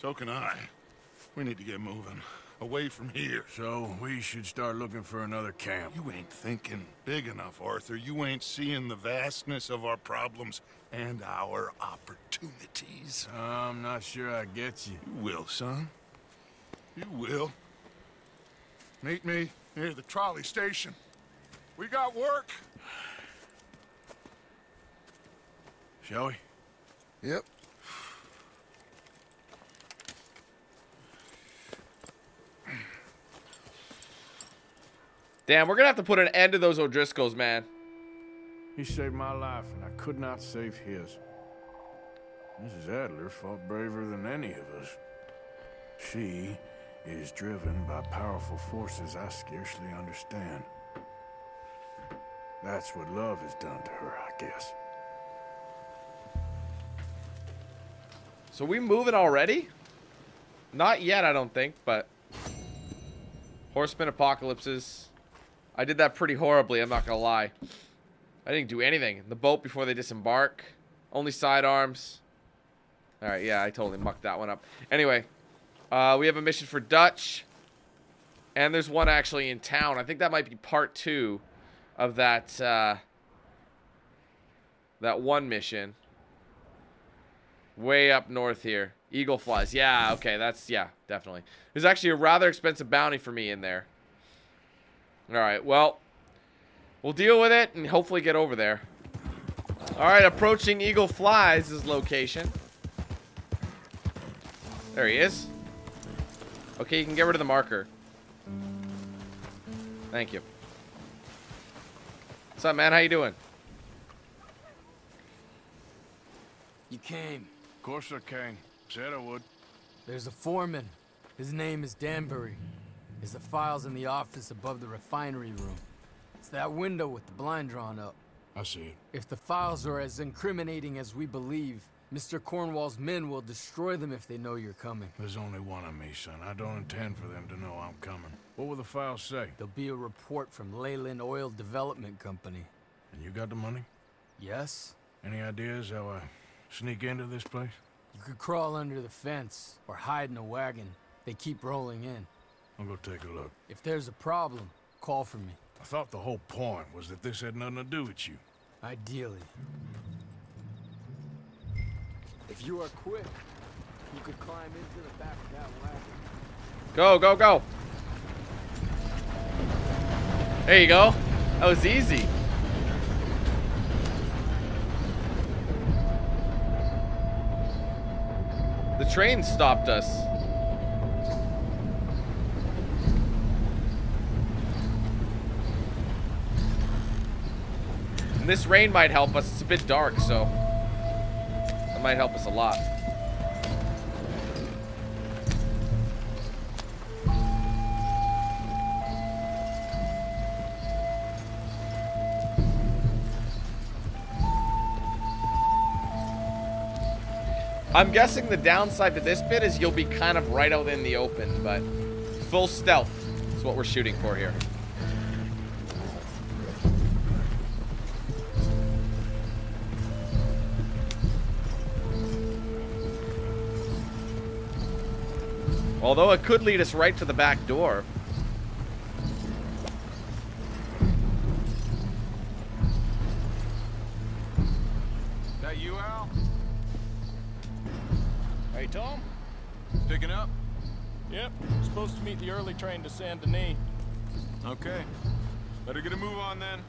So can I. We need to get moving. Away from here. So we should start looking for another camp. You ain't thinking big enough, Arthur. You ain't seeing the vastness of our problems and our opportunities. I'm not sure I get you. You will, son. You will. Meet me near the trolley station. We got work. Shall we? Yep. Damn, we're gonna have to put an end to those O'Driscolls, man. He saved my life, and I could not save his. Mrs. Adler fought braver than any of us. She is driven by powerful forces I scarcely understand. That's what love has done to her, I guess. So we moving already? Not yet, I don't think, but... Horseman apocalypses. I did that pretty horribly, I'm not gonna lie. I didn't do anything. The boat before they disembark. Only sidearms. Alright, yeah, I totally mucked that one up. Anyway, we have a mission for Dutch. And there's one actually in town. I think that might be part 2 of that, that one mission. Way up north here. Eagle Flies. Yeah, okay, that's, yeah, definitely. There's actually a rather expensive bounty for me in there. Alright, well, we'll deal with it and hopefully get over there. Alright, approaching Eagle Flies' location. There he is. Okay, you can get rid of the marker. Thank you. What's up, man? How you doing? You came. Of course I came. Said I would. There's a foreman. His name is Danbury. There's the files in the office above the refinery room. It's that window with the blind drawn up. I see it. If the files are as incriminating as we believe, Mr. Cornwall's men will destroy them if they know you're coming. There's only one of me, son. I don't intend for them to know I'm coming. What will the files say? There'll be a report from Leyland Oil Development Company. And you got the money? Yes. Any ideas how I sneak into this place? You could crawl under the fence or hide in a wagon. They keep rolling in. I'll go take a look. If there's a problem, call for me. I thought the whole point was that this had nothing to do with you. Ideally. If you are quick, you could climb into the back of that wagon. Go, go, go. There you go. That was easy. The train stopped us. And this rain might help us. It's a bit dark, so that might help us a lot. I'm guessing the downside to this bit is you'll be kind of right out in the open, but full stealth is what we're shooting for here. Although it could lead us right to the back door. That you, Al? Hey, Tom? Picking up? Yep. Supposed to meet the early train to Saint Denis. Okay. Better get a move on then.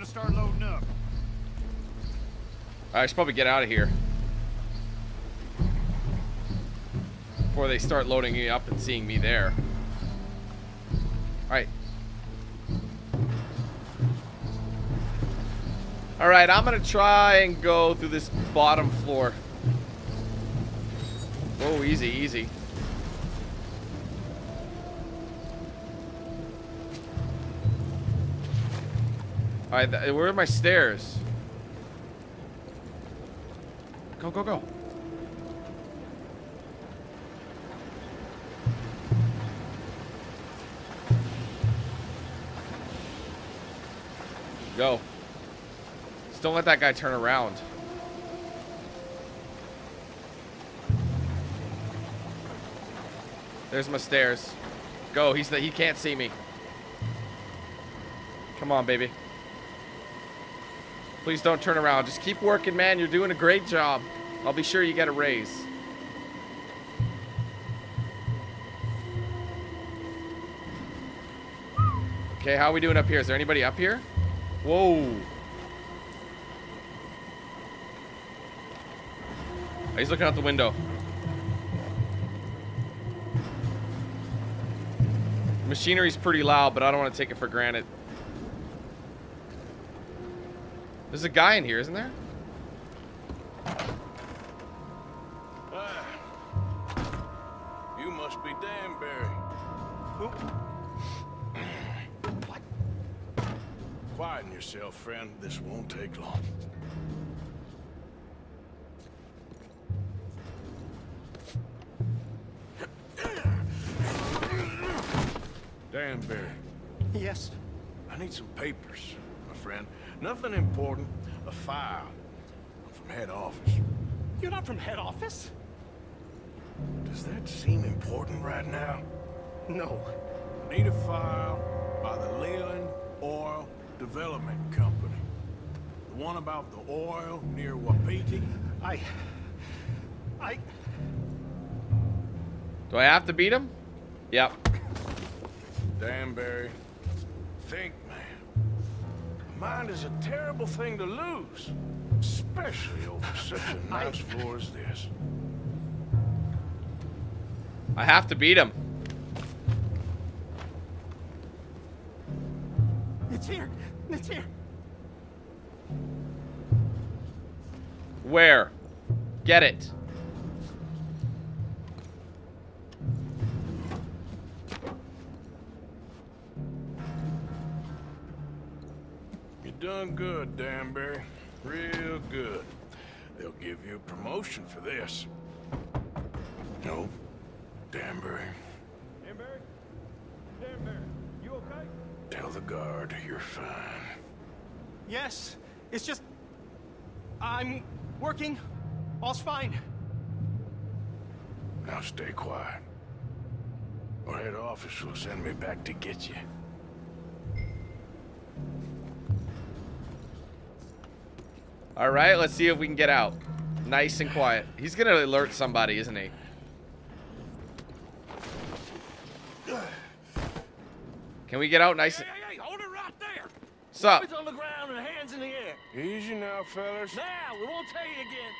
gonna start loading up. I should probably get out of here before they start loading me up and seeing me there. Alright. Alright, I'm gonna try and go through this bottom floor. Whoa, easy, easy. Alright, where are my stairs? Go, go, go. Go. Just don't let that guy turn around. There's my stairs. Go, he can't see me. Come on, baby. Please don't turn around. Just keep working, man. You're doing a great job. I'll be sure you get a raise. Okay, how are we doing up here? Is there anybody up here? Whoa. Oh, he's looking out the window. The machinery's pretty loud, but I don't want to take it for granted. There's a guy in here, isn't there? You must be Danbury. Who? What? Quieten yourself, friend. This won't take long. Danbury. Yes. I need some papers, my friend. Nothing important. A file. I'm from head office. You're not from head office? Does that seem important right now? No. I need a file by the Leland Oil Development Company. The one about the oil near Wapiti. I... Do I have to beat him? Yep. Danbury. Think. Mind is a terrible thing to lose, especially over such a nice floor as this. I have to beat him. It's here. It's here. Where? Get it. Done good, Danbury. Real good. They'll give you a promotion for this. No, Danbury. Danbury? Danbury, you okay? Tell the guard you're fine. Yes, it's just... I'm working. All's fine. Now stay quiet. Or head office will send me back to get you. All right, let's see if we can get out. Nice and quiet. He's gonna alert somebody, isn't he? Can we get out nice and... Hey, hold it right there. What's up? It's on the ground and hands in the air. Easy now, fellas. Now, we won't tell you again.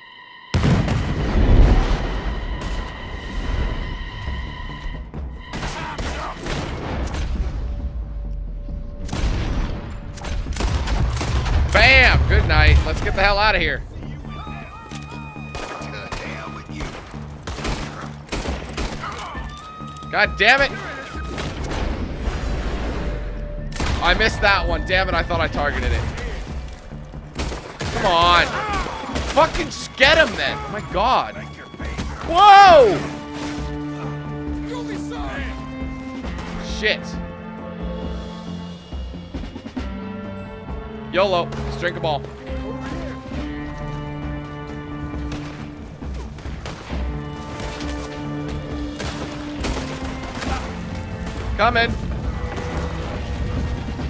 Bam! Good night. Let's get the hell out of here. God damn it! I missed that one. Damn it, I thought I targeted it. Come on. Fucking just get him then. Oh my god. Whoa! Shit. YOLO, let's drink them all. Coming.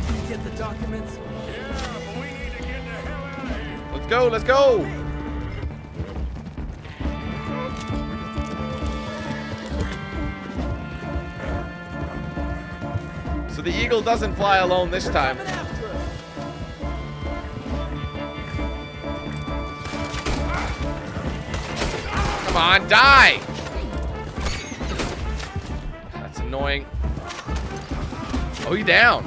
Did you get the documents? Yeah, but we need to get the hell out of here. Let's go, let's go. So the eagle doesn't fly alone this time. Come on, die! That's annoying. Oh, you down.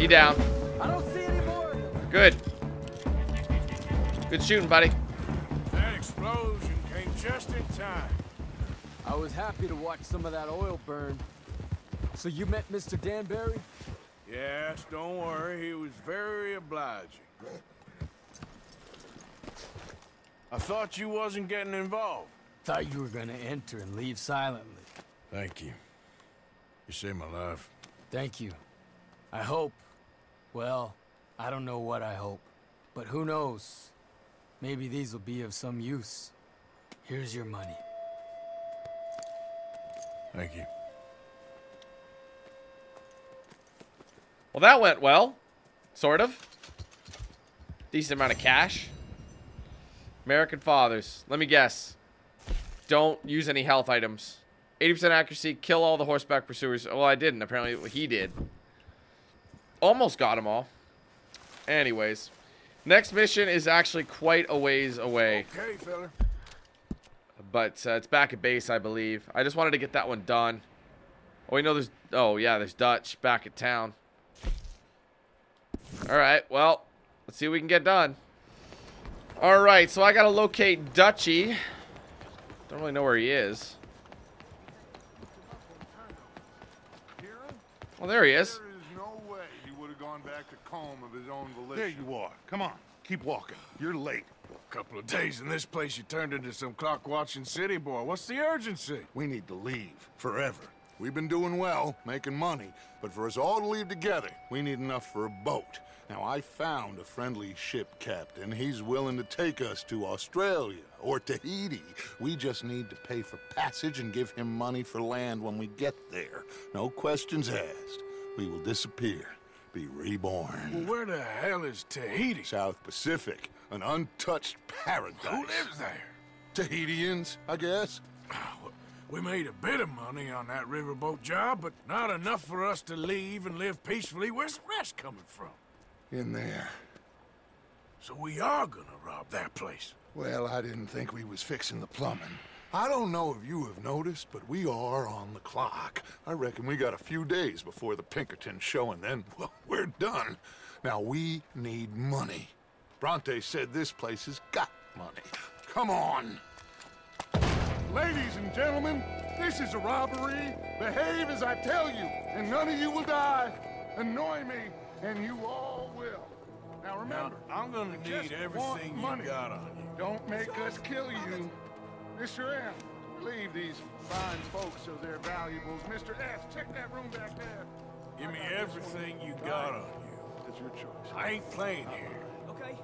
You down. I don't see any more. Good. Good shooting, buddy. That explosion came just in time. I was happy to watch some of that oil burn. So you met Mr. Danbury? Yes, don't worry. He was very obliging. I thought you wasn't getting involved. Thought you were gonna enter and leave silently. Thank you. You saved my life. Thank you. I hope. Well, I don't know what I hope, but who knows? Maybe these will be of some use. Here's your money. Thank you. Well, that went well. Sort of. Decent amount of cash. American fathers. Let me guess. Don't use any health items. 80% accuracy. Kill all the horseback pursuers. Well, I didn't. Apparently, he did. Almost got them all. Anyways, next mission is actually quite a ways away. Okay, fella. But it's back at base, I believe. I just wanted to get that one done. Oh, we know there's. Oh yeah, there's Dutch back at town. All right. Well, let's see what we can get done. All right. So I gotta locate Dutchy. Don't really know where he is. Well, there he is. Back to Combe of his own volition. There you are. Come on. Keep walking. You're late. A couple of days in this place, you turned into some clock-watching city boy. What's the urgency? We need to leave. Forever. We've been doing well, making money, but for us all to leave together, we need enough for a boat. Now, I found a friendly ship captain. He's willing to take us to Australia or Tahiti. We just need to pay for passage and give him money for land when we get there. No questions asked. We will disappear. Be reborn. Well, where the hell is Tahiti? South Pacific, an untouched paradise. Who lives there? Tahitians, I guess. Well, we made a bit of money on that riverboat job, but not enough for us to leave and live peacefully. Where's the rest coming from? In there. So we are gonna rob that place. Well, I didn't think we was fixing the plumbing. I don't know if you have noticed, but we are on the clock. I reckon we got a few days before the Pinkerton show, and then, well, we're done. Now, we need money. Bronte said this place has got money. Come on. Ladies and gentlemen, this is a robbery. Behave as I tell you, and none of you will die. Annoy me, and you all will. Now, remember, I'm gonna need everything you got on you. Don't make us kill you. Mr. M, relieve these fine folks of their valuables. Mr. S, check that room back there. Give me everything you got on you. It's your choice. I ain't playing here. Okay.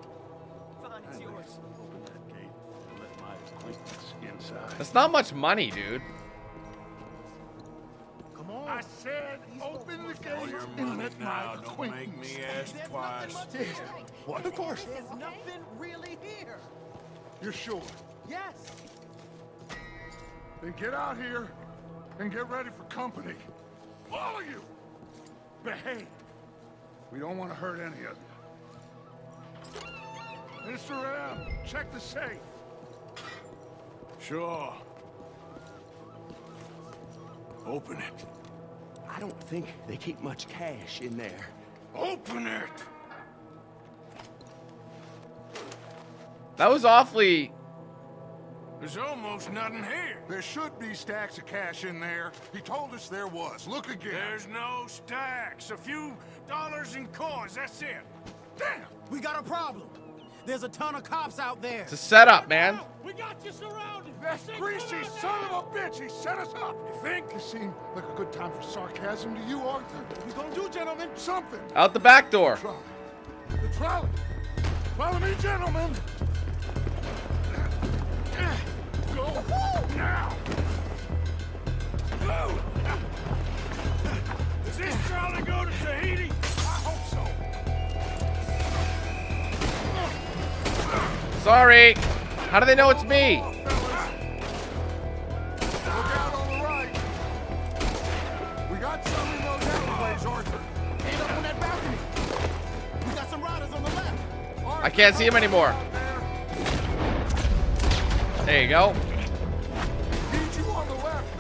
Fine, it's yours. Open that gate and let my acquaintance inside. That's not much money, dude. Come on. I said open the gate and let my acquaintance inside. Don't make me ask twice. What? Of course. There's nothing really here. You're sure? Yes. Then get out here and get ready for company. All of you! Behave. We don't want to hurt any of you. Mr. M, check the safe. Sure. Open it. I don't think they keep much cash in there. Open it! That was awfully... There's almost nothing here. There should be stacks of cash in there. He told us there was. Look again. There's no stacks. A few dollars in coins. That's it. Damn! We got a problem. There's a ton of cops out there. It's a setup, man. We got you surrounded. That greasy son of a bitch. He set us up. You think? This seemed like a good time for sarcasm to you, Arthur. What are we gonna do, gentlemen? Something. Out the back door. The trolley. The trolley. Follow me, gentlemen. Now! Move! Does this trolley go to Tahiti? I hope so. Sorry. How do they know it's me? Look out on the right. We got some in those alleyways, Arthur. can't see him anymore. There you go.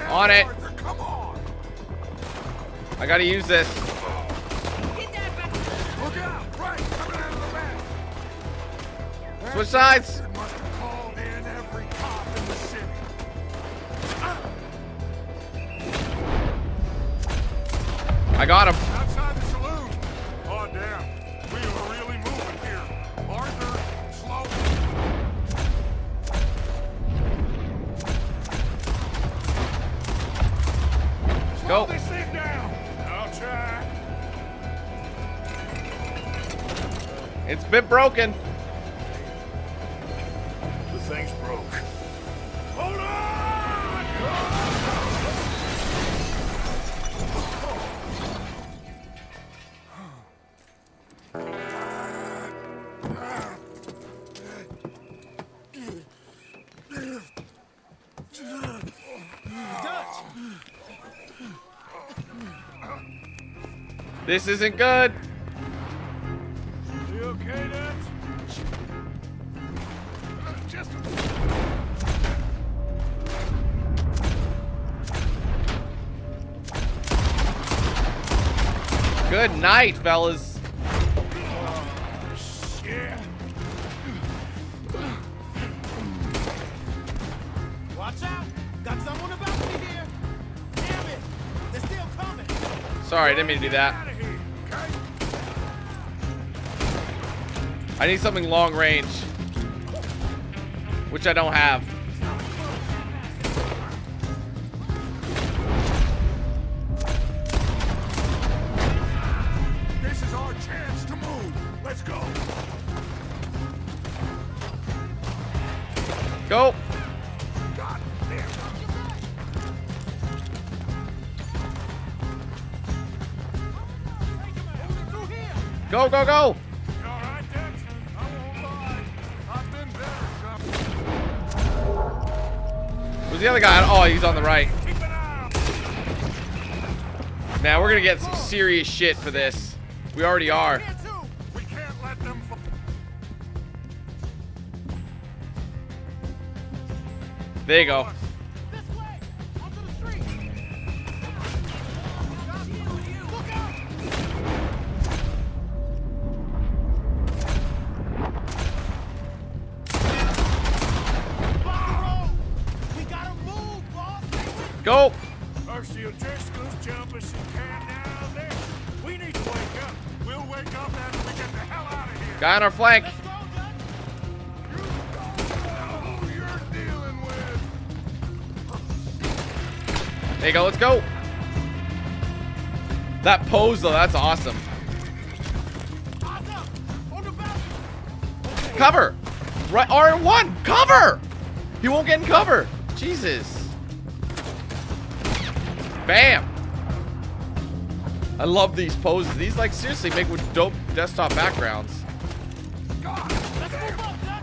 On it. I gotta use this. Switch sides. I got him. Outside the saloon. Oh damn. We are really moving here. Arthur, slow. Go. This thing down. I'll try. It's been broken. The thing's broke. Hold on. This isn't good. You okay, Dutch? Just... Good night, fellas. Oh, shit. Watch out. Got someone about me here. Damn it. They're still coming. Sorry, I didn't mean to do that. I need something long range, which I don't have. This is our chance to move. Let's go. Go. God damn. Go, go, go. The other guy, oh, he's on the right. Now we're gonna get some serious shit for this. We already are. We can't let them. There you go. Go! We need to wake up. We'll wake up after we get the hell out of here. Guy on our flank. Go, oh, you're dealing with. There you go, let's go. That pose though, that's awesome. Cover! Right, R1, cover! He won't get in cover! Jesus. Bam! I love these poses. These, like, seriously make with dope desktop backgrounds. God, let's move up, Jack.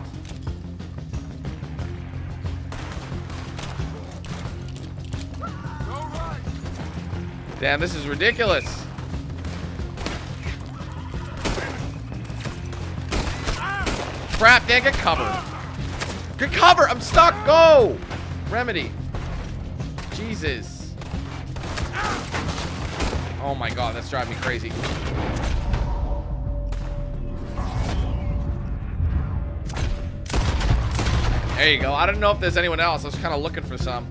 All right. Damn, this is ridiculous. Ah. Crap, dang, get cover. Ah. Good cover, I'm stuck, go! Remedy. Jesus. Oh my god, that's driving me crazy. There you go. I don't know if there's anyone else. I was kind of looking for some.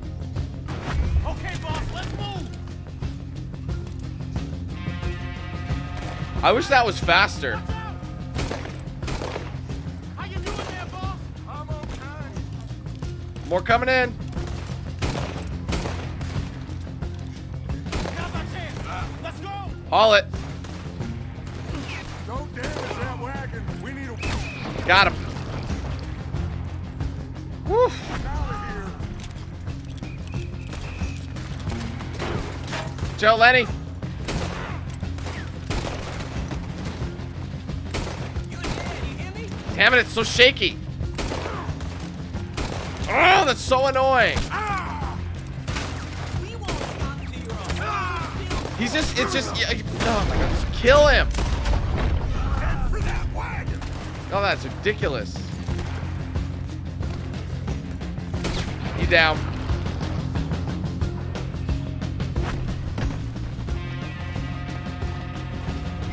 Okay, boss, let's move. I wish that was faster. How you doing there, boss? I'm okay. More coming in. Haul it. Don't damage that wagon. We need a... Got him. Woof. Joe Lenny. Damn it, it's so shaky. Oh, that's so annoying. He's just, it's just, oh my god, just kill him. Oh, that's ridiculous. You down.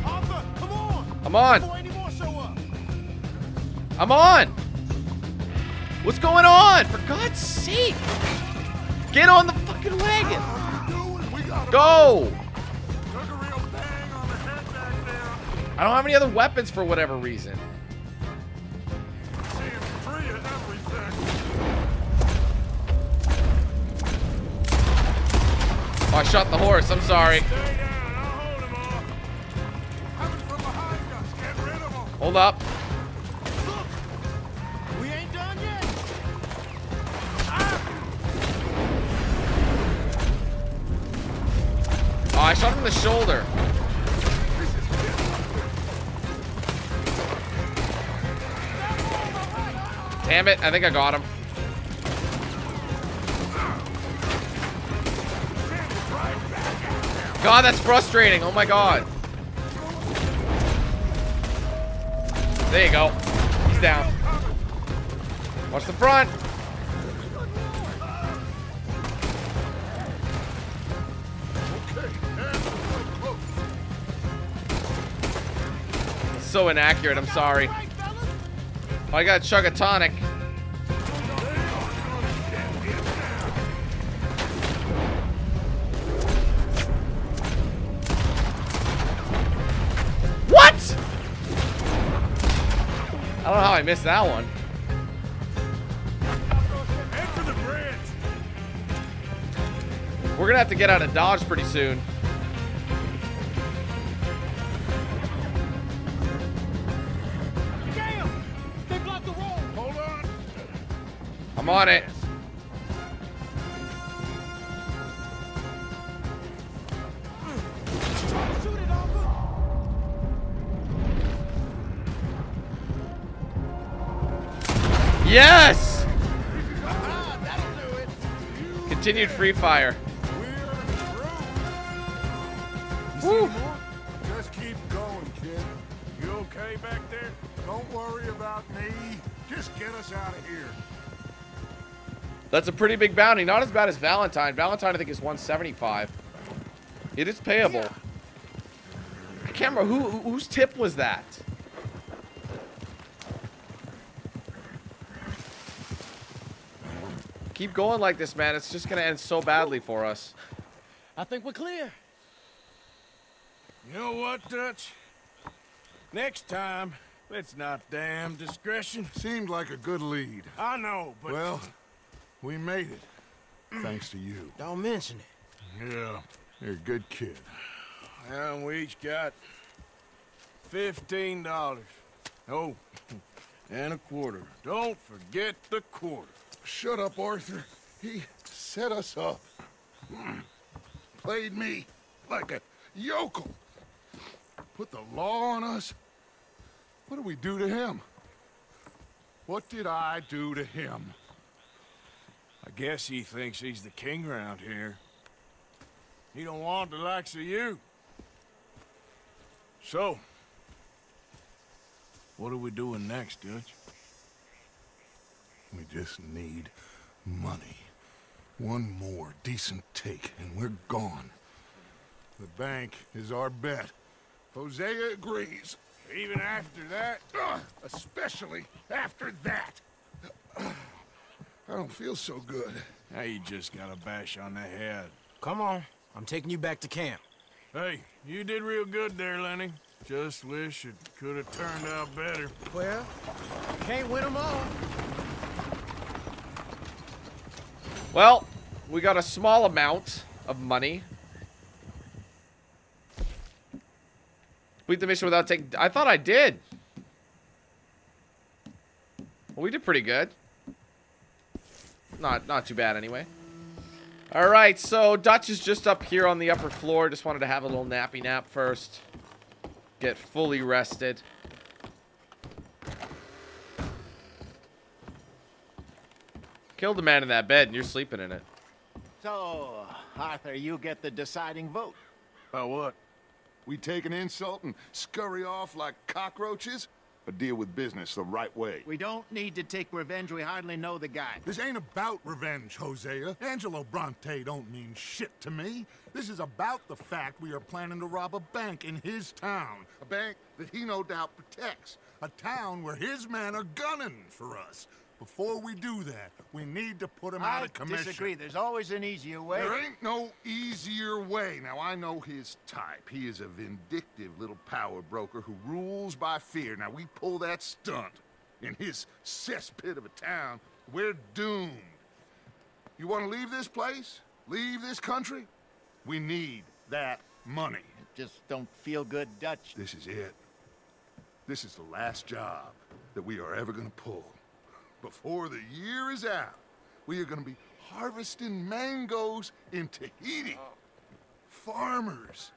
Arthur, come on. I'm on. Before any more show up. I'm on. What's going on? For God's sake. Get on the fucking wagon. Go. I don't have any other weapons for whatever reason. Oh, I shot the horse. I'm sorry. Hold up. We ain't done yet. Oh, I shot him in the shoulder. Damn it, I think I got him. God, that's frustrating. Oh my God. There you go. He's down. Watch the front. It's so inaccurate, I'm sorry. I gotta chug a tonic. What? I don't know how I missed that one. We're gonna have to get out of Dodge pretty soon. I'm on it. Yes! Continued free fire. Woo. Just keep going, kid. You okay back there? Don't worry about me. Just get us out of here. That's a pretty big bounty. Not as bad as Valentine. Valentine, I think, is 175. It is payable. Yeah. I can't remember whose tip was that. Keep going like this, man. It's just gonna end so badly for us. I think we're clear. You know what, Dutch? Next time, let's not damn discretion. Seemed like a good lead. I know, but well. We made it, thanks to you. Don't mention it. Yeah, you're a good kid. And we each got $15. Oh, and a quarter. Don't forget the quarter. Shut up, Arthur. He set us up. Played me like a yokel. Put the law on us. What did we do to him? What did I do to him? I guess he thinks he's the king around here. He don't want the likes of you. So, what are we doing next, Dutch? We just need money. One more decent take, and we're gone. The bank is our bet. Hosea agrees. Even after that? Especially after that. I don't feel so good. Now you just got a bash on the head. Come on. I'm taking you back to camp. Hey, you did real good there, Lenny. Just wish it could have turned out better. Well, can't win them all. Well, we got a small amount of money. Complete the mission without taking... I thought I did. Well, we did pretty good. Not too bad anyway. All right, so Dutch is just up here on the upper floor. Just wanted to have a little nappy nap first. Get fully rested. Killed a man in that bed and you're sleeping in it. So, Arthur, you get the deciding vote. About what? We take an insult and scurry off like cockroaches? but deal with business the right way. We don't need to take revenge. We hardly know the guy. This ain't about revenge, Hosea. Angelo Bronte don't mean shit to me. This is about the fact we are planning to rob a bank in his town. A bank that he no doubt protects. A town where his men are gunning for us. Before we do that, we need to put him out of commission. I disagree. There's always an easier way. There ain't no easier way. Now, I know his type. He is a vindictive little power broker who rules by fear. Now, we pull that stunt in his cesspit of a town, we're doomed. You want to leave this place? Leave this country? We need that money. It just don't feel good, Dutch. This is it. This is the last job that we are ever going to pull. Before the year is out, we are going to be harvesting mangoes in Tahiti. Farmers.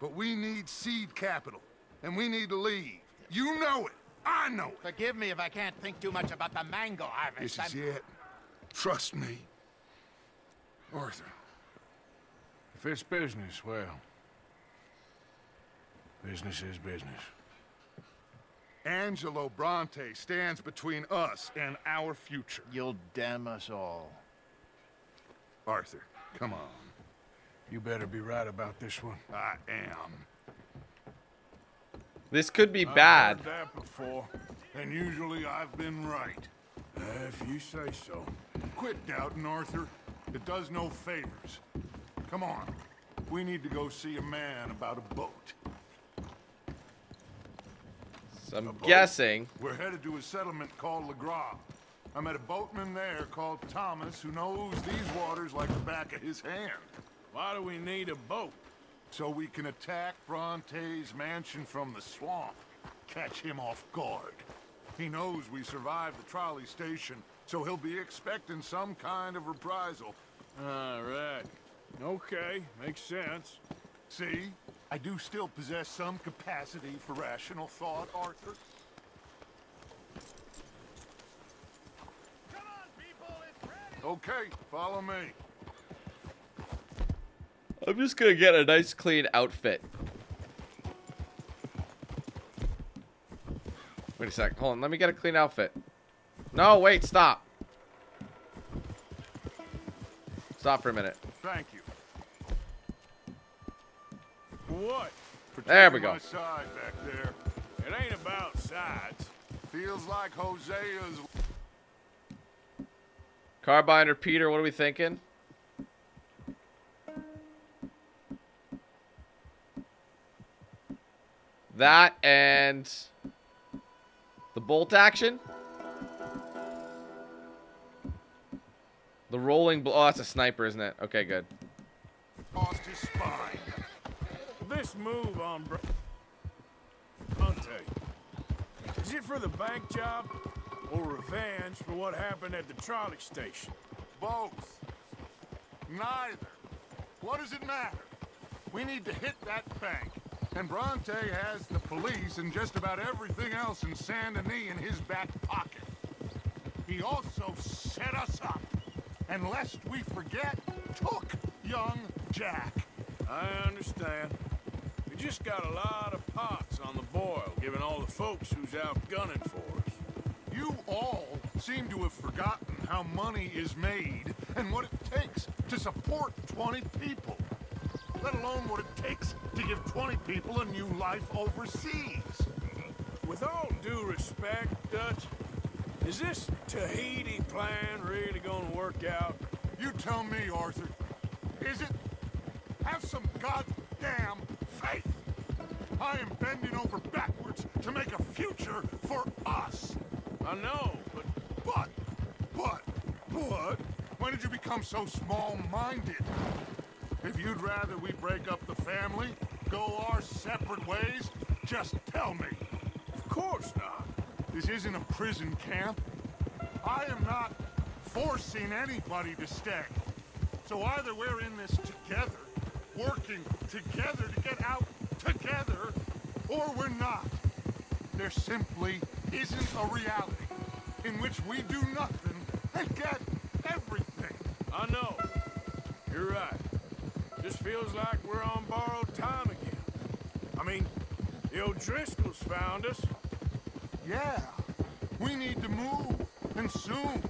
But we need seed capital, and we need to leave. You know it. I know it. Forgive me if I can't think too much about the mango harvest. This is it. Trust me. Arthur. If it's business, well, business is business. Angelo Bronte stands between us and our future. You'll damn us all. Arthur, come on. You better be right about this one. I am. This could be bad. I've heard that before, and usually I've been right. If you say so. Quit doubting, Arthur. It does no favors. Come on. We need to go see a man about a boat. I'm guessing. We're headed to a settlement called Le Gras. I met a boatman there called Thomas who knows these waters like the back of his hand. Why do we need a boat? So we can attack Bronte's mansion from the swamp. Catch him off guard. He knows we survived the trolley station, so he'll be expecting some kind of reprisal. All right. Okay, makes sense. See? I do still possess some capacity for rational thought, Arthur. Come on, people, it's ready. Okay, follow me. I'm just gonna get a nice clean outfit. Wait a sec, hold on, let me get a clean outfit. No, wait, stop. Stop for a minute. Thank you. What? There we go. My side back there. It ain't about sides. Feels like Hosea's. Carbine repeater, what are we thinking? That and the bolt action? The rolling blow. Oh, that's a sniper, isn't it? Okay, good. Lost his spine. This move on Bronte. Is it for the bank job or revenge for what happened at the trolley station? Both. Neither. What does it matter? We need to hit that bank. And Bronte has the police and just about everything else in Saint Denis in his back pocket. He also set us up. And lest we forget, took young Jack. I understand. We just got a lot of pots on the boil, given all the folks who's out gunning for us. You all seem to have forgotten how money is made and what it takes to support 20 people, let alone what it takes to give 20 people a new life overseas. With all due respect, Dutch, is this Tahiti plan really gonna work out? You tell me, Arthur. Is it? Have some goddamn faith. I am bending over backwards to make a future for us. I know, but, when did you become so small-minded? If you'd rather we break up the family, go our separate ways, just tell me. Of course not. This isn't a prison camp. I am not forcing anybody to stay. So either we're in this together, working together to get out together, or we're not. There simply isn't a reality in which we do nothing and get everything. I know. You're right. Just feels like we're on borrowed time again. I mean, the O'Driscolls found us. Yeah, we need to move, and soon.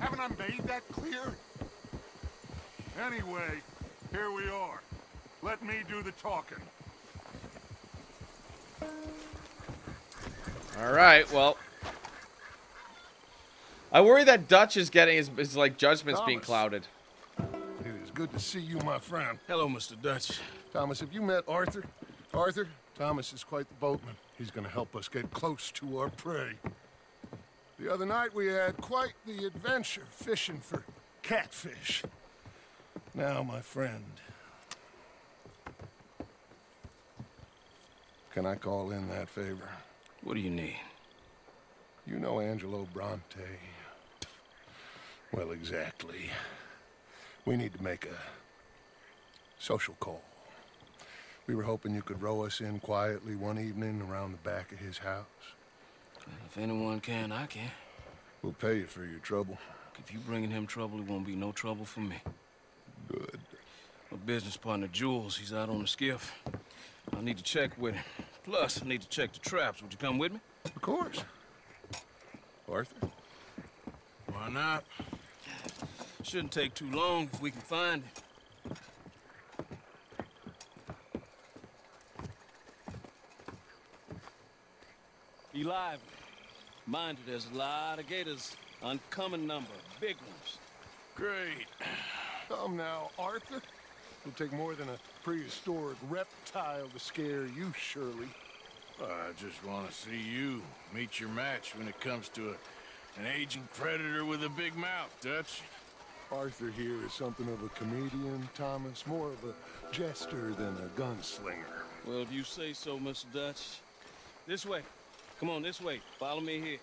Haven't I made that clear? Anyway, here we are. Let me do the talking. All right, well. I worry that Dutch is getting his like judgments being clouded. It is good to see you, my friend. Hello, Mr. Dutch. Thomas, have you met Arthur? Arthur, Thomas is quite the boatman. He's going to help us get close to our prey. The other night we had quite the adventure fishing for catfish. Now, my friend, can I call in that favor? What do you need? You know Angelo Bronte. Well, exactly. We need to make a social call. We were hoping you could row us in quietly one evening around the back of his house. If anyone can, I can. We'll pay you for your trouble. If you're bringing him trouble, it won't be no trouble for me. Good. My business partner, Jules, he's out on the skiff. I need to check with him. Plus, I need to check the traps. Would you come with me? Of course. Arthur? Why not? Shouldn't take too long if we can find it. Be lively. Mind you, there's a lot of gators. Uncommon number. Big ones. Great. Come now, Arthur. It'll take more than a prehistoric reptile to scare you, surely. I just want to see you meet your match when it comes to an aging predator with a big mouth, Dutch. Arthur here is something of a comedian, Thomas. More of a jester than a gunslinger. Well, if you say so, Mr. Dutch. This way. Come on, this way. Follow me here.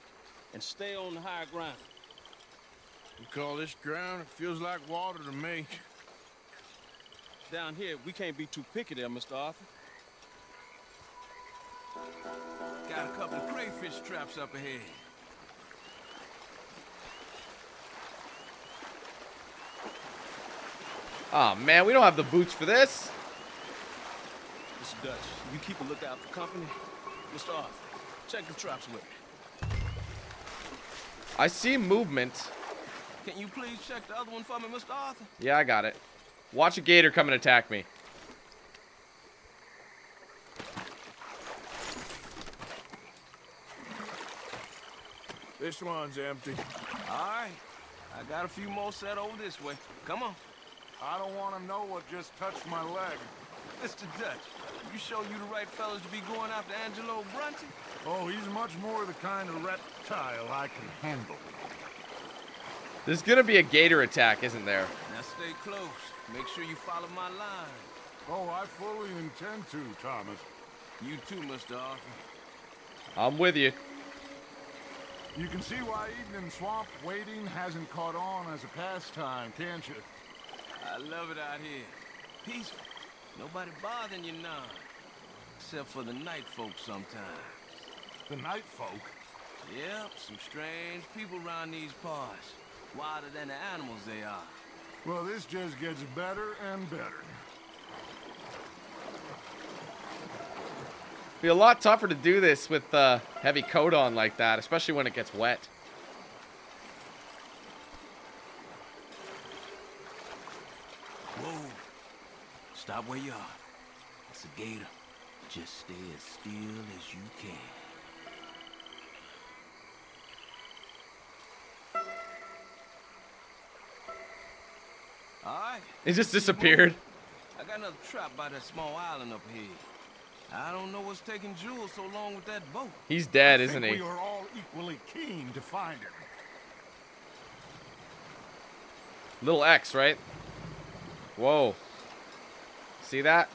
And stay on the high ground. You call this ground? It feels like water to me. Down here, we can't be too picky there, Mr. Arthur. Got a couple of crayfish traps up ahead. Oh man, we don't have the boots for this. Mr. Dutch, you keep a lookout for company. Mr. Arthur, check the traps with me. I see movement. Can you please check the other one for me, Mr. Arthur? Yeah, I got it. Watch a gator come and attack me. This one's empty. All right. I got a few more set over this way. Come on. I don't want to know what just touched my leg. Mr. Dutch, you sure you the right fellas to be going after Angelo Bronte? Oh, he's much more the kind of reptile I can handle. There's going to be a gator attack, isn't there? Now stay close. Make sure you follow my line. Oh, I fully intend to, Thomas. You too, Mr. Arthur. I'm with you. You can see why evening swamp wading hasn't caught on as a pastime, can't you? I love it out here. Peaceful. Nobody bothering you now. Except for the night folk sometimes. The night folk? Yep, some strange people around these parts. Wilder than the animals they are. Well, this just gets better and better. Be a lot tougher to do this with a heavy coat on like that, especially when it gets wet. Whoa. Stop where you are. It's a gator. Just stay as still as you can. All right. It just disappeared. I got another trap by that small island up here. I don't know what's taking Jules so long with that boat. He's dead, isn't he? We are all equally keen to find him. Little X, right? Whoa. See that?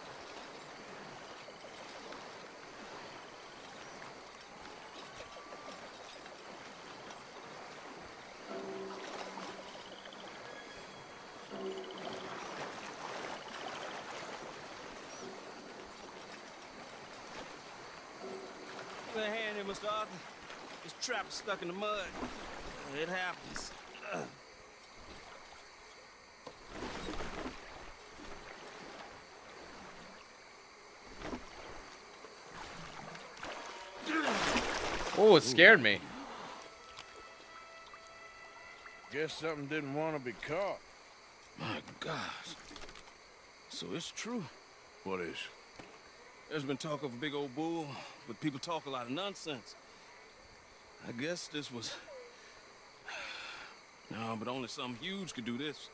Mr. Arthur, this trap is stuck in the mud. It happens. Ugh. Oh, it scared me. Guess something didn't want to be caught. My gosh. So it's true. What is? There's been talk of a big old bull, but people talk a lot of nonsense. I guess this was... No, but only something huge could do this.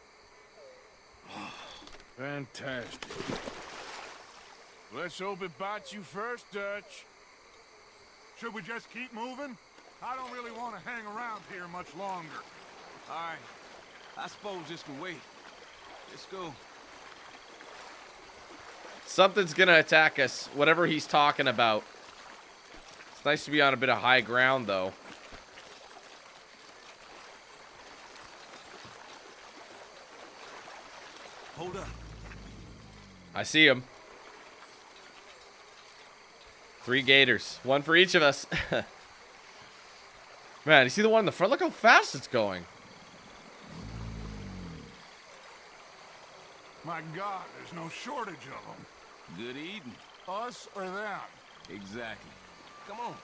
Oh. Fantastic. Let's hope it bites you first, Dutch. Should we just keep moving? I don't really want to hang around here much longer. All right. I suppose this can wait. Let's go. Something's gonna attack us, whatever he's talking about. It's nice to be on a bit of high ground, though. Hold up. I see him. 3 gators. One for each of us. Man, you see the one in the front? Look how fast it's going. My God, there's no shortage of them. Good eating. Us or them? Exactly. Come on.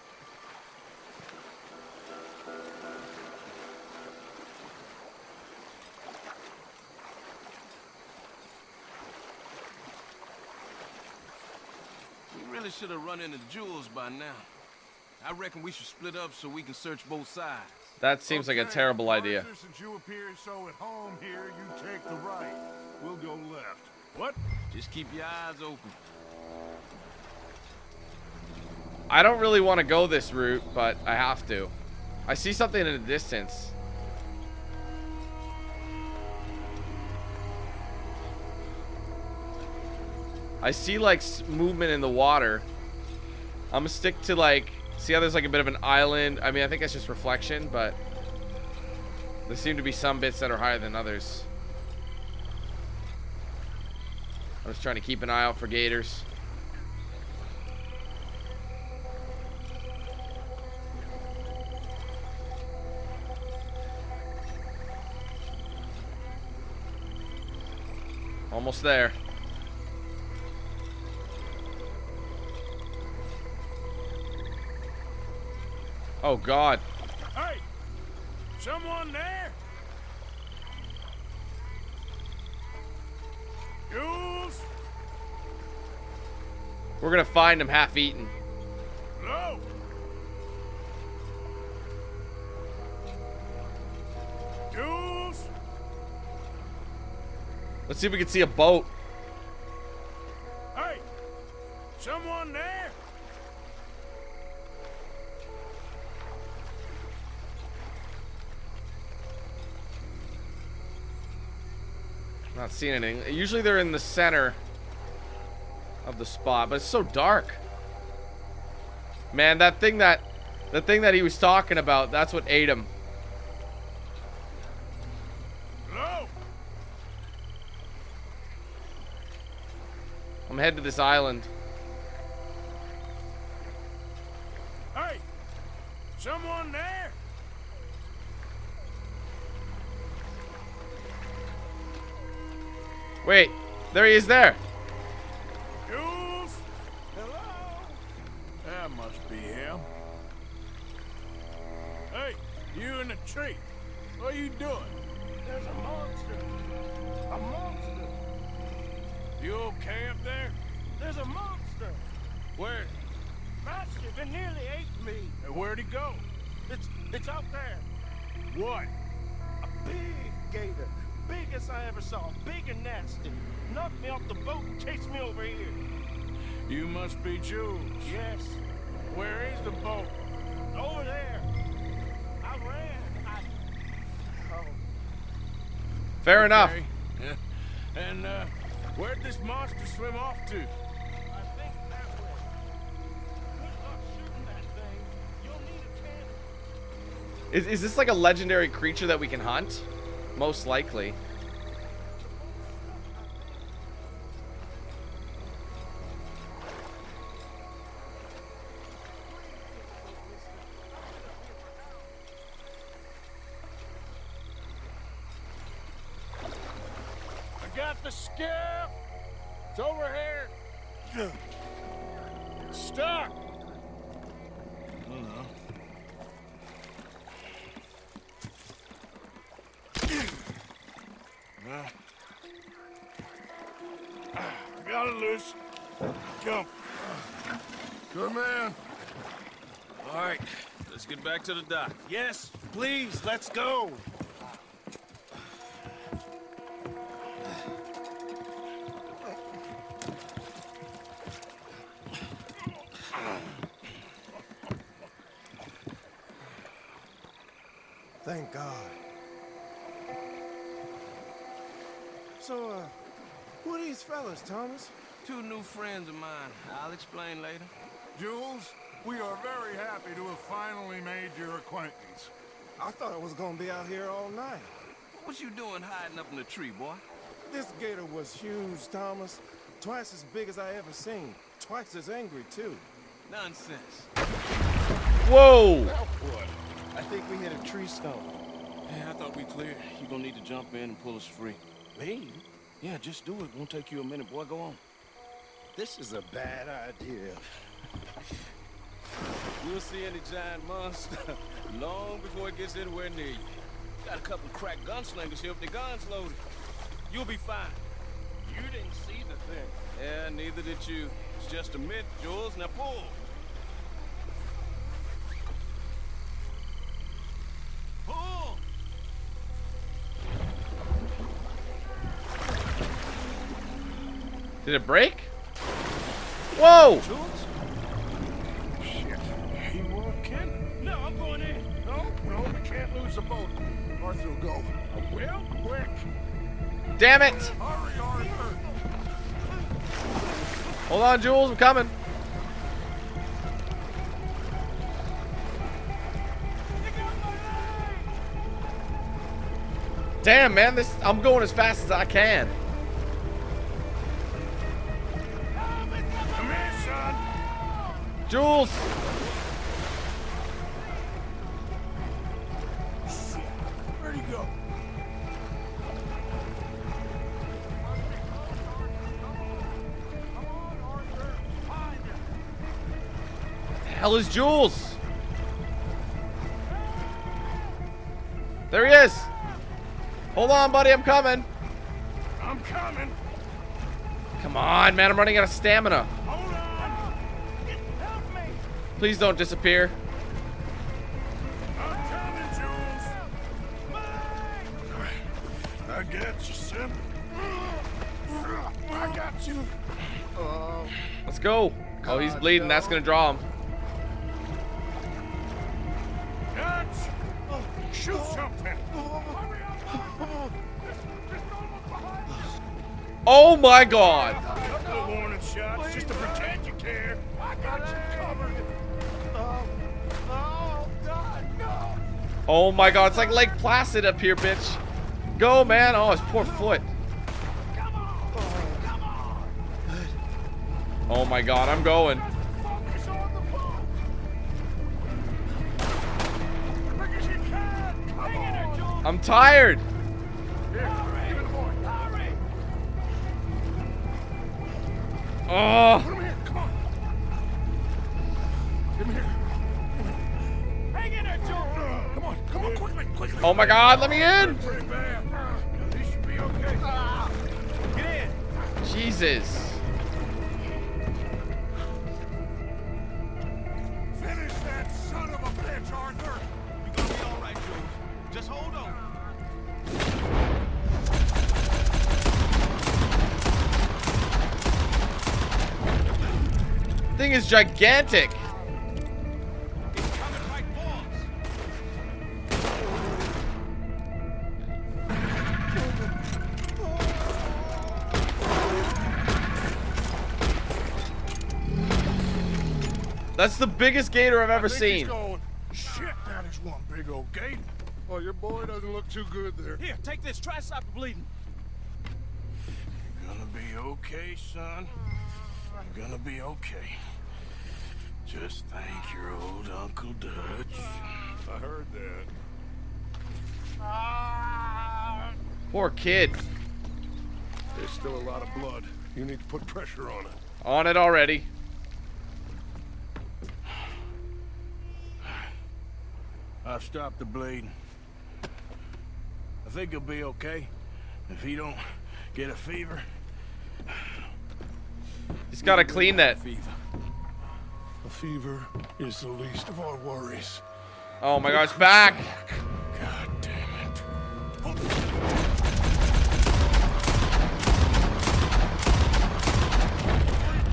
We really should have run into Jules by now. I reckon we should split up so we can search both sides. That seems like a terrible idea. Since you appear so at home here, you take the right. We'll go left. What? Just keep your eyes open. I don't really want to go this route, but I have to. I see something in the distance. I see like movement in the water. I'm gonna stick to like, see how there's like a bit of an island. I mean, I think that's just reflection, but there seem to be some bits that are higher than others. I'm just trying to keep an eye out for gators. Almost there. Oh God. Hey! Someone there? Jules? We're gonna find him half-eaten. No. Jules? Let's see if we can see a boat. Hey! Someone there? Not seeing anything. Usually they're in the center of the spot, but it's so dark. Man, that thing that he was talking about, that's what ate him. Hello? I'm headed to this island. Hey! Someone there? Wait, there he is there. Jules? Hello? That must be him. Hey, you in the tree. What are you doing? There's a monster. A monster. You okay up there? There's a monster. Where? Massive, it nearly ate me. And where'd he go? It's out there. What? A big gator. Biggest I ever saw, big and nasty. Knocked me off the boat and chased me over here. You must be Jules. Yes. Where is the boat? Over there. I ran. Oh. Fair enough. Yeah. And where'd this monster swim off to? I think that way. Good luck shooting that thing. You'll need a cannon. Is this like a legendary creature that we can hunt? Most likely. I got the skiff. It's over here. It's stuck. I don't know. Got it loose. Jump. Good man. All right, let's get back to the dock. Yes, please, let's go. Thank God. So, who are these fellas, Thomas? Two new friends of mine. I'll explain later. Jules, we are very happy to have finally made your acquaintance. I thought I was gonna be out here all night. What was you doing hiding up in the tree, boy? This gator was huge, Thomas. Twice as big as I ever seen. Twice as angry, too. Nonsense. Whoa! Now what? I think we hit a tree stump. Yeah, I thought we cleared. You're gonna need to jump in and pull us free. Me? Yeah, just do it. Won't take you a minute, boy. Go on. This is a bad idea. You'll see any giant monster long before it gets anywhere near you. Got a couple of crack gunslingers here with their guns loaded. You'll be fine. You didn't see the thing. Yeah, neither did you. It's just a myth, Jules. Now pull. Did it break? Whoa! Jules? Shit. He won't get it. No, I'm going in. No, we can't lose the boat. Arthur will go. Well, quick. Damn it! Hurry, Arthur. Hold on, Jules. I'm coming. Damn, man. This. I'm going as fast as I can. Jules! Shit. Where'd he go? What the hell is Jules? There he is! Hold on, buddy, I'm coming! I'm coming! Come on, man, I'm running out of stamina. Please don't disappear. I'm coming, Jules. I got you, Sim. I got you. Let's go. Oh, he's bleeding. That's gonna draw him. Shoot something. Oh my God. A couple of warning shots just to pretend you care. I got you covered. Oh, God, no. Oh my God, it's like Lake Placid up here, bitch. Go, man. Oh, his poor foot. Come on. Oh, come on. Oh my God, I'm going. Focus on the boat. Quick as you can. Hang in there, Jules. I'm tired. Hurry. Give it a boy. Hurry. Oh. Put him here. Come on. Give him here. Come on, quickly. Oh my God, let me in! This should be okay. Get in. Jesus. Finish that son of a bitch, Arthur. You're gonna be all right, George. Just hold on. This thing is gigantic. That's the biggest gator I've ever seen. Shit, that is one big old gator. Oh, your boy doesn't look too good there. Here, take this. Try to stop the bleeding. You're gonna be okay, son. You're gonna be okay. Just thank your old Uncle Dutch. I heard that. Poor kid. There's still a lot of blood. You need to put pressure on it. On it already. I've stopped the bleeding. I think you'll be okay. If he don't get a fever, he's got to clean that. The fever is the least of our worries. Oh my God, it's back! God damn it!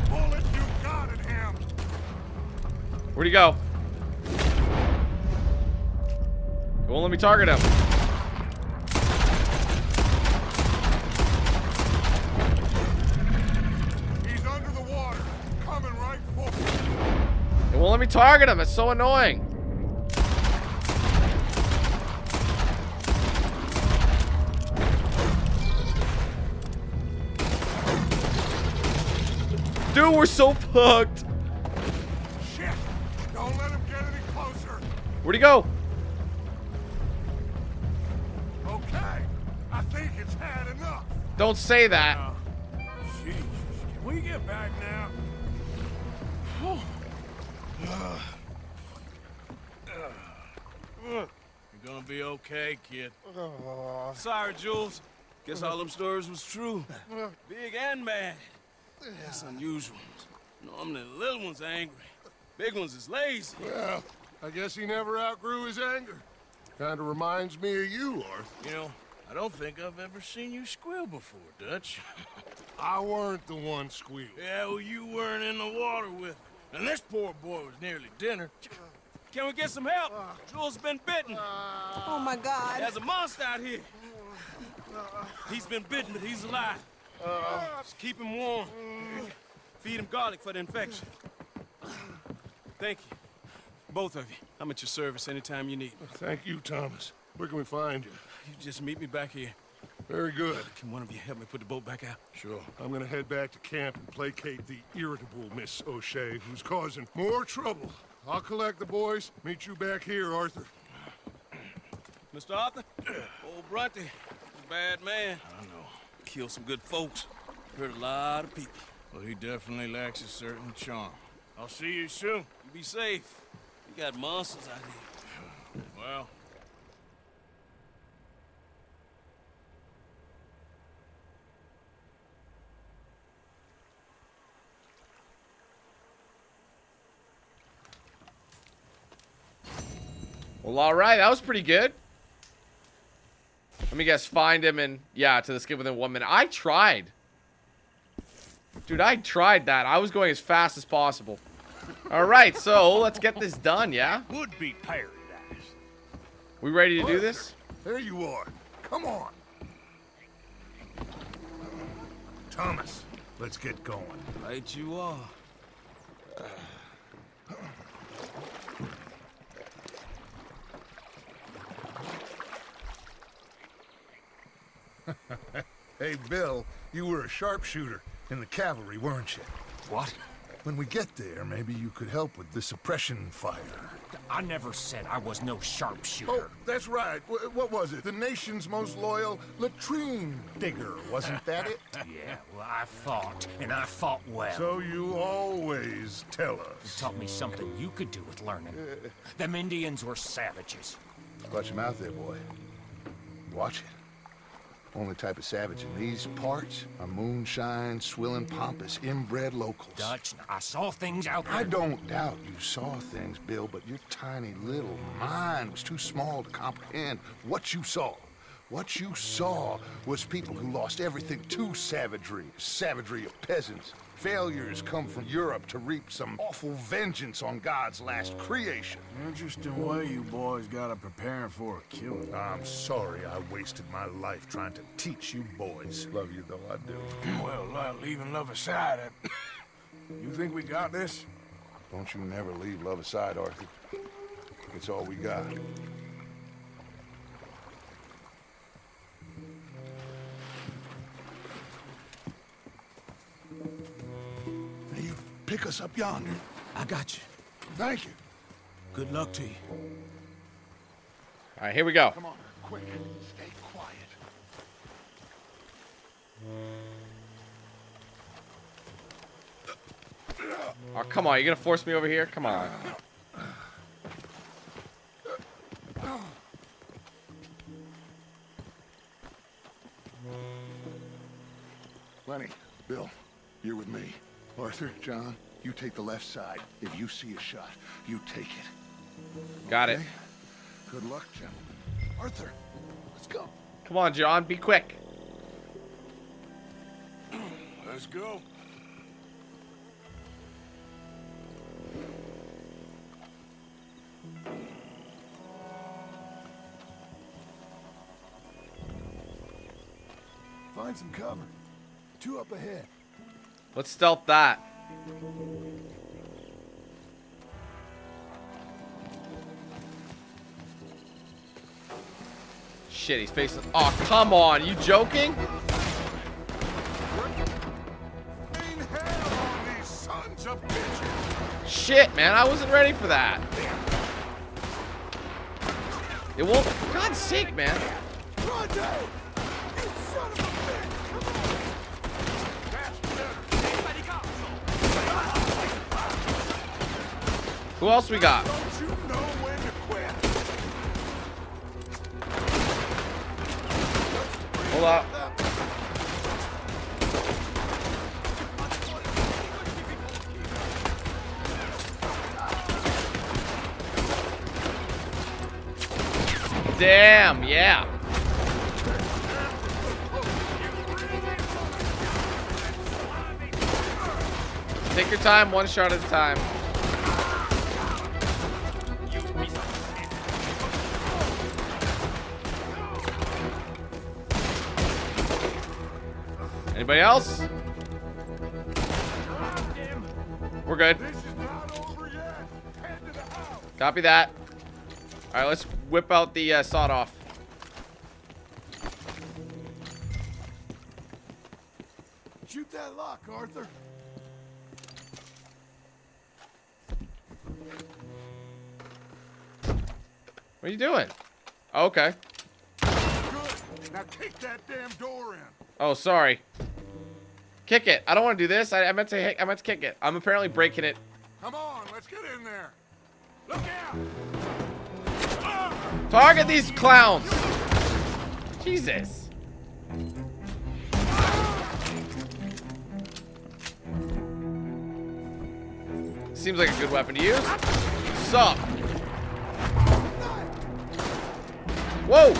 Bullet, you got it, him. Where'd he go? It won't let me target him. Well, let me target him. It's so annoying. Dude, we're so fucked. Shit. Don't let him get any closer. Where'd he go? Okay. I think it's had enough. Don't say that. Jesus. Can we get back now? Oh. You're gonna be okay, kid. Sorry, Jules. Guess all them stories was true. Big and bad. That's unusual. Normally the little one's angry. Big one's is lazy. Well, I guess he never outgrew his anger. Kinda reminds me of you, Arthur. You know, I don't think I've ever seen you squeal before, Dutch. I weren't the one squeal. Yeah, well, you weren't in the water with him. And this poor boy was nearly dinner. Can we get some help? Jules been bitten. Oh my God. There's a monster out here. He's been bitten, but he's alive. Just keep him warm. Feed him garlic for the infection. Thank you. Both of you. I'm at your service anytime you need me. Thank you, Thomas. Where can we find you? You just meet me back here. Very good. Can one of you help me put the boat back out? Sure. I'm gonna head back to camp and placate the irritable Miss O'Shea, who's causing more trouble. I'll collect the boys. Meet you back here, Arthur. Mr. Arthur? Old Bronte. Bad man. I know. Killed some good folks. Hurt a lot of people. Well, he definitely lacks a certain charm. I'll see you soon. You be safe. You got monsters out here. Well... Well, all right, that was pretty good. Let me guess, find him and yeah, to the skip within 1 minute. I tried. Dude, I tried that. I was going as fast as possible. All right, so let's get this done, yeah? Would be paradise. We ready to do this? There you are. Come on. Thomas, let's get going. Right you are. Hey, Bill, you were a sharpshooter in the cavalry, weren't you? What? When we get there, maybe you could help with the suppression fire. I never said I was no sharpshooter. Oh, that's right. What was it? The nation's most loyal latrine digger, wasn't that it? Yeah, well, I fought, and I fought well. So you always tell us. You taught me something you could do with learning. Them Indians were savages. Watch them out there, boy. Watch it. Only type of savage in these parts are moonshine, swilling, pompous, inbred locals. Dutch, I saw things out there. I don't doubt you saw things, Bill, but your tiny little mind was too small to comprehend what you saw. What you saw was people who lost everything to savagery, savagery of peasants. Failures come from Europe to reap some awful vengeance on God's last creation. Interesting way you boys gotta prepare for a killing. I'm sorry I wasted my life trying to teach you boys. Love you though, I do. Well, leaving love aside, you think we got this? Don't you never leave love aside, Arthur. It's all we got. Pick us up yonder. I got you. Thank you. Good luck to you. All right, here we go. Come on, quick. Stay quiet. Oh, come on. You're going to force me over here? Come on. Lenny, Bill, you're with me. Arthur, John, you take the left side. If you see a shot, you take it. Got it. Good luck, gentlemen. Arthur, let's go. Come on, John, be quick. Let's go. Find some cover. Two up ahead. Let's stealth that. Shit, he's facing. Oh, come on. You joking? Shit, man. I wasn't ready for that. It won't. For God's sake, man. Who else we got? Don't you know when to quit? Hold up. Damn, yeah. Take your time, one shot at a time. Anybody else? We're good. Copy that. All right, let's whip out the sawed off. Shoot that lock, Arthur. What are you doing? Oh, okay. Good. Now kick that damn door in. Oh, sorry. Kick it. I don't want to do this. I meant to kick it. I'm apparently breaking it. Come on, let's get in there. Look out. Target these clowns. Jesus. Seems like a good weapon to use. Sup. Whoa.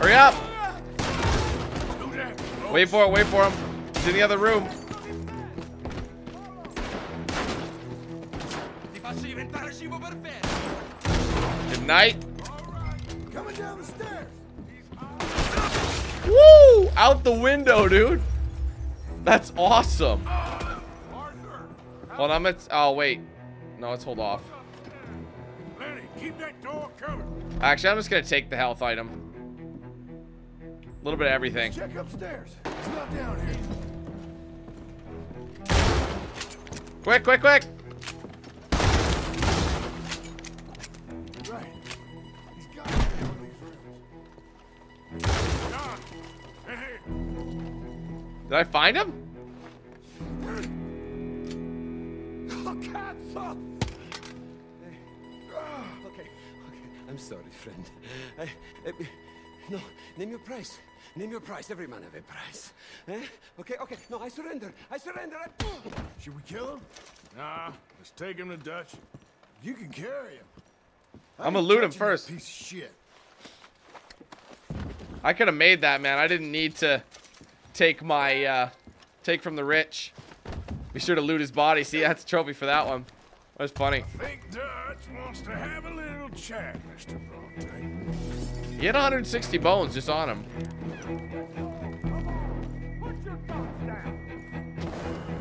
Hurry up! Wait for it, wait for him. He's in the other room. Good night. Coming down the stairs. Woo! Out the window, dude. That's awesome. Hold on, oh wait. No, let's hold off. Actually, I'm just gonna take the health item. A little bit of everything. Check upstairs. It's not down here. Quick, quick, quick. Right. He's got it on these rooms. John. Hey. Did I find him? Oh, God, fuck. Hey. Oh, okay. I'm sorry, friend. No, name your price. Name your price. Every man have a price. Eh? Okay, okay. No, I surrender. I surrender. Should we kill him? Nah, let's take him to Dutch. You can carry him. I'm gonna loot him first. Piece of shit. I could have made that, man. I didn't need to take my take from the rich. Be sure to loot his body. See, that's a trophy for that one. That was funny. I think Dutch wants to have a little chat, Mr. Bronte. He had 160 bones just on him. Put your guns down.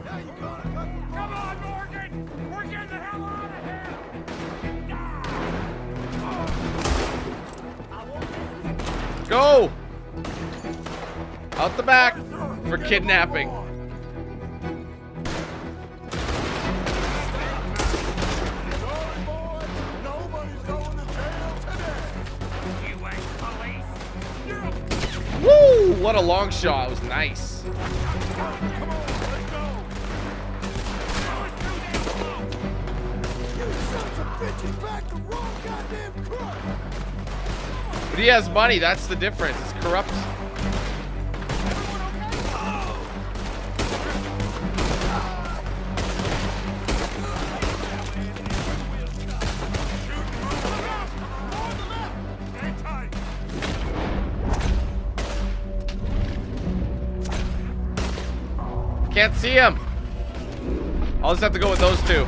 Now you got it. Come on, Morgan. We're getting the hell out of here. Go. Out the back for kidnapping. Woo! What a long shot. It was nice. But he has money. That's the difference. It's corrupt. Can't see him. I'll just have to go with those two.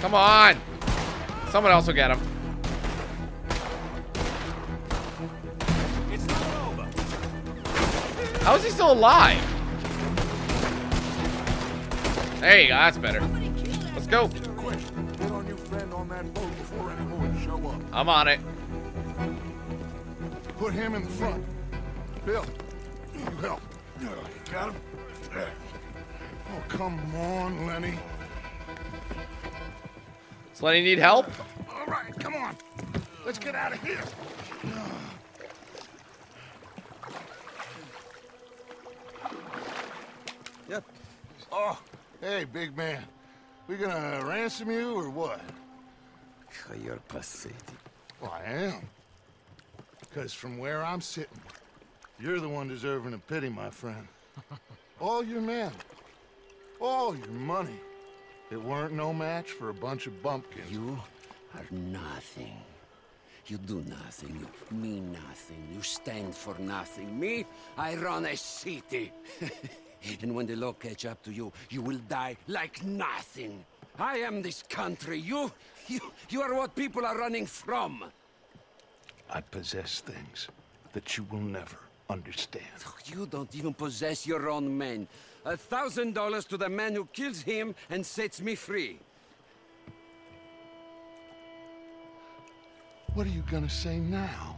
Come on. Someone else will get him. It's not over. How is he still alive? There you go, that's better. Let's go. I'm on it. Put him in the front. Bill, you help. Got him? Oh, come on, Lenny. Does Lenny need help? All right, come on. Let's get out of here. Yep. Oh. Hey, big man, we gonna ransom you or what? You're pathetic. Well, I am. Because from where I'm sitting, you're the one deserving of pity, my friend. All your men, all your money, it weren't no match for a bunch of bumpkins. You are nothing. You do nothing, you mean nothing, you stand for nothing. Me, I run a city. And when the law catch up to you, you will die like nothing. I am this country. You are what people are running from. I possess things that you will never understand. You don't even possess your own men. $1,000 to the man who kills him and sets me free. What are you gonna say now?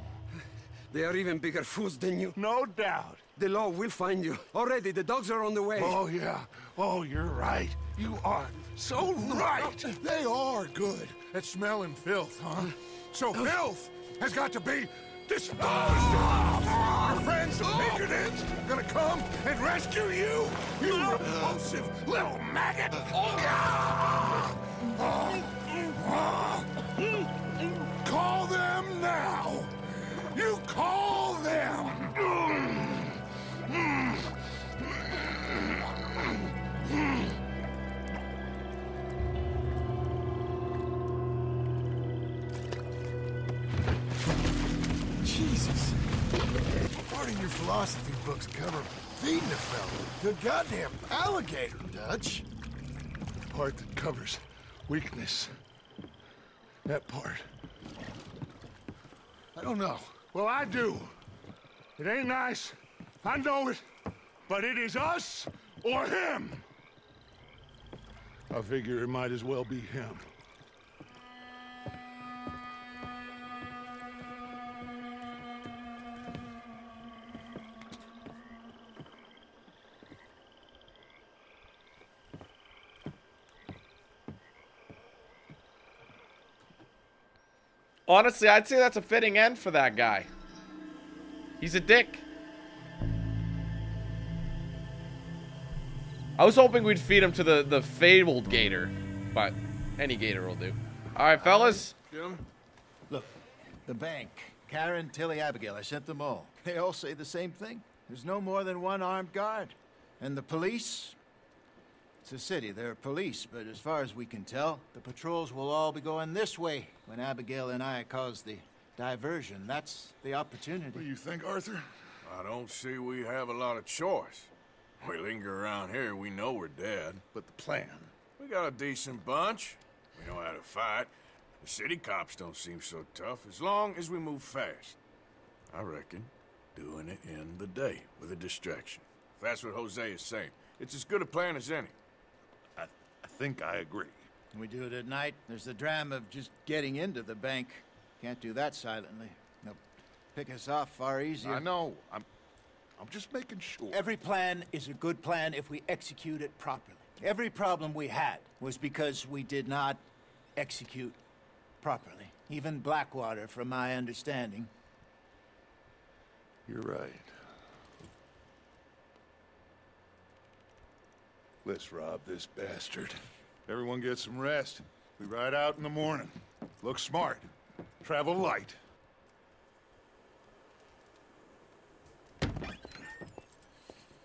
They are even bigger fools than you. No doubt. The law will find you. Already, the dogs are on the way. Oh, yeah. Oh, you're right. You are so right. They are good at smelling filth, huh? So filth has got to be disposed of. Our friends the Pinkertons are gonna come and rescue you. You repulsive little maggot. Call them now. You call them! Jesus. Part of your philosophy books cover feeding a fellow to a goddamn alligator, Dutch. The part that covers weakness. That part. I don't know. Well, I do. It ain't nice. I know it. But it is us or him. I figure it might as well be him. Honestly, I'd say that's a fitting end for that guy. He's a dick. I was hoping we'd feed him to the fabled gator, but any gator will do. All right, fellas. Jim, look, the bank, Karen, Tilly, Abigail, I sent them all. They all say the same thing. There's no more than one armed guard. And the police, it's a city, there are police, but as far as we can tell, the patrols will all be going this way. When Abigail and I caused the diversion, that's the opportunity. What do you think, Arthur? I don't see we have a lot of choice. We linger around here, we know we're dead. But the plan? We got a decent bunch. We know how to fight. The city cops don't seem so tough as long as we move fast. I reckon doing it in the day with a distraction. If that's what Hosea is saying, it's as good a plan as any. I think I agree. When we do it at night, there's the drama of just getting into the bank. Can't do that silently. They'll pick us off far easier. I know. I'm just making sure. Every plan is a good plan if we execute it properly. Every problem we had was because we did not execute properly. Even Blackwater, from my understanding. You're right. Let's rob this bastard. Everyone get some rest. We ride out in the morning. Look smart. Travel light.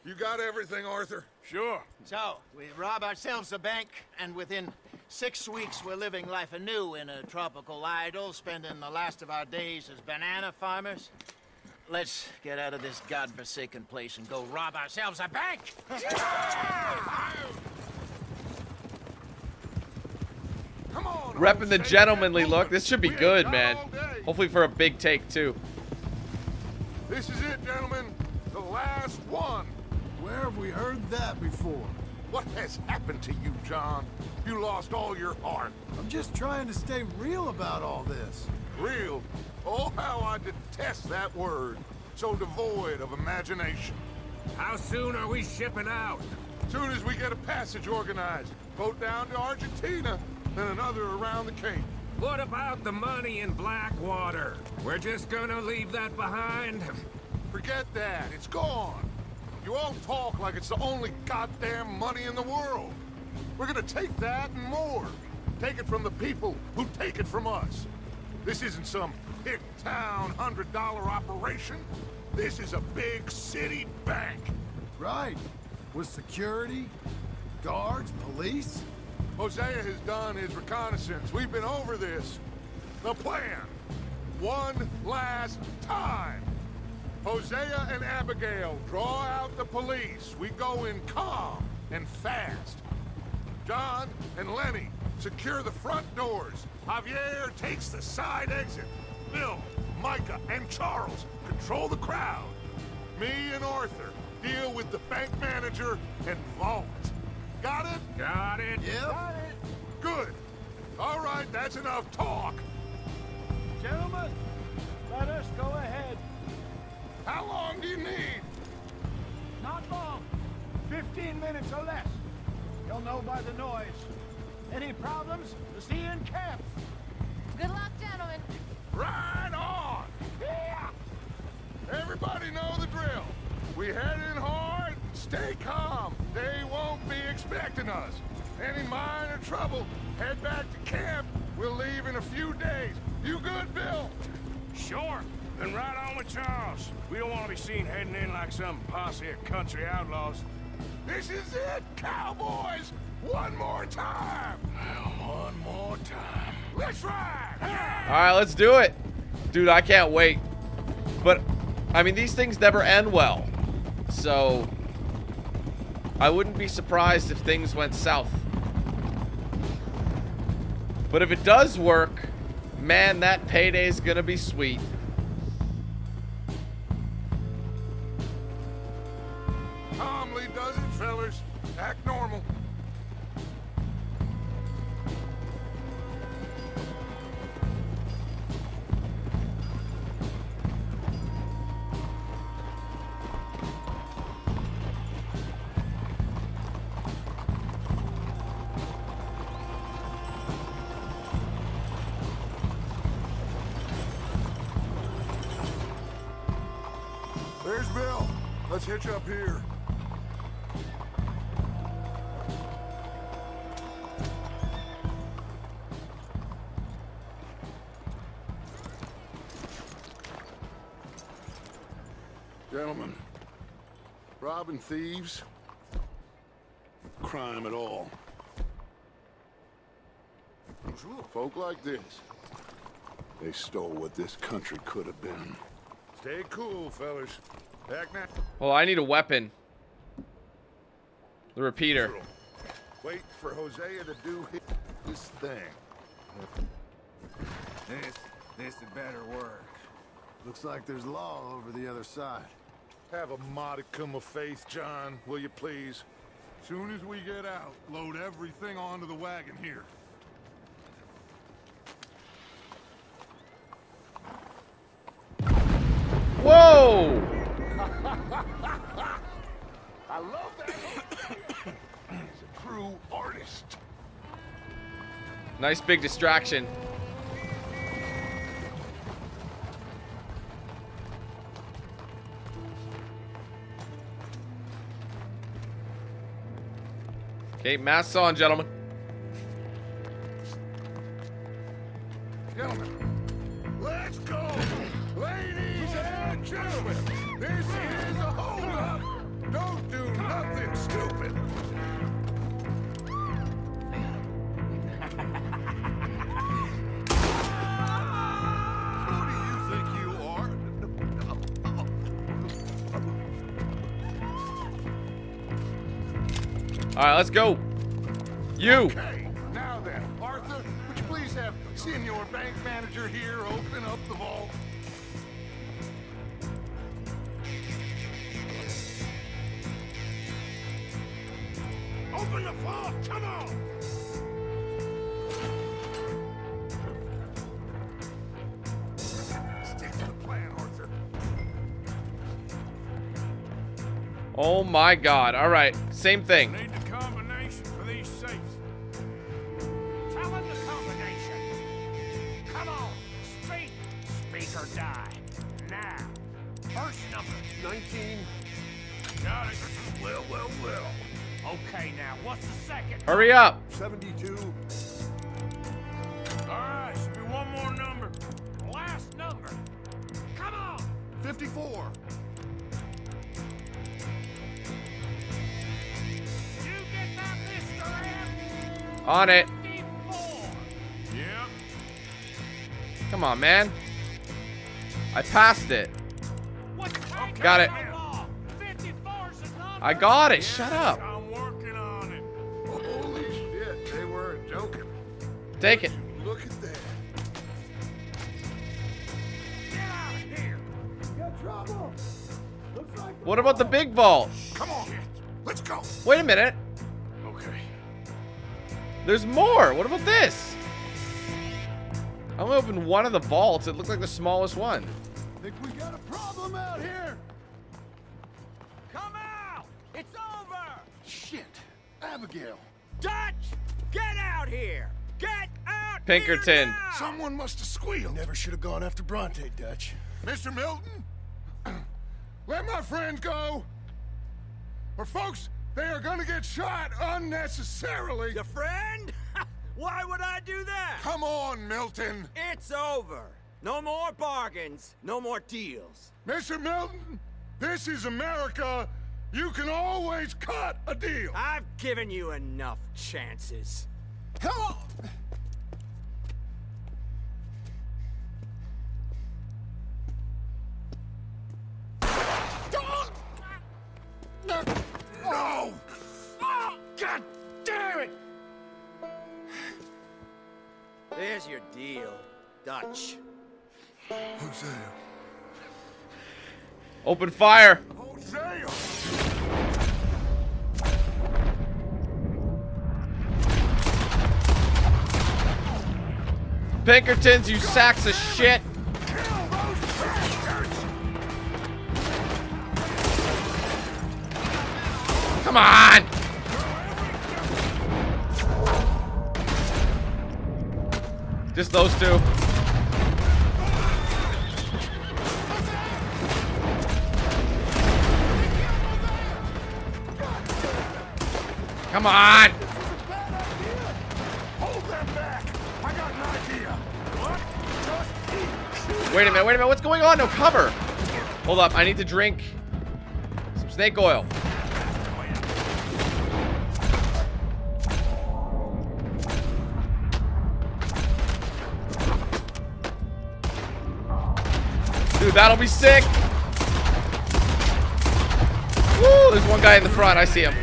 You got everything, Arthur? Sure. So, we rob ourselves a bank, and within 6 weeks we're living life anew in a tropical idyll, spending the last of our days as banana farmers. Let's get out of this godforsaken place and go rob ourselves a bank! Yeah! Come on, repping the gentlemanly look. This should be good, man. Hopefully for a big take, too. This is it, gentlemen. The last one. Where have we heard that before? What has happened to you, John? You lost all your heart. I'm just trying to stay real about all this. Real? Oh, how I detest that word. So devoid of imagination. How soon are we shipping out? Soon as we get a passage organized. Boat down to Argentina, then another around the Cape. What about the money in Blackwater? We're just gonna leave that behind? Forget that. It's gone. You all talk like it's the only goddamn money in the world. We're gonna take that and more. Take it from the people who take it from us. This isn't some hick town $100 operation. This is a big city bank. Right. With security, guards, police. Hosea has done his reconnaissance. We've been over this. The plan. One last time. Hosea and Abigail draw out the police. We go in calm and fast. John and Lenny secure the front doors. Javier takes the side exit. Bill, Micah, and Charles control the crowd. Me and Arthur deal with the bank manager and vault. Got it? Got it. Yep. Got it. Good. All right, that's enough talk. Gentlemen, let us go ahead. How long do you need? Not long. 15 minutes or less. You'll know by the noise. Any problems? Just see in camp. Good luck, gentlemen. Right on! Yeah! Everybody know the drill. We head in hard, stay calm. They won't be expecting us. Any minor trouble, head back to camp. We'll leave in a few days. You good, Bill? Sure. Then right on with Charles. We don't want to be seen heading in like some posse of country outlaws. This is it, cowboys! One more time! One more time. Let's ride! All right, let's do it. Dude, I can't wait. But, I mean, these things never end well. So, I wouldn't be surprised if things went south. But if it does work, man, that payday's gonna be sweet. Calmly does it, fellas. Act normal. Hitch up here. Gentlemen, robbing thieves, crime at all. Folk like this, they stole what this country could have been. Stay cool, fellas. Well, I need a weapon. The repeater. Wait for Hosea to do this thing. This had better work. Looks like there's law over the other side. Have a modicum of faith, John, will you please? Soon as we get out, load everything onto the wagon here. Whoa! I love that. He's a true artist. Nice big distraction. Okay, masks on, gentlemen. Gentlemen, let's go! Ladies and gentlemen, this is a holdup! Don't do nothing stupid! All right, let's go. You. Okay, now then, Arthur, would you please have Senior Bank Manager here open up the vault? Open the vault, come on! Stick to the plan, Arthur. Oh my God! All right, same thing. Hurry up! 72. Alright, should be one more number. Last number. Come on! 54. You get that, Mr. M? On it. 54. Yeah. Come on, man. I passed it. Got it. 54's the number. I got it. Shut up. Take it. Look at that. Get out of here. Got trouble. Looks like what about the big vault? Come on. Let's go. Wait a minute. Okay. There's more. What about this? I only opened one of the vaults. It looked like the smallest one. I think we got a problem out here. Come out. It's over. Shit. Abigail. Dutch, get out here. Get out! Pinkerton. Someone must have squealed. Never should have gone after Bronte, Dutch. Mr. Milton, let my friend go. Or folks, they are gonna get shot unnecessarily. Your friend? Why would I do that? Come on, Milton. It's over. No more bargains. No more deals. Mr. Milton, this is America. You can always cut a deal. I've given you enough chances. Hello. No. No. Oh, God damn it. There's your deal, Dutch. Hosea. Open fire. Hosea. Pinkertons, you sacks of shit! Come on! Just those two. Come on! Wait a minute, what's going on? No cover! Hold up, I need to drink some snake oil. Dude, that'll be sick! Woo, there's one guy in the front, I see him.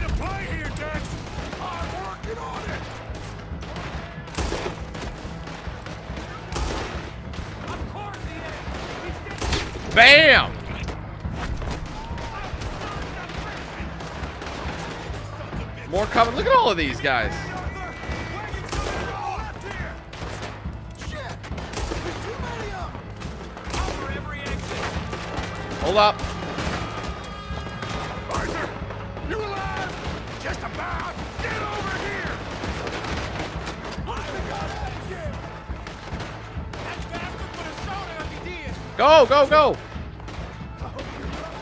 Bam! More coming. Look at all of these guys. Hold up. Arthur, you alive? Just about. Get over here. Go, go, go!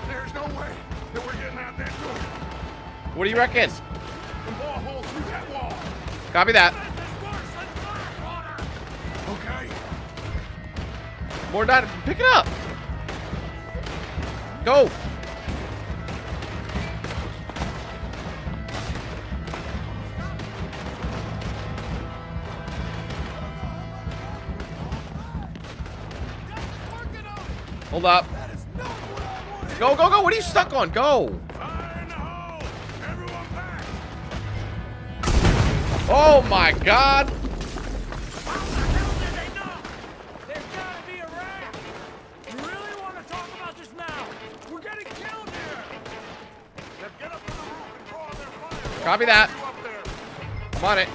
There's no way that we're getting out that door. What do you reckon? The ball hole through that wall. Copy that. Okay. More data. Pick it up. Go. Hold up. Go, go, go. What are you stuck on? Go. Oh my God. Copy that. I'm on it.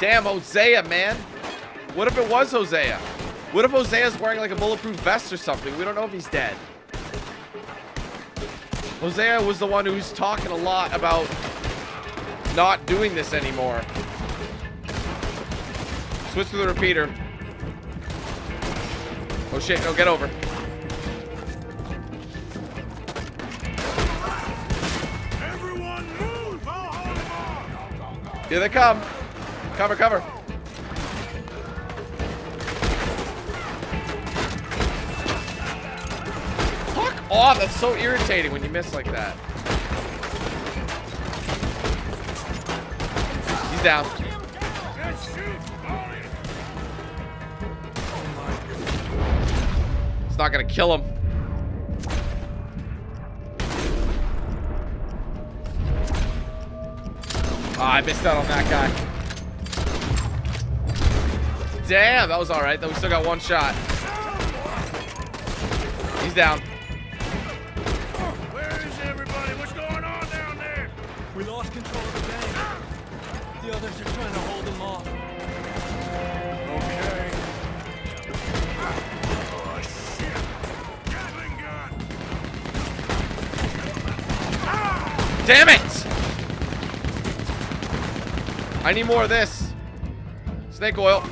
Damn, Hosea, man. What if it was Hosea? What if Hosea's wearing like a bulletproof vest or something? We don't know if he's dead. Hosea was the one who's talking a lot about not doing this anymore. Switch to the repeater. Oh shit, no, get over. Here they come. Cover, cover. Fuck off. That's so irritating when you miss like that. He's down. It's not going to kill him. Oh, I missed out on that guy. Damn, that was all right. Though we still got one shot. He's down. Where is everybody? What's going on down there? We lost control of the bank. The others are trying to hold them off. Okay. Oh shit! Gatling gun. Damn it! I need more of this. Snake oil.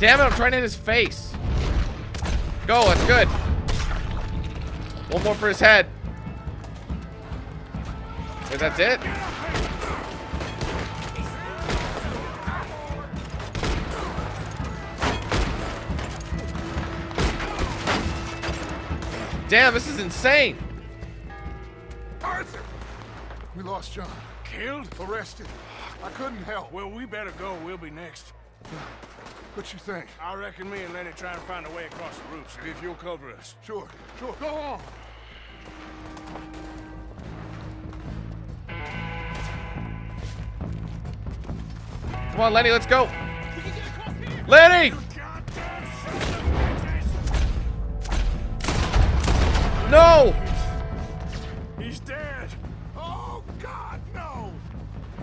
Damn it, I'm trying to hit his face. Go, that's good. One more for his head. Wait, that's it? Damn, this is insane. Arthur, we lost John. Killed? Arrested. I couldn't help. Well, we better go. We'll be next. What you think? I reckon me and Lenny try and find a way across the roof. See if you'll cover us. Sure, sure. Go on. Come on, Lenny. Let's go. Lenny! No! He's dead. Oh God, no!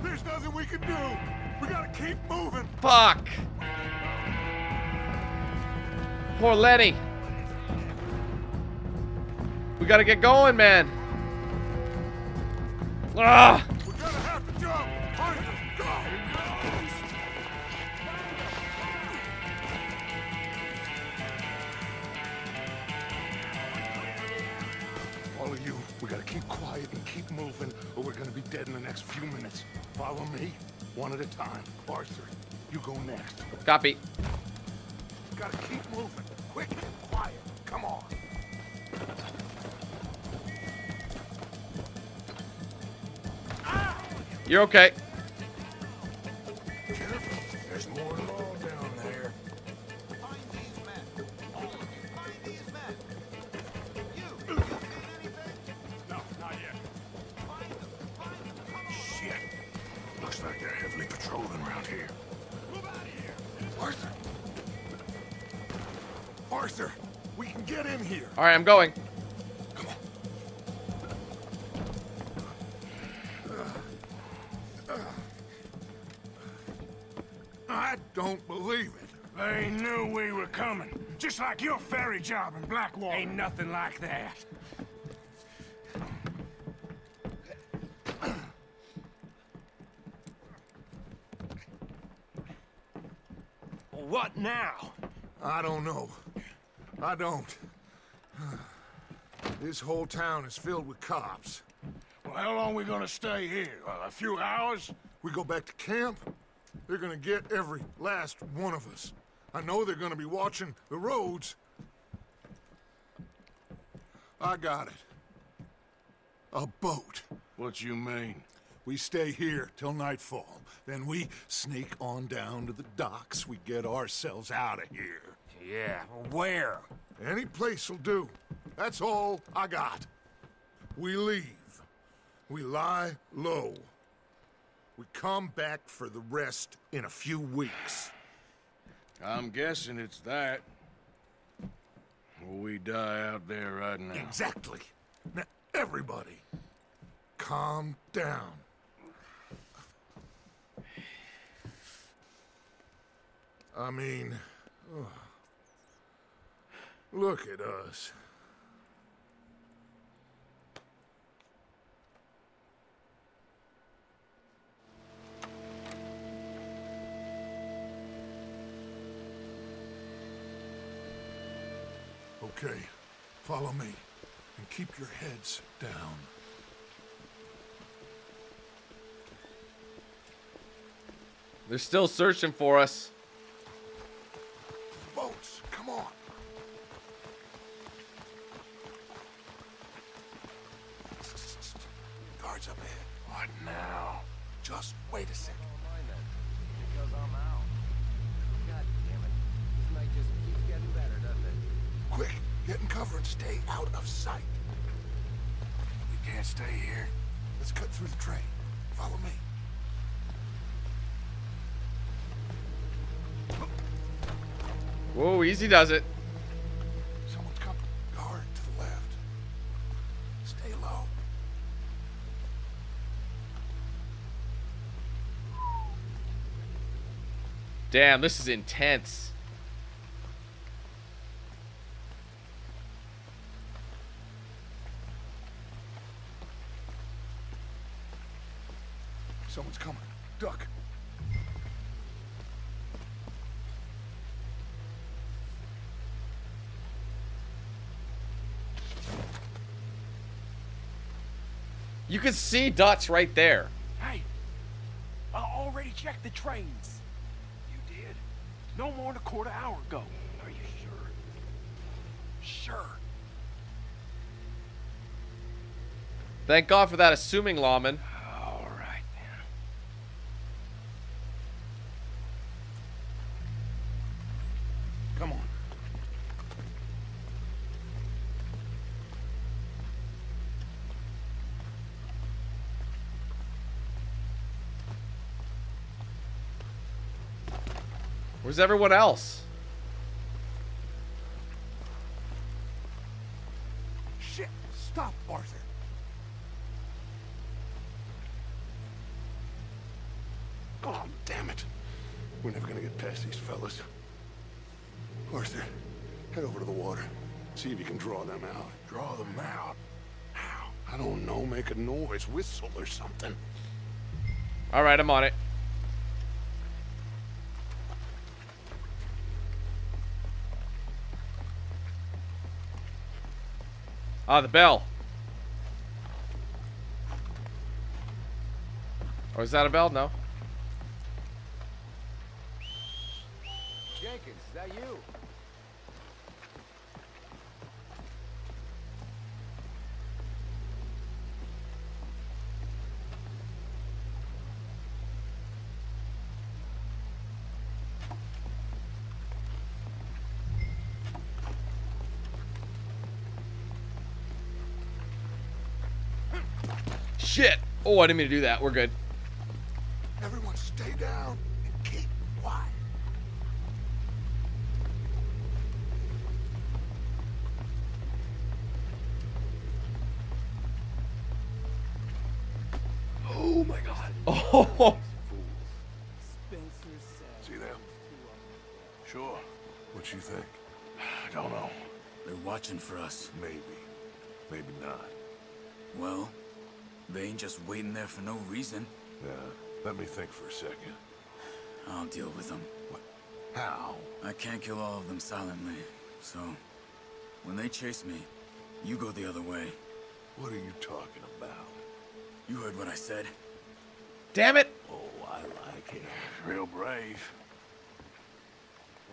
There's nothing we can do. We gotta keep moving. Fuck. Poor Lenny. We gotta get going, man. Ah! We're gonna have to jump. You, we gotta keep quiet and keep moving, or we're gonna be dead in the next few minutes. Follow me, one at a time. Arthur, you go next. Copy. Gotta keep moving, quick and quiet. Come on. You're okay. Careful. There's more law down there. Find these men. All of you, find these men. Patrolling around here. Move out of here. Arthur! Arthur! We can get in here! Alright, I'm going. Come on. I don't believe it. They knew we were coming. Just like your ferry job in Blackwater. Ain't nothing like that. What now? I don't know. I don't. This whole town is filled with cops. Well, how long are we gonna stay here? A few hours? We go back to camp? They're gonna get every last one of us. I know they're gonna be watching the roads. I got it. A boat. What you mean? We stay here till nightfall. Then we sneak on down to the docks. We get ourselves out of here. Yeah, where? Any place will do. That's all I got. We leave. We lie low. We come back for the rest in a few weeks. I'm guessing it's that. Or we die out there right now. Exactly. Now, everybody, calm down. I mean, oh, look at us. Okay, follow me, and keep your heads down. They're still searching for us. Boats, come on. Guards up ahead. What now? Just wait a second. Because I'm out. God damn it. This night just keeps getting better, doesn't it? Quick, get in cover and stay out of sight. We can't stay here. Let's cut through the train. Follow me. Whoa, easy does it. Someone's coming. Guard to the left. Stay low. Damn, this is intense. Someone's coming. Duck. You can see Dutch right there. Hey, I already checked the trains. You did? No more than a quarter hour ago. Are you sure? Sure. Thank God for that assuming lawman. Where's everyone else? Shit, stop, Arthur. Oh, damn it. We're never gonna get past these fellas. Arthur, head over to the water. See if you can draw them out. Draw them out? How? I don't know, make a noise, whistle or something. All right, I'm on it. Ah, the bell. Or is that a bell? No. Jenkins, is that you? Shit! Oh, I didn't mean to do that. We're good. Everyone stay down and keep quiet. Oh my God. Oh! See them? Sure. What you think? I don't know. They're watching for us. Maybe. Maybe not. Well, they ain't just waiting there for no reason. Yeah. Let me think for a second. I'll deal with them. What? How? I can't kill all of them silently, so... when they chase me, you go the other way. What are you talking about? You heard what I said. Damn it! Oh, I like it. Real brave.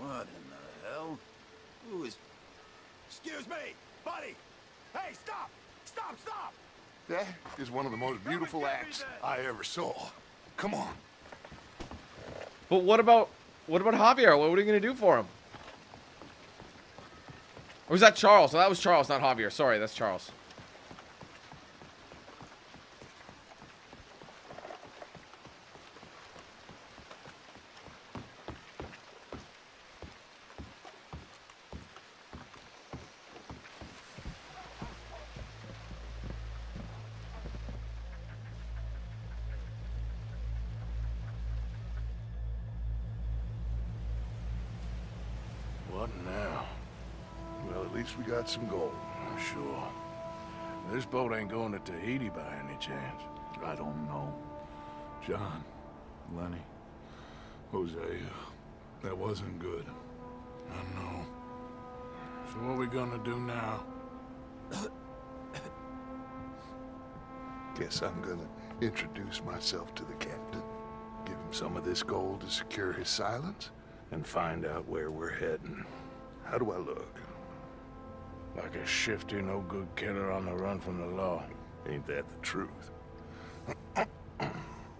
What in the hell? Who is... Excuse me, buddy! Hey, stop! Stop, stop! That is one of the most beautiful acts I ever saw. Come on. But what about Javier? What are you gonna do for him? Or was that Charles? No, that was Charles, not Javier. Sorry, that's Charles. We got some gold, I'm sure. This boat ain't going to Tahiti by any chance. I don't know. John, Lenny, Hosea, that wasn't good. I know. So what are we gonna do now? Guess I'm gonna introduce myself to the captain. Give him some of this gold to secure his silence and find out where we're heading. How do I look? Like a shifty, no-good killer on the run from the law. Ain't that the truth?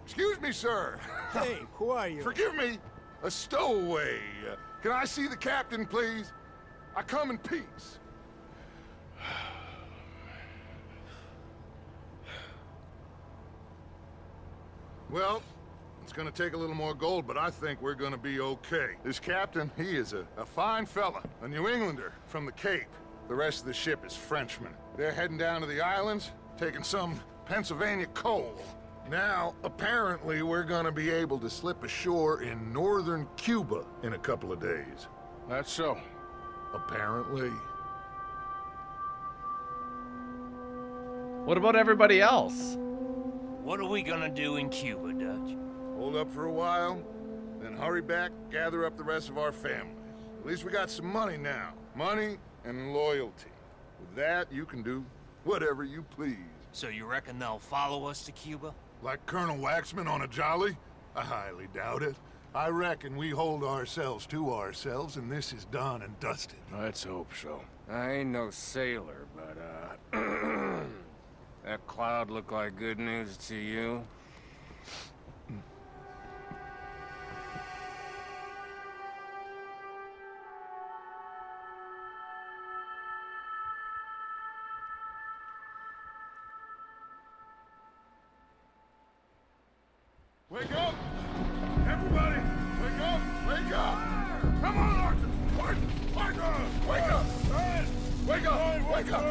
Excuse me, sir. Hey, who are you? Forgive me. A stowaway. Can I see the captain, please? I come in peace. Well, it's gonna take a little more gold, but I think we're gonna be okay. This captain, he is a fine fella. A New Englander from the Cape. The rest of the ship is Frenchmen. They're heading down to the islands, taking some Pennsylvania coal. Now, apparently, we're gonna be able to slip ashore in northern Cuba in a couple of days. That's so. Apparently. What about everybody else? What are we gonna do in Cuba, Dutch? Hold up for a while, then hurry back, gather up the rest of our family. At least we got some money now. Money and loyalty. With that, you can do whatever you please. So you reckon they'll follow us to Cuba? Like Colonel Waxman on a jolly? I highly doubt it. I reckon we hold ourselves to ourselves, and this is done and dusted. Let's hope so. I ain't no sailor, but, that cloud look like good news to you? Wake up! Everybody! Wake up! Wake up! Come on, Arthur! Arthur! Wake up! Wake up! Wake up!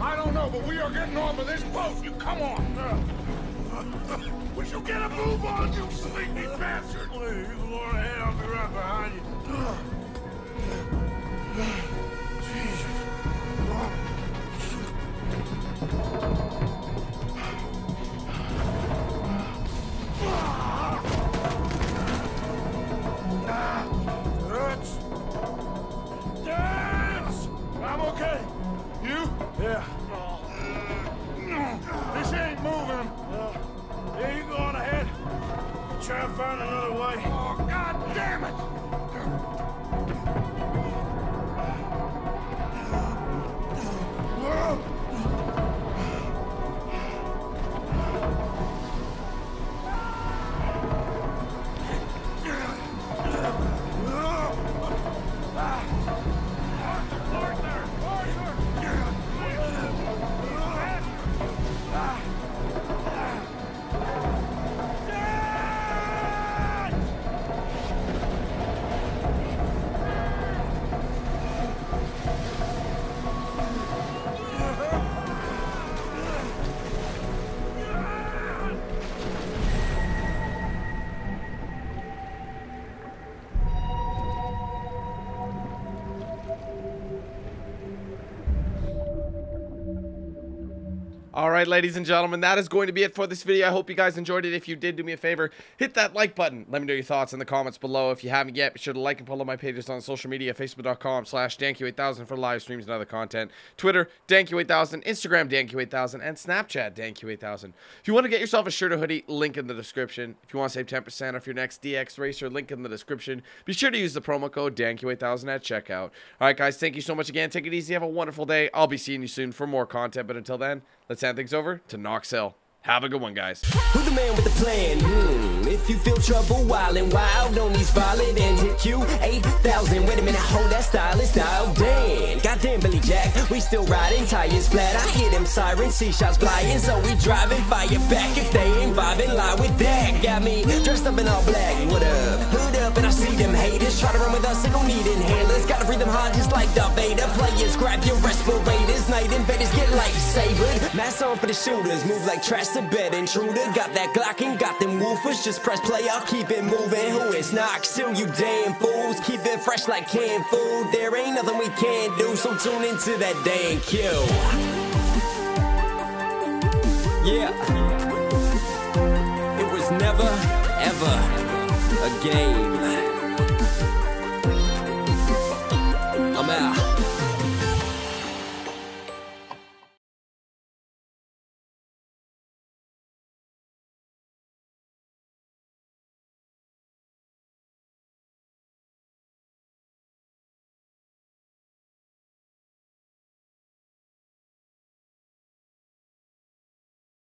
I don't know, but we are getting off of this boat! You come on! Would you get a move on, you sleepy bastard? Please, Lord, hey, I'll be right behind you. Jesus. Dance! I'm okay. You? Yeah. This ain't moving. Yeah, you go on ahead. Try and find another way. Oh, God damn it! All right, ladies and gentlemen, that is going to be it for this video. I hope you guys enjoyed it. If you did, do me a favor, hit that like button. Let me know your thoughts in the comments below. If you haven't yet, be sure to like and follow my pages on social media, facebook.com/DanQ8000 for live streams and other content, Twitter, DanQ8000, Instagram, DanQ8000, and Snapchat, DanQ8000. If you want to get yourself a shirt or hoodie, link in the description. If you want to save 10% off your next DX racer, link in the description. Be sure to use the promo code DanQ8000 at checkout. All right, guys, thank you so much again. Take it easy. Have a wonderful day. I'll be seeing you soon for more content, but until then, let's hand things over to Knox Hill. Have a good one, guys. Who the man with the plan? If you feel trouble, wild and wild on these violent and hit you 8,000. Wait a minute, hold that style, it's dialed in. Goddamn Billy Jack, we still riding tires flat. I hear them sirens, see shots flying, so we driving fire back. If they ain't vibing, lie with that. Got me dressed up in all black. What up? Hood up, and I see them haters try to run with us. They don't need inhalers. Gotta breathe them hard, just like the Vader players. Grab your respirators, night invaders get lifesavered. Mask on for the shooters, move like trash. The bed intruder got that Glock and got them woofers. Just press play, I'll keep it moving. Who is Knox Hill, you damn fools? Keep it fresh like canned food. There ain't nothing we can do, so tune into that DanQ. Yeah, it was never ever a game.